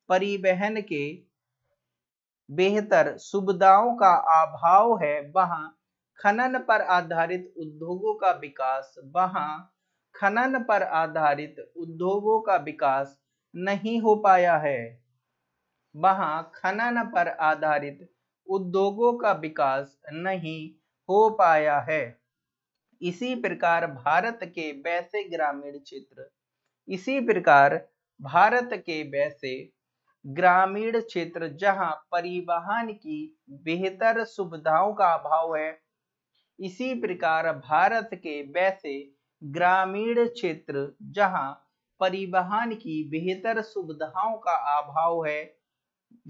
परिवहन के बेहतर सुविधाओं का अभाव है वहां खनन पर आधारित उद्योगों का विकास वहां खनन पर आधारित उद्योगों का विकास नहीं हो पाया है वहां खनन पर आधारित उद्योगों का विकास नहीं हो पाया है। इसी प्रकार भारत के वैसे ग्रामीण क्षेत्र इसी प्रकार भारत के वैसे ग्रामीण क्षेत्र जहां परिवहन की बेहतर सुविधाओं का अभाव है इसी प्रकार भारत के वैसे ग्रामीण क्षेत्र जहां परिवहन की बेहतर सुविधाओं का अभाव है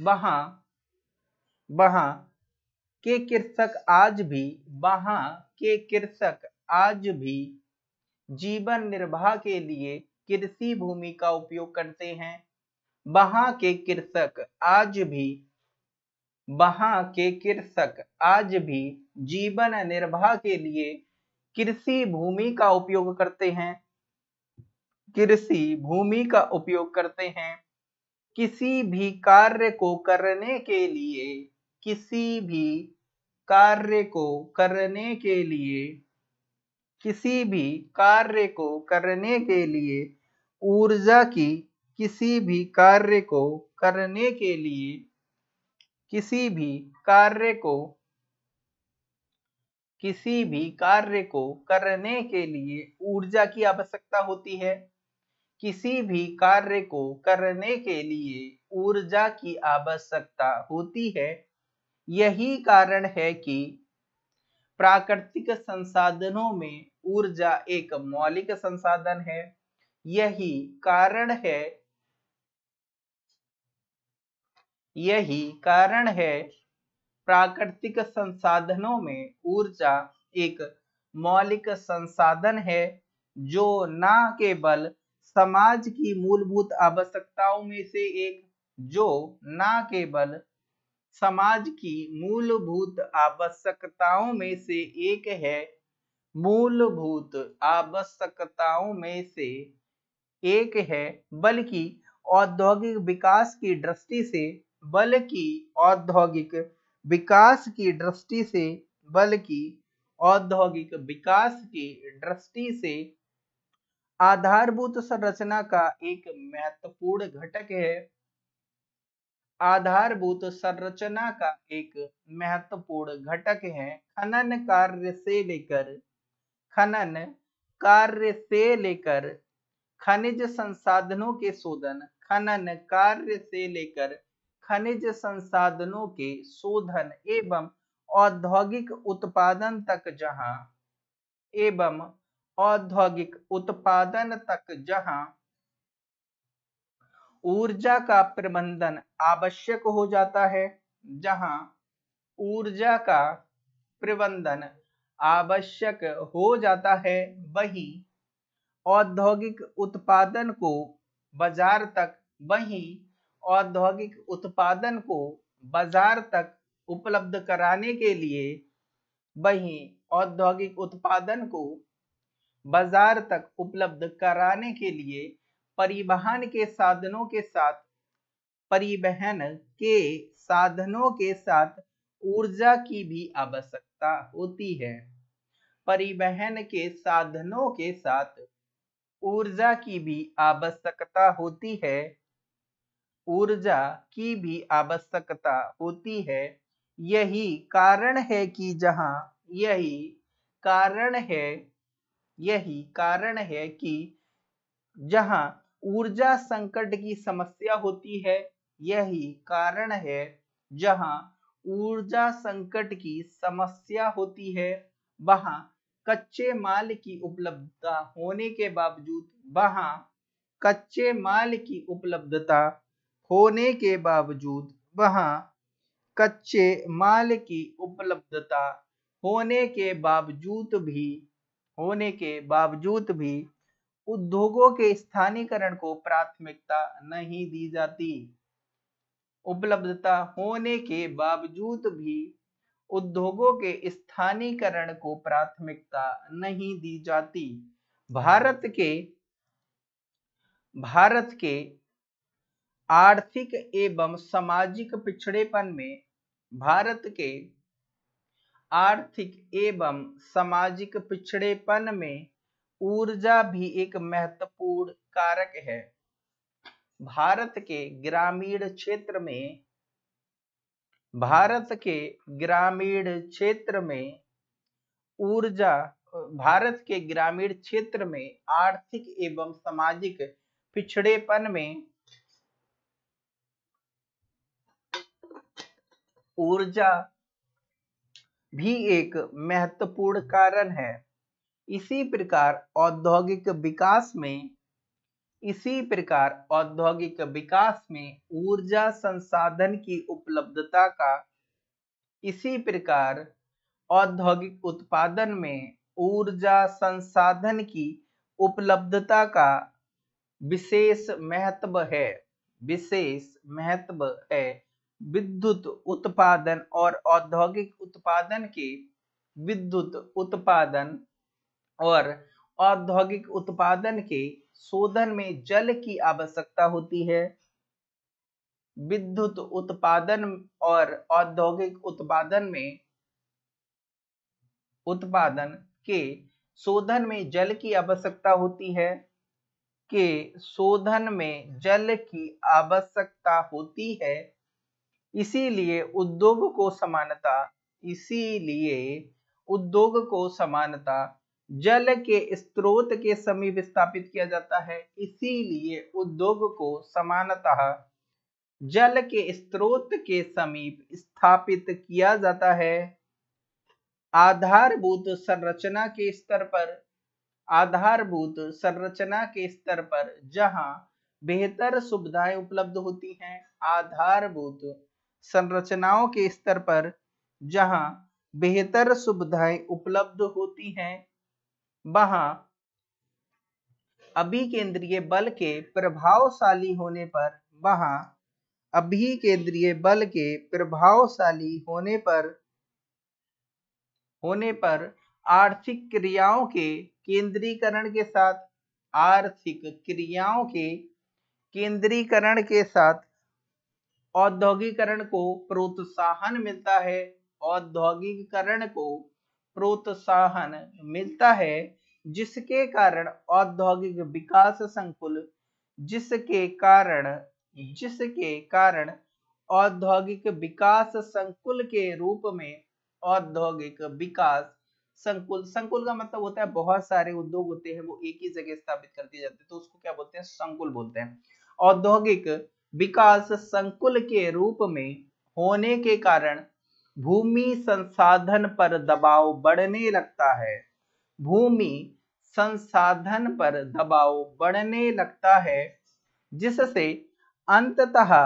वहां वहां के कृषक आज भी वहां के कृषक आज भी जीवन निर्वाह के लिए कृषि भूमि का उपयोग करते हैं वहां के कृषक आज भी वहां के कृषक आज भी जीवन निर्वाह के लिए कृषि भूमि का उपयोग करते हैं कृषि भूमि का उपयोग करते हैं। किसी भी कार्य को करने के लिए किसी भी कार्य को करने के लिए किसी भी कार्य को करने के लिए ऊर्जा की किसी भी कार्य को करने के लिए किसी भी कार्य को किसी भी कार्य को करने के लिए ऊर्जा की आवश्यकता होती है किसी भी कार्य को करने के लिए ऊर्जा की आवश्यकता होती है। यही कारण है कि प्राकृतिक संसाधनों में ऊर्जा एक मौलिक संसाधन है यही कारण है यही कारण है प्राकृतिक संसाधनों में ऊर्जा एक मौलिक संसाधन है जो न केवल समाज की मूलभूत आवश्यकताओं में से एक जो न केवल समाज की मूलभूत आवश्यकताओं में से एक है मूलभूत आवश्यकताओं में से एक है, बल्कि औद्योगिक विकास की दृष्टि से बल्कि औद्योगिक विकास की दृष्टि से बल्कि औद्योगिक विकास की दृष्टि से आधारभूत संरचना का एक महत्वपूर्ण घटक है। आधारभूत संरचना का एक महत्वपूर्ण घटक है। खनन कार्य से लेकर खनन कार्य से लेकर खनिज संसाधनों के शोधन, खनन कार्य से लेकर खनिज संसाधनों के शोधन एवं औद्योगिक उत्पादन तक जहां एवं औद्योगिक उत्पादन तक जहां ऊर्जा का प्रबंधन आवश्यक हो जाता है, जहां ऊर्जा का प्रबंधन आवश्यक हो जाता है, वहीं औद्योगिक उत्पादन को बाजार तक वहीं औद्योगिक उत्पादन को बाजार तक उपलब्ध कराने के लिए वहीं औद्योगिक उत्पादन को बाजार तक उपलब्ध कराने के लिए परिवहन के साधनों के साथ परिवहन के साधनों के साथ ऊर्जा की भी आवश्यकता होती है। परिवहन के साधनों के साथ ऊर्जा की भी आवश्यकता होती है। ऊर्जा की भी आवश्यकता होती है। यही कारण है कि जहां यही कारण है यही कारण है कि जहां ऊर्जा संकट की समस्या होती है, यही कारण है जहां ऊर्जा संकट की समस्या होती है, वहां कच्चे माल की उपलब्धता होने के बावजूद वहां कच्चे माल की उपलब्धता होने के बावजूद वहां कच्चे माल की उपलब्धता होने के बावजूद भी होने के बावजूद भी उद्योगों के स्थानीयकरण को प्राथमिकता नहीं दी जाती। उपलब्धता होने के बावजूद भी उद्योगों के स्थानीयकरण को प्राथमिकता नहीं दी जाती। भारत के भारत के आर्थिक एवं सामाजिक पिछड़ेपन में भारत के आर्थिक एवं सामाजिक पिछड़ेपन में ऊर्जा भी एक महत्वपूर्ण कारक है। भारत के ग्रामीण क्षेत्र में भारत के ग्रामीण क्षेत्र में ऊर्जा भारत के ग्रामीण क्षेत्र में आर्थिक एवं सामाजिक पिछड़ेपन में ऊर्जा भी एक महत्वपूर्ण कारण है। इसी प्रकार औद्योगिक विकास में इसी प्रकार औद्योगिक विकास में ऊर्जा संसाधन की उपलब्धता का इसी प्रकार औद्योगिक उत्पादन में ऊर्जा संसाधन की उपलब्धता का विशेष महत्व है। विशेष महत्व है। विद्युत उत्पादन और औद्योगिक उत्पादन के विद्युत उत्पादन और औद्योगिक उत्पादन के शोधन में जल की आवश्यकता होती है। विद्युत उत्पादन और औद्योगिक उत्पादन में उत्पादन के शोधन में जल की आवश्यकता होती है के शोधन में जल की आवश्यकता होती है। इसीलिए उद्योग को समानता इसीलिए उद्योग को समानता जल के स्रोत के समीप स्थापित किया जाता है। इसीलिए उद्योग को समानतः जल के स्रोत के समीप स्थापित किया जाता है। आधारभूत संरचना के स्तर पर आधारभूत संरचना के स्तर पर जहां बेहतर सुविधाएं उपलब्ध होती हैं, आधारभूत संरचनाओं के स्तर पर जहां बेहतर सुविधाएं उपलब्ध होती हैं, वहां अभिकेंद्रीय बल के प्रभावशाली होने पर वहां अभिकेंद्रीय बल के प्रभावशाली होने पर होने पर आर्थिक क्रियाओं के केंद्रीकरण के साथ आर्थिक क्रियाओं के केंद्रीकरण के साथ औद्योगिकरण को प्रोत्साहन मिलता है औद्योगिकरण को प्रोत्साहन मिलता है जिसके कारण औद्योगिक विकास संकुल जिसके कारण जिसके कारण औद्योगिक विकास संकुल के रूप में औद्योगिक विकास संकुल संकुल का मतलब होता है बहुत सारे उद्योग होते हैं वो एक ही जगह स्थापित कर दिए जाते हैं तो उसको क्या बोलते हैं संकुल बोलते हैं। औद्योगिक विकास संकुल के रूप में होने के कारण भूमि संसाधन पर दबाव बढ़ने लगता है भूमि संसाधन पर दबाव बढ़ने लगता है जिससे अंततः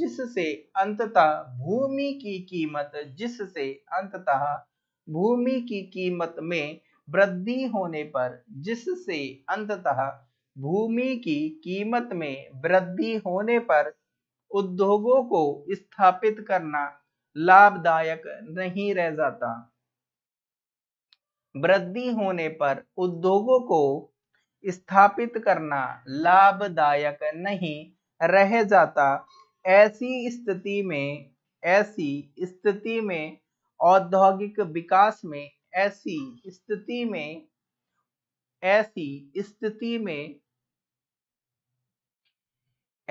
जिससे अंततः भूमि की कीमत जिससे अंततः भूमि की कीमत में वृद्धि होने पर जिससे अंततः भूमि की कीमत में वृद्धि होने पर उद्योगों को स्थापित करना लाभदायक नहीं रह जाता वृद्धि होने पर उद्योगों को स्थापित करना लाभदायक नहीं रह जाता। ऐसी स्थिति में ऐसी स्थिति में औद्योगिक विकास में ऐसी स्थिति में ऐसी स्थिति में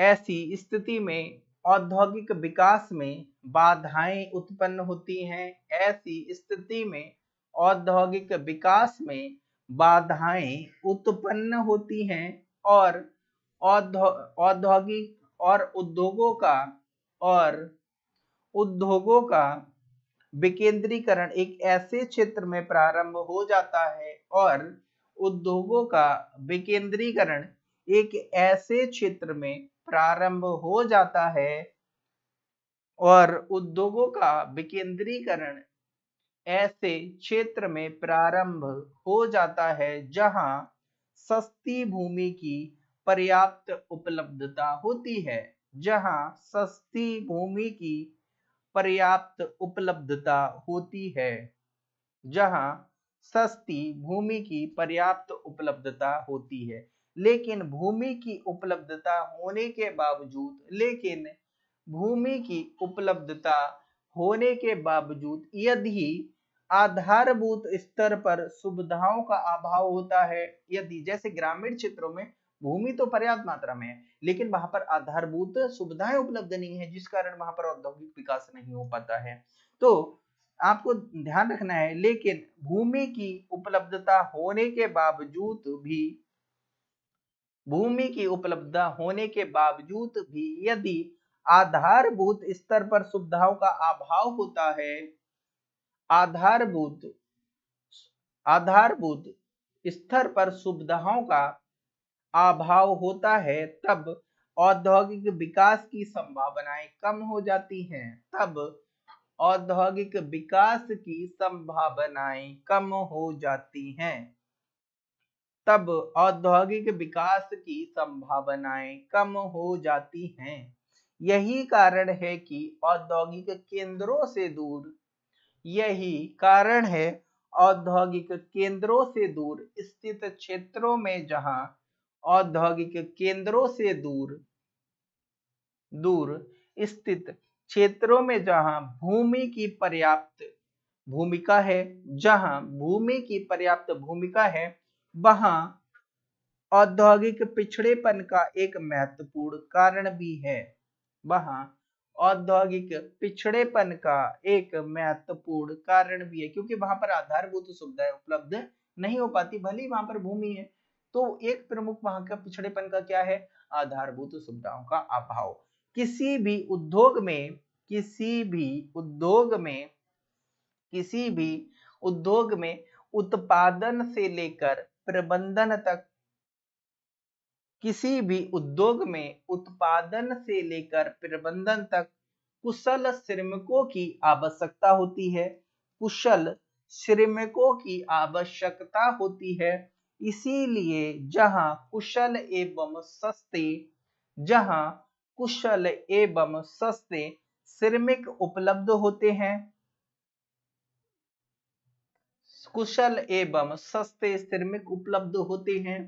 ऐसी स्थिति में औद्योगिक विकास में बाधाएं उत्पन्न होती हैं ऐसी स्थिति में औद्योगिक विकास में बाधाएं उत्पन्न होती हैं और औद्योगिक और उद्योगों का और उद्योगों का विकेंद्रीकरण एक ऐसे क्षेत्र में प्रारंभ हो जाता है और उद्योगों का विकेंद्रीकरण एक ऐसे क्षेत्र में प्रारंभ हो जाता है और उद्योगों का विकेंद्रीकरण ऐसे क्षेत्र में प्रारंभ हो जाता है जहां सस्ती भूमि की पर्याप्त उपलब्धता होती है जहां सस्ती भूमि की पर्याप्त उपलब्धता होती है जहां सस्ती भूमि की पर्याप्त उपलब्धता होती है लेकिन भूमि की उपलब्धता होने के बावजूद लेकिन भूमि की उपलब्धता होने के बावजूद यदि आधारभूत स्तर पर सुविधाओं का अभाव होता है यदि जैसे ग्रामीण क्षेत्रों में भूमि तो पर्याप्त मात्रा में है लेकिन वहां पर आधारभूत सुविधाएं उपलब्ध नहीं है जिस कारण वहां पर औद्योगिक विकास नहीं हो पाता है। तो आपको ध्यान रखना है लेकिन भूमि की उपलब्धता होने के बावजूद भी भूमि की उपलब्धता होने के बावजूद भी यदि आधारभूत स्तर पर सुविधाओं का अभाव होता है आधारभूत आधारभूत स्तर पर सुविधाओं का अभाव होता है तब औद्योगिक विकास की संभावनाएं कम हो जाती हैं तब औद्योगिक विकास की संभावनाएं कम हो जाती हैं तब औद्योगिक विकास की संभावनाएं कम हो जाती हैं। यही कारण है कि औद्योगिक केंद्रों से दूर यही कारण है औद्योगिक केंद्रों से दूर स्थित क्षेत्रों में जहां औद्योगिक केंद्रों से दूर दूर स्थित क्षेत्रों में जहां भूमि की पर्याप्त भूमिका है जहां भूमि की पर्याप्त भूमिका है वहां औद्योगिक पिछड़ेपन का एक महत्वपूर्ण कारण भी है वहां औद्योगिक पिछड़ेपन का एक महत्वपूर्ण कारण भी है क्योंकि वहां पर आधारभूत सुविधाएं उपलब्ध नहीं हो पाती भले ही वहां पर भूमि है तो एक प्रमुख वहां का पिछड़ेपन का क्या है आधारभूत सुविधाओं का अभाव। किसी भी उद्योग में किसी भी उद्योग में किसी भी उद्योग में उत्पादन से लेकर प्रबंधन तक किसी भी उद्योग में उत्पादन से लेकर प्रबंधन तक कुशल श्रमिकों की आवश्यकता होती है कुशल श्रमिकों की आवश्यकता होती है इसीलिए जहां कुशल एवं सस्ते जहां कुशल एवं सस्ते श्रमिक उपलब्ध होते हैं कुशल एवं सस्ते श्रमिक उपलब्ध होते हैं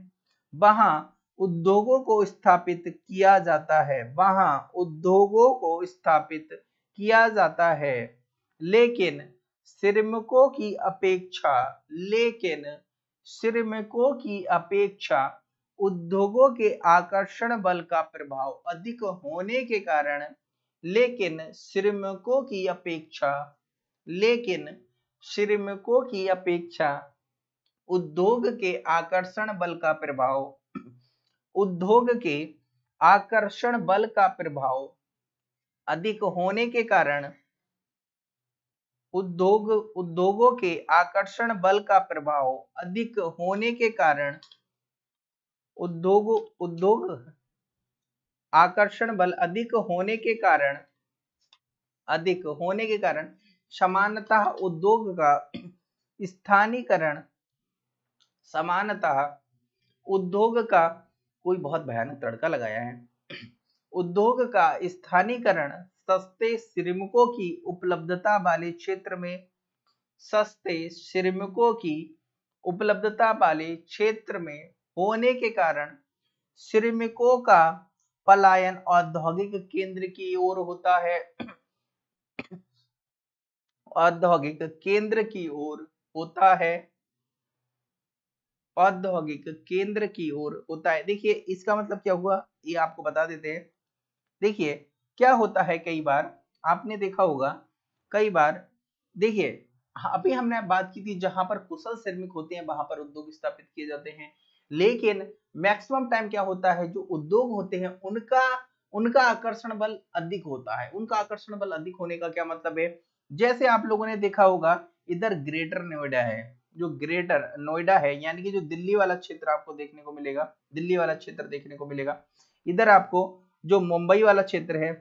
वहां उद्योगों को स्थापित किया जाता है, वहां उद्योगों को स्थापित किया जाता है लेकिन श्रमिकों की अपेक्षा लेकिन श्रमिकों की अपेक्षा उद्योगों के आकर्षण बल का प्रभाव अधिक होने के कारण लेकिन श्रमिकों की अपेक्षा लेकिन श्रमिकों की अपेक्षा उद्योग के आकर्षण बल का प्रभाव उद्योग के आकर्षण बल का प्रभाव अधिक होने के कारण उद्योग उद्योगों के आकर्षण बल का प्रभाव अधिक होने के कारण उद्योग उद्योग आकर्षण बल अधिक होने के कारण अधिक होने के कारण समानतः उद्योग का स्थानीयकरण समानतः उद्योग का कोई बहुत भयानक तड़का लगाया है उद्योग का स्थानीयकरण सस्ते श्रमिकों की उपलब्धता वाले क्षेत्र में सस्ते श्रमिकों की उपलब्धता वाले क्षेत्र में होने के कारण श्रमिकों का पलायन औद्योगिक केंद्र की ओर होता है औद्योगिक केंद्र की ओर होता है औद्योगिक केंद्र की ओर होता है। देखिए इसका मतलब क्या हुआ ये आपको बता देते हैं। देखिए क्या होता है, कई बार आपने देखा होगा, कई बार देखिए अभी हमने बात की थी जहां पर कुशल श्रमिक होते हैं वहां पर उद्योग स्थापित किए जाते हैं लेकिन मैक्सिमम टाइम क्या होता है जो उद्योग होते हैं उनका उनका आकर्षण बल अधिक होता है। उनका आकर्षण बल अधिक होने का क्या मतलब है, जैसे आप लोगों ने देखा होगा इधर ग्रेटर नोएडा है, जो ग्रेटर नोएडा है यानी कि जो दिल्ली वाला क्षेत्र आपको देखने को मिलेगा, दिल्ली वाला क्षेत्र देखने को मिलेगा। इधर आपको जो मुंबई वाला क्षेत्र है,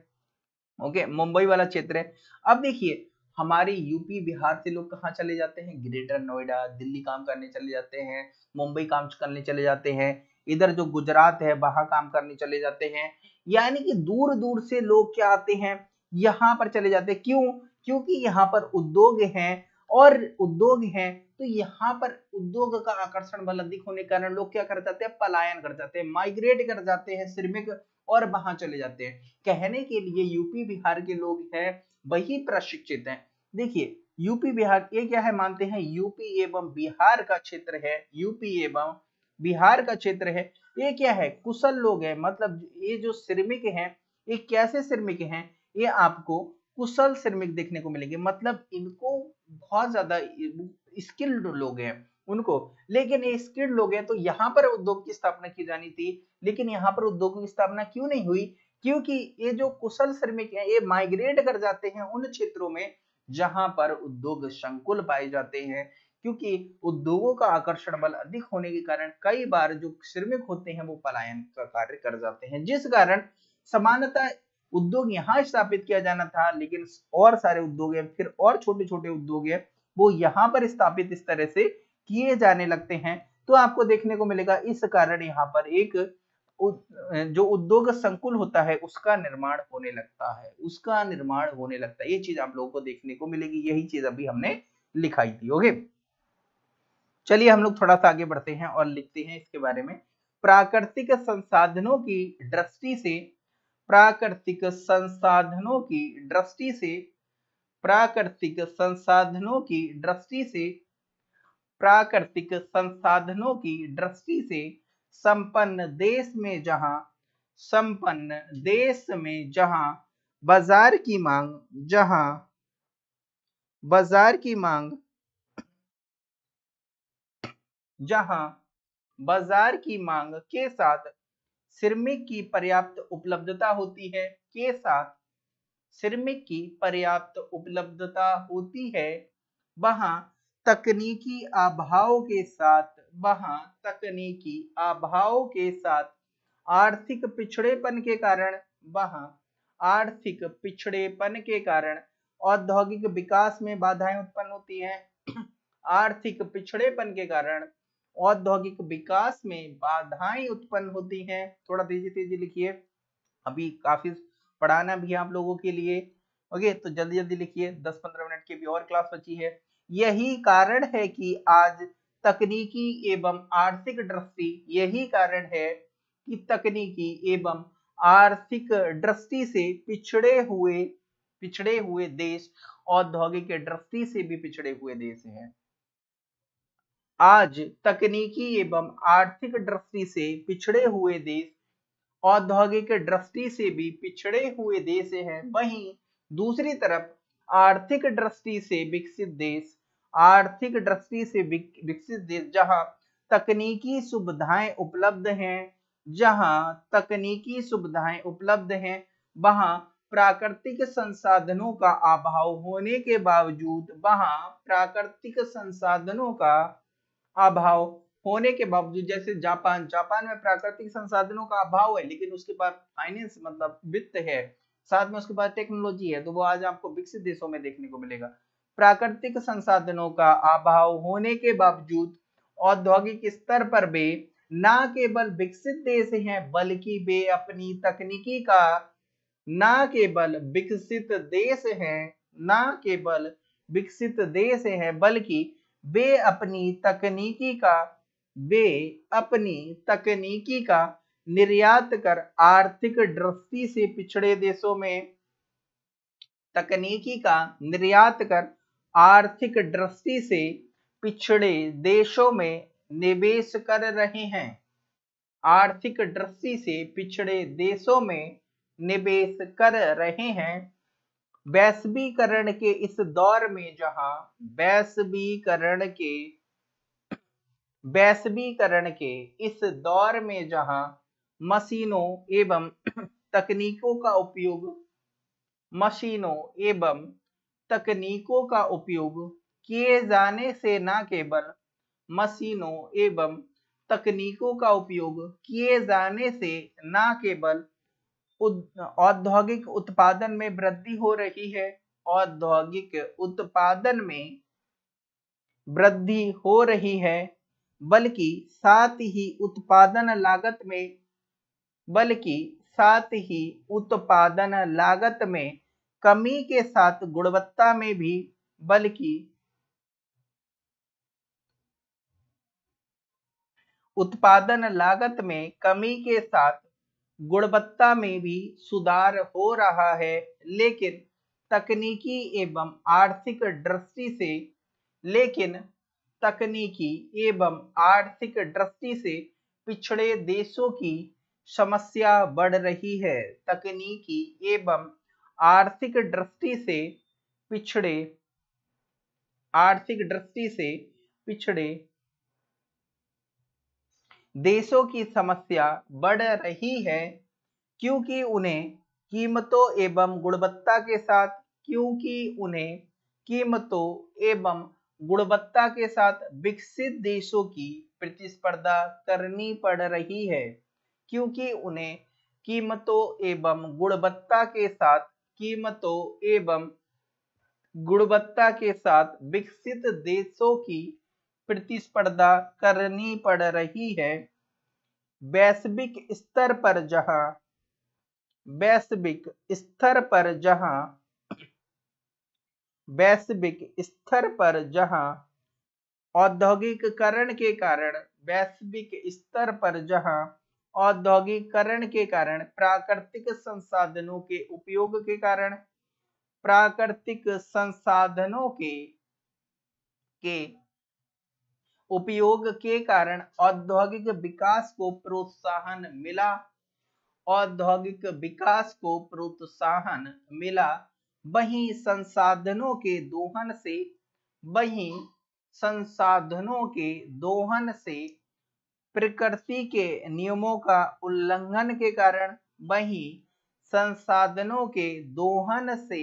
ओके मुंबई वाला क्षेत्र है। अब देखिए हमारे यूपी बिहार से लोग कहाँ चले जाते हैं, ग्रेटर नोएडा, दिल्ली काम करने चले जाते हैं, मुंबई काम करने चले जाते हैं, इधर जो गुजरात है वहां काम करने चले जाते हैं। यानी कि दूर दूर से लोग क्या आते हैं, यहाँ पर चले जाते हैं। क्यों? क्योंकि यहाँ पर उद्योग हैं और उद्योग हैं तो यहाँ पर उद्योग का आकर्षण बल अधिक होने के कारण लोग क्या कर जाते हैं, पलायन कर जाते हैं, माइग्रेट कर जाते हैं श्रमिक और वहां चले जाते हैं। कहने के लिए यूपी बिहार के लोग हैं वही प्रशिक्षित हैं। देखिए यूपी बिहार ये क्या है, मानते हैं यूपी एवं बिहार का क्षेत्र है, यूपी एवं बिहार का क्षेत्र है। ये क्या है, कुशल लोग हैं, मतलब ये जो श्रमिक हैं ये कैसे श्रमिक हैं, ये आपको कुशल श्रमिक देखने को मिलेंगे, मतलब इनको बहुत ज्यादा स्किल्ड लोग हैं उनको। लेकिन ये स्किल्ड लोग हैं तो यहाँ पर उद्योग की स्थापना की जानी थी लेकिन यहाँ पर उद्योग की स्थापना क्यों नहीं हुई, क्योंकि ये जो कुशल श्रमिक हैं ये माइग्रेट कर जाते हैं उन क्षेत्रों में जहां पर उद्योग संकुल पाए जाते हैं। क्योंकि उद्योगों का आकर्षण बल अधिक होने के कारण कई बार जो श्रमिक होते हैं वो पलायन का कार्य कर जाते हैं, जिस कारण समानता उद्योग यहाँ स्थापित किया जाना था लेकिन और सारे उद्योग हैं, फिर और छोटे छोटे उद्योग हैं वो यहाँ पर स्थापित इस तरह से किए जाने लगते हैं। तो आपको देखने को मिलेगा इस कारण यहाँ पर एक जो उद्योग संकुल होता है उसका निर्माण होने लगता है, उसका निर्माण होने लगता है। ये चीज आप लोगों को देखने को मिलेगी, यही चीज अभी हमने लिखाई थी। ओके चलिए हम लोग थोड़ा सा आगे बढ़ते हैं और लिखते हैं इसके बारे में। प्राकृतिक संसाधनों की दृष्टि से प्राकृतिक संसाधनों की दृष्टि से प्राकृतिक संसाधनों की दृष्टि से प्राकृतिक संसाधनों की दृष्टि से संपन्न देश में जहां संपन्न देश में जहां बाजार की मांग जहां बाजार की मांग जहां बाजार की मांग के साथ श्रमिक की पर्याप्त उपलब्धता होती है के साथ श्रमिक की पर्याप्त उपलब्धता होती है वहां तकनीकी अभाव के साथ वहां तकनीकी अभाव के साथ आर्थिक पिछड़ेपन के कारण वहां आर्थिक पिछड़ेपन के कारण औद्योगिक विकास में बाधाएं उत्पन्न होती हैं। आर्थिक पिछड़ेपन के कारण औद्योगिक विकास में बाधाएं उत्पन्न होती हैं। थोड़ा तेजी तेजी लिखिए, अभी काफी पढ़ाना भी आप लोगों के लिए। ओके तो जल्दी जल्दी लिखिए, दस पंद्रह मिनट की भी और क्लास बची है। यही कारण है कि आज तकनीकी एवं आर्थिक दृष्टि। यही कारण है कि तकनीकी एवं आर्थिक दृष्टि से पिछड़े हुए पिछड़े हुए देश औद्योगिक दृष्टि से भी पिछड़े हुए देश हैं। आज तकनीकी एवं आर्थिक दृष्टि से पिछड़े हुए देश औद्योगिक दृष्टि से भी पिछड़े हुए देश हैं। वहीं दूसरी तरफ आर्थिक दृष्टि से विकसित देश आर्थिक दृष्टि से विकसित देश जहां तकनीकी सुविधाएं उपलब्ध हैं जहां तकनीकी सुविधाएं उपलब्ध हैं वहां प्राकृतिक संसाधनों का अभाव होने के बावजूद वहां प्राकृतिक संसाधनों का अभाव होने के बावजूद जैसे जापान जापान में प्राकृतिक संसाधनों का अभाव है लेकिन उसके पास फाइनेंस मतलब वित्त है, साथ में उसके पास टेक्नोलॉजी है, तो वो आज आपको विकसित देशों में देखने को मिलेगा। प्राकृतिक संसाधनों का अभाव होने के बावजूद औद्योगिक स्तर पर वे ना केवल विकसित देश हैं बल्कि वे अपनी तकनीकी का ना केवल विकसित देश हैं ना केवल विकसित देश हैं बल्कि वे अपनी तकनीकी का वे अपनी तकनीकी का निर्यात कर आर्थिक दृष्टि से पिछड़े देशों में तकनीकी का निर्यात कर आर्थिक दृष्टि से पिछड़े देशों में निवेश कर रहे हैं आर्थिक दृष्टि से पिछड़े देशों में निवेश कर रहे हैं। वैश्वीकरण के इस दौर में जहां वैश्वीकरण के वैश्वीकरण के इस दौर में जहां मशीनों एवं तकनीकों का उपयोग मशीनों एवं तकनीकों का उपयोग किए जाने से न केवल मशीनों एवं तकनीकों का उपयोग किए जाने से न केवल औद्योगिक उत्पादन में वृद्धि हो रही है औद्योगिक उत्पादन में वृद्धि हो रही है बल्कि साथ ही उत्पादन लागत में बल्कि साथ ही उत्पादन लागत में कमी के साथ गुणवत्ता में भी बल्कि उत्पादन लागत में कमी के साथ गुणवत्ता में भी सुधार हो रहा है। लेकिन तकनीकी एवं आर्थिक दृष्टि से लेकिन तकनीकी एवं आर्थिक दृष्टि से पिछड़े देशों की समस्या बढ़ रही है। तकनीकी एवं आर्थिक दृष्टि से पिछड़े आर्थिक दृष्टि से पिछड़े देशों की समस्या बढ़ रही है क्योंकि उन्हें कीमतों एवं गुणवत्ता के साथ क्योंकि उन्हें कीमतों एवं गुणवत्ता के साथ विकसित देशों की प्रतिस्पर्धा करनी पड़ रही है क्योंकि उन्हें कीमतों एवं गुणवत्ता के साथ कीमतों एवं गुणवत्ता के साथ विकसित देशों की प्रतिस्पर्धा करनी पड़ रही है। वैश्विक स्तर पर जहां वैश्विक स्तर पर जहां वैश्विक स्तर पर जहां औद्योगिकरण के कारण वैश्विक स्तर पर जहां औद्योगिकरण के कारण प्राकृतिक संसाधनों के उपयोग के कारण प्राकृतिक संसाधनों के के उपयोग के कारण औद्योगिक विकास को प्रोत्साहन मिला औद्योगिक विकास को प्रोत्साहन मिला वहीं संसाधनों के दोहन से वहीं संसाधनों के दोहन से प्रकृति के नियमों का उल्लंघन के कारण वहीं संसाधनों के दोहन से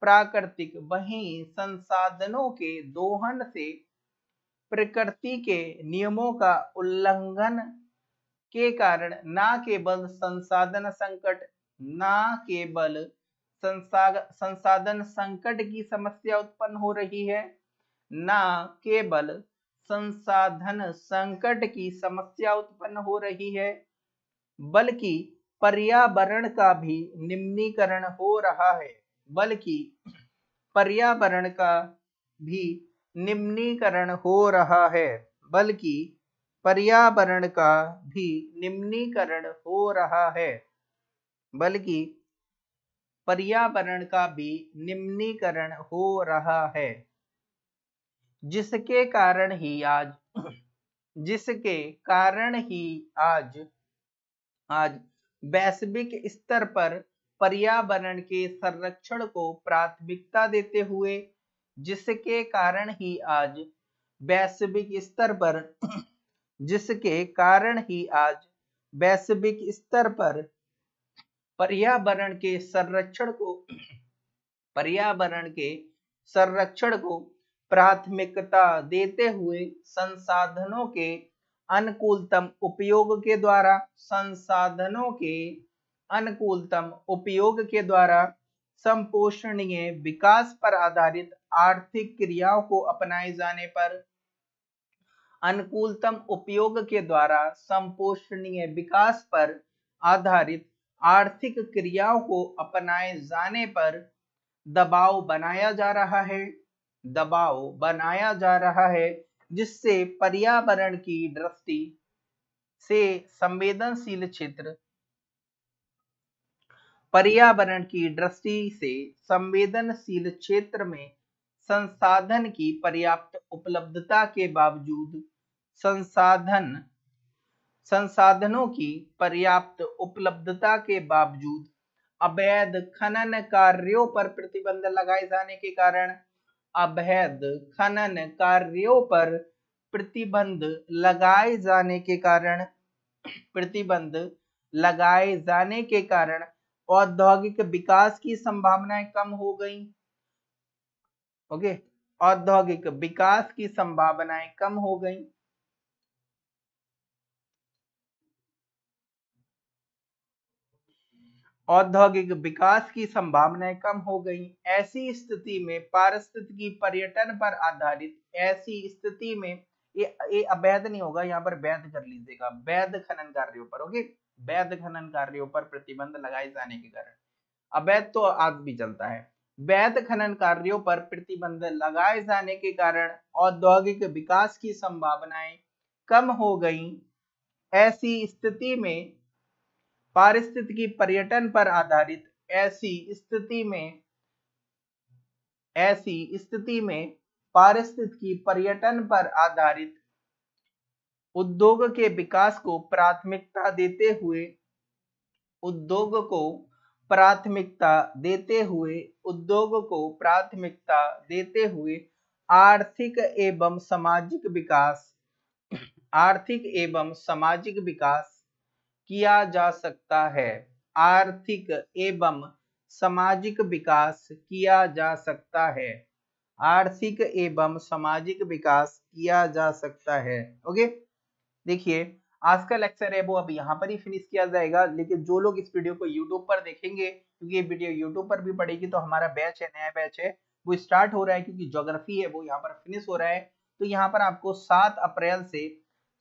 प्राकृतिक वहीं संसाधनों के दोहन से प्रकृति के नियमों का उल्लंघन के कारण ना केवल संसाधन संकट ना केवल संसाधन संकट की समस्या उत्पन्न हो रही है ना केवल संसाधन संकट की समस्या उत्पन्न हो रही है बल्कि पर्यावरण का भी निम्नीकरण हो रहा है बल्कि पर्यावरण का भी निम्नीकरण हो रहा है बल्कि पर्यावरण का भी निम्नीकरण हो रहा है बल्कि पर्यावरण का भी निम्नीकरण हो रहा है जिसके कारण ही आज जिसके कारण ही आज आज वैश्विक स्तर पर पर्यावरण के संरक्षण को प्राथमिकता देते हुए जिसके कारण ही आज वैश्विक स्तर पर जिसके कारण ही आज वैश्विक स्तर पर पर्यावरण के संरक्षण को पर्यावरण के संरक्षण को प्राथमिकता देते हुए संसाधनों के अनुकूलतम उपयोग के द्वारा संसाधनों के अनुकूलतम उपयोग के द्वारा संपोषणीय विकास पर आधारित आर्थिक क्रियाओं को अपनाए जाने पर अनुकूलतम उपयोग के द्वारा संपोषणीय विकास पर आधारित आर्थिक क्रियाओं को अपनाए जाने पर दबाव बनाया जा रहा है दबाव बनाया जा रहा है जिससे पर्यावरण की दृष्टि से संवेदनशील क्षेत्र पर्यावरण की दृष्टि से संवेदनशील क्षेत्र में संसाधन की पर्याप्त उपलब्धता के बावजूद संसाधन संसाधनों की पर्याप्त उपलब्धता के बावजूद अवैध खनन कार्यों पर प्रतिबंध लगाए जाने के कारण अवैध खनन कार्यों पर प्रतिबंध लगाए जाने के कारण प्रतिबंध लगाए जाने के कारण औद्योगिक विकास की संभावनाएं कम हो गई ओके औद्योगिक विकास की संभावनाएं कम हो गई औद्योगिक विकास की संभावनाएं कम हो गई ऐसी स्थिति में पारिस्थितिकी पर्यटन पर आधारित ऐसी स्थिति में ये ये अवैध नहीं होगा यहाँ पर वैध कर लीजिएगा वैध खनन कार्यों पर ओके वैध खनन कार्यों पर प्रतिबंध लगाए जाने के कारण अवैध तो आज भी चलता है वैध खनन कार्यों पर प्रतिबंध लगाए जाने के कारण औद्योगिक विकास की संभावनाएं कम हो गई ऐसी स्थिति में पारिस्थितिकी पर्यटन पर आधारित ऐसी स्थिति में ऐसी स्थिति में पारिस्थितिकी पर्यटन पर आधारित उद्योग के विकास को प्राथमिकता देते हुए उद्योग को प्राथमिकता देते हुए उद्योग को प्राथमिकता देते हुए आर्थिक एवं सामाजिक विकास आर्थिक एवं सामाजिक विकास किया जा सकता है आर्थिक एवं सामाजिक विकास किया जा सकता है आर्थिक एवं सामाजिक विकास किया जा सकता है ओके देखिए आज का लेक्चर है वो अब यहाँ पर ही फिनिश किया जाएगा लेकिन जो लोग इस वीडियो को यूट्यूब पर देखेंगे क्योंकि ये वीडियो यूट्यूब पर भी पड़ेगी तो हमारा बैच है नया बैच है वो स्टार्ट हो रहा है क्योंकि ज्योग्राफी है वो यहाँ पर फिनिश हो रहा है तो यहाँ पर आपको सात अप्रैल से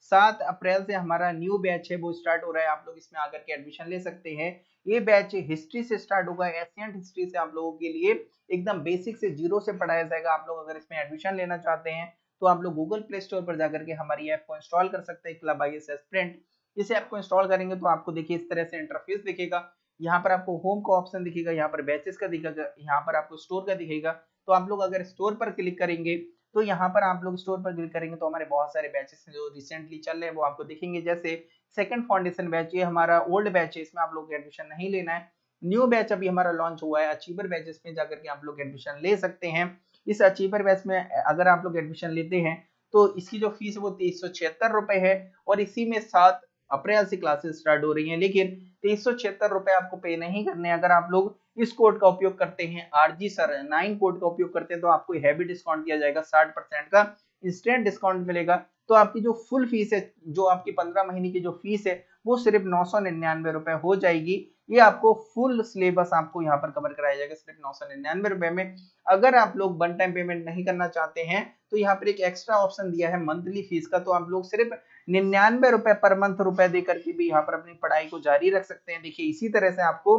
सात अप्रैल से हमारा न्यू बैच है वो स्टार्ट हो रहा है आप लोग इसमें आकर के एडमिशन ले सकते हैं। ये बैच हिस्ट्री से स्टार्ट होगा एशियन हिस्ट्री से आप लोगों के लिए एकदम बेसिक से जीरो से पढ़ाया जाएगा। आप लोग अगर इसमें एडमिशन लेना चाहते हैं तो आप लोग गूगल प्ले स्टोर पर जाकर के हमारी ऐप को इंस्टॉल कर सकते हैं क्लब आईएएस एस्पिरेंट। इस ऐप को इंस्टॉल करेंगे तो आपको देखिए इस तरह से इंटरफेस दिखेगा, यहाँ पर आपको होम का ऑप्शन दिखेगा, यहाँ पर बैचेस का दिखेगा, यहाँ पर आपको स्टोर का दिखेगा। तो आप लोग अगर स्टोर पर क्लिक करेंगे तो यहाँ पर आप लोग स्टोर पर क्लिक करेंगे तो हमारे बहुत सारे बैचेस हैं जो रिसेंटली चल रहे हैं वो आपको दिखेंगे। जैसे सेकंड फाउंडेशन बैच, ये हमारा ओल्ड बैच है, इसमें आप लोग एडमिशन नहीं लेना है। न्यू बैच अभी हमारा लॉन्च हुआ है, अचीवर बैचेस में जाकर के आप लोग एडमिशन ले सकते हैं। इस अचीवर बैच में अगर आप लोग एडमिशन लेते हैं तो इसकी जो फीस है वो तेईस सौ छिहत्तर रुपए है और इसी में सात अप्रैल से क्लासेस स्टार्ट हो रही है। लेकिन तेईस सौ छिहत्तर रुपए आपको पे नहीं करने, अगर आप लोग इस कोड का उपयोग करते हैं आरजी सर नाइन कोड का उपयोग करते हैं तो आपको हैवी डिस्काउंट किया जाएगा, साठ परसेंट का इंस्टेंट डिस्काउंट मिलेगा। तो आपकी जो फुल फीस है, जो आपकी पंद्रह महीने की जो फीस है वो सिर्फ नौ सौ निन्यानवे रुपए हो जाएगी। ये आपको फुल सिलेबस आपको यहाँ पर कवर कराया जाएगा सिर्फ नौ सौ निन्यानवे रुपए में। अगर आप लोग वन टाइम पेमेंट नहीं करना चाहते हैं तो यहाँ पर एक एक्स्ट्रा ऑप्शन दिया है मंथली फीस का, तो आप लोग सिर्फ निन्यानवे रुपए पर मंथ रुपए देकर के भी यहाँ पर अपनी पढ़ाई को जारी रख सकते हैं। देखिए इसी तरह से आपको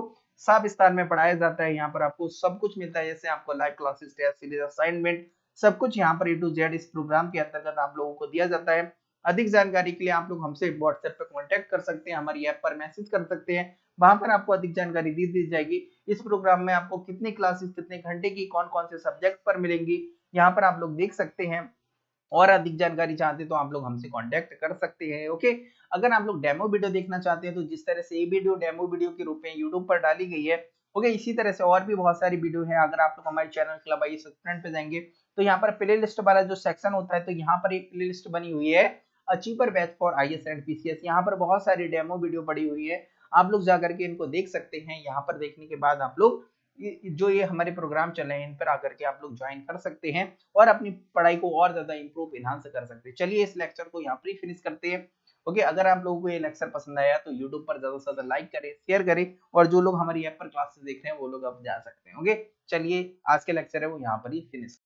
सब विस्तार में पढ़ाया जाता है, यहाँ पर आपको सब कुछ मिलता है, जैसे आपको live classes, test series, assignment, सब कुछ यहाँ पर ए टू जेड इस प्रोग्राम के अंतर्गत आप लोगों को दिया जाता है। अधिक जानकारी के लिए आप लोग हमसे व्हाट्सएप पर कॉन्टेक्ट कर सकते हैं, हमारी ऐप पर मैसेज कर सकते हैं, वहां पर आपको अधिक जानकारी दी दी जाएगी। इस प्रोग्राम में आपको कितनी क्लासेस, कितने घंटे की, कौन कौन से सब्जेक्ट पर मिलेंगी, यहाँ पर आप लोग देख सकते हैं। और अधिक जानकारी चाहते हैं तो आप लोग हमसे कांटेक्ट कर सकते हैं। ओके, अगर आप लोग डेमो वीडियो देखना चाहते हैं तो जिस तरह से ये वीडियो डेमो वीडियो के रूप में यूट्यूब पर डाली गई है, ओके, इसी तरह से और भी बहुत सारी वीडियो है। अगर आप लोग हमारे चैनल क्लब आईएएस एस्पिरेंट पे जाएंगे तो यहाँ पर प्ले लिस्ट वाला जो सेक्शन होता है, तो यहाँ पर एक प्ले लिस्ट बनी हुई है achiever batch for IAS and पीसीएस। यहाँ पर बहुत सारी डेमो वीडियो पड़ी हुई है, आप लोग जाकर के इनको देख सकते हैं। यहाँ पर देखने के बाद आप लोग जो ये हमारे प्रोग्राम चल रहे हैं इन पर आकर के आप लोग ज्वाइन कर सकते हैं और अपनी पढ़ाई को और ज्यादा इंप्रूव एनहांस कर सकते हैं। चलिए इस लेक्चर को यहाँ पर ही फिनिश करते हैं। ओके, अगर आप लोगों को ये लेक्चर पसंद आया तो यूट्यूब पर ज्यादा से ज्यादा लाइक करें, शेयर करें, और जो लोग हमारी ऐप पर क्लासेस देख रहे हैं वो लोग अब जा सकते हैं। ओके, चलिए आज के लेक्चर है वो यहाँ पर ही फिनिश।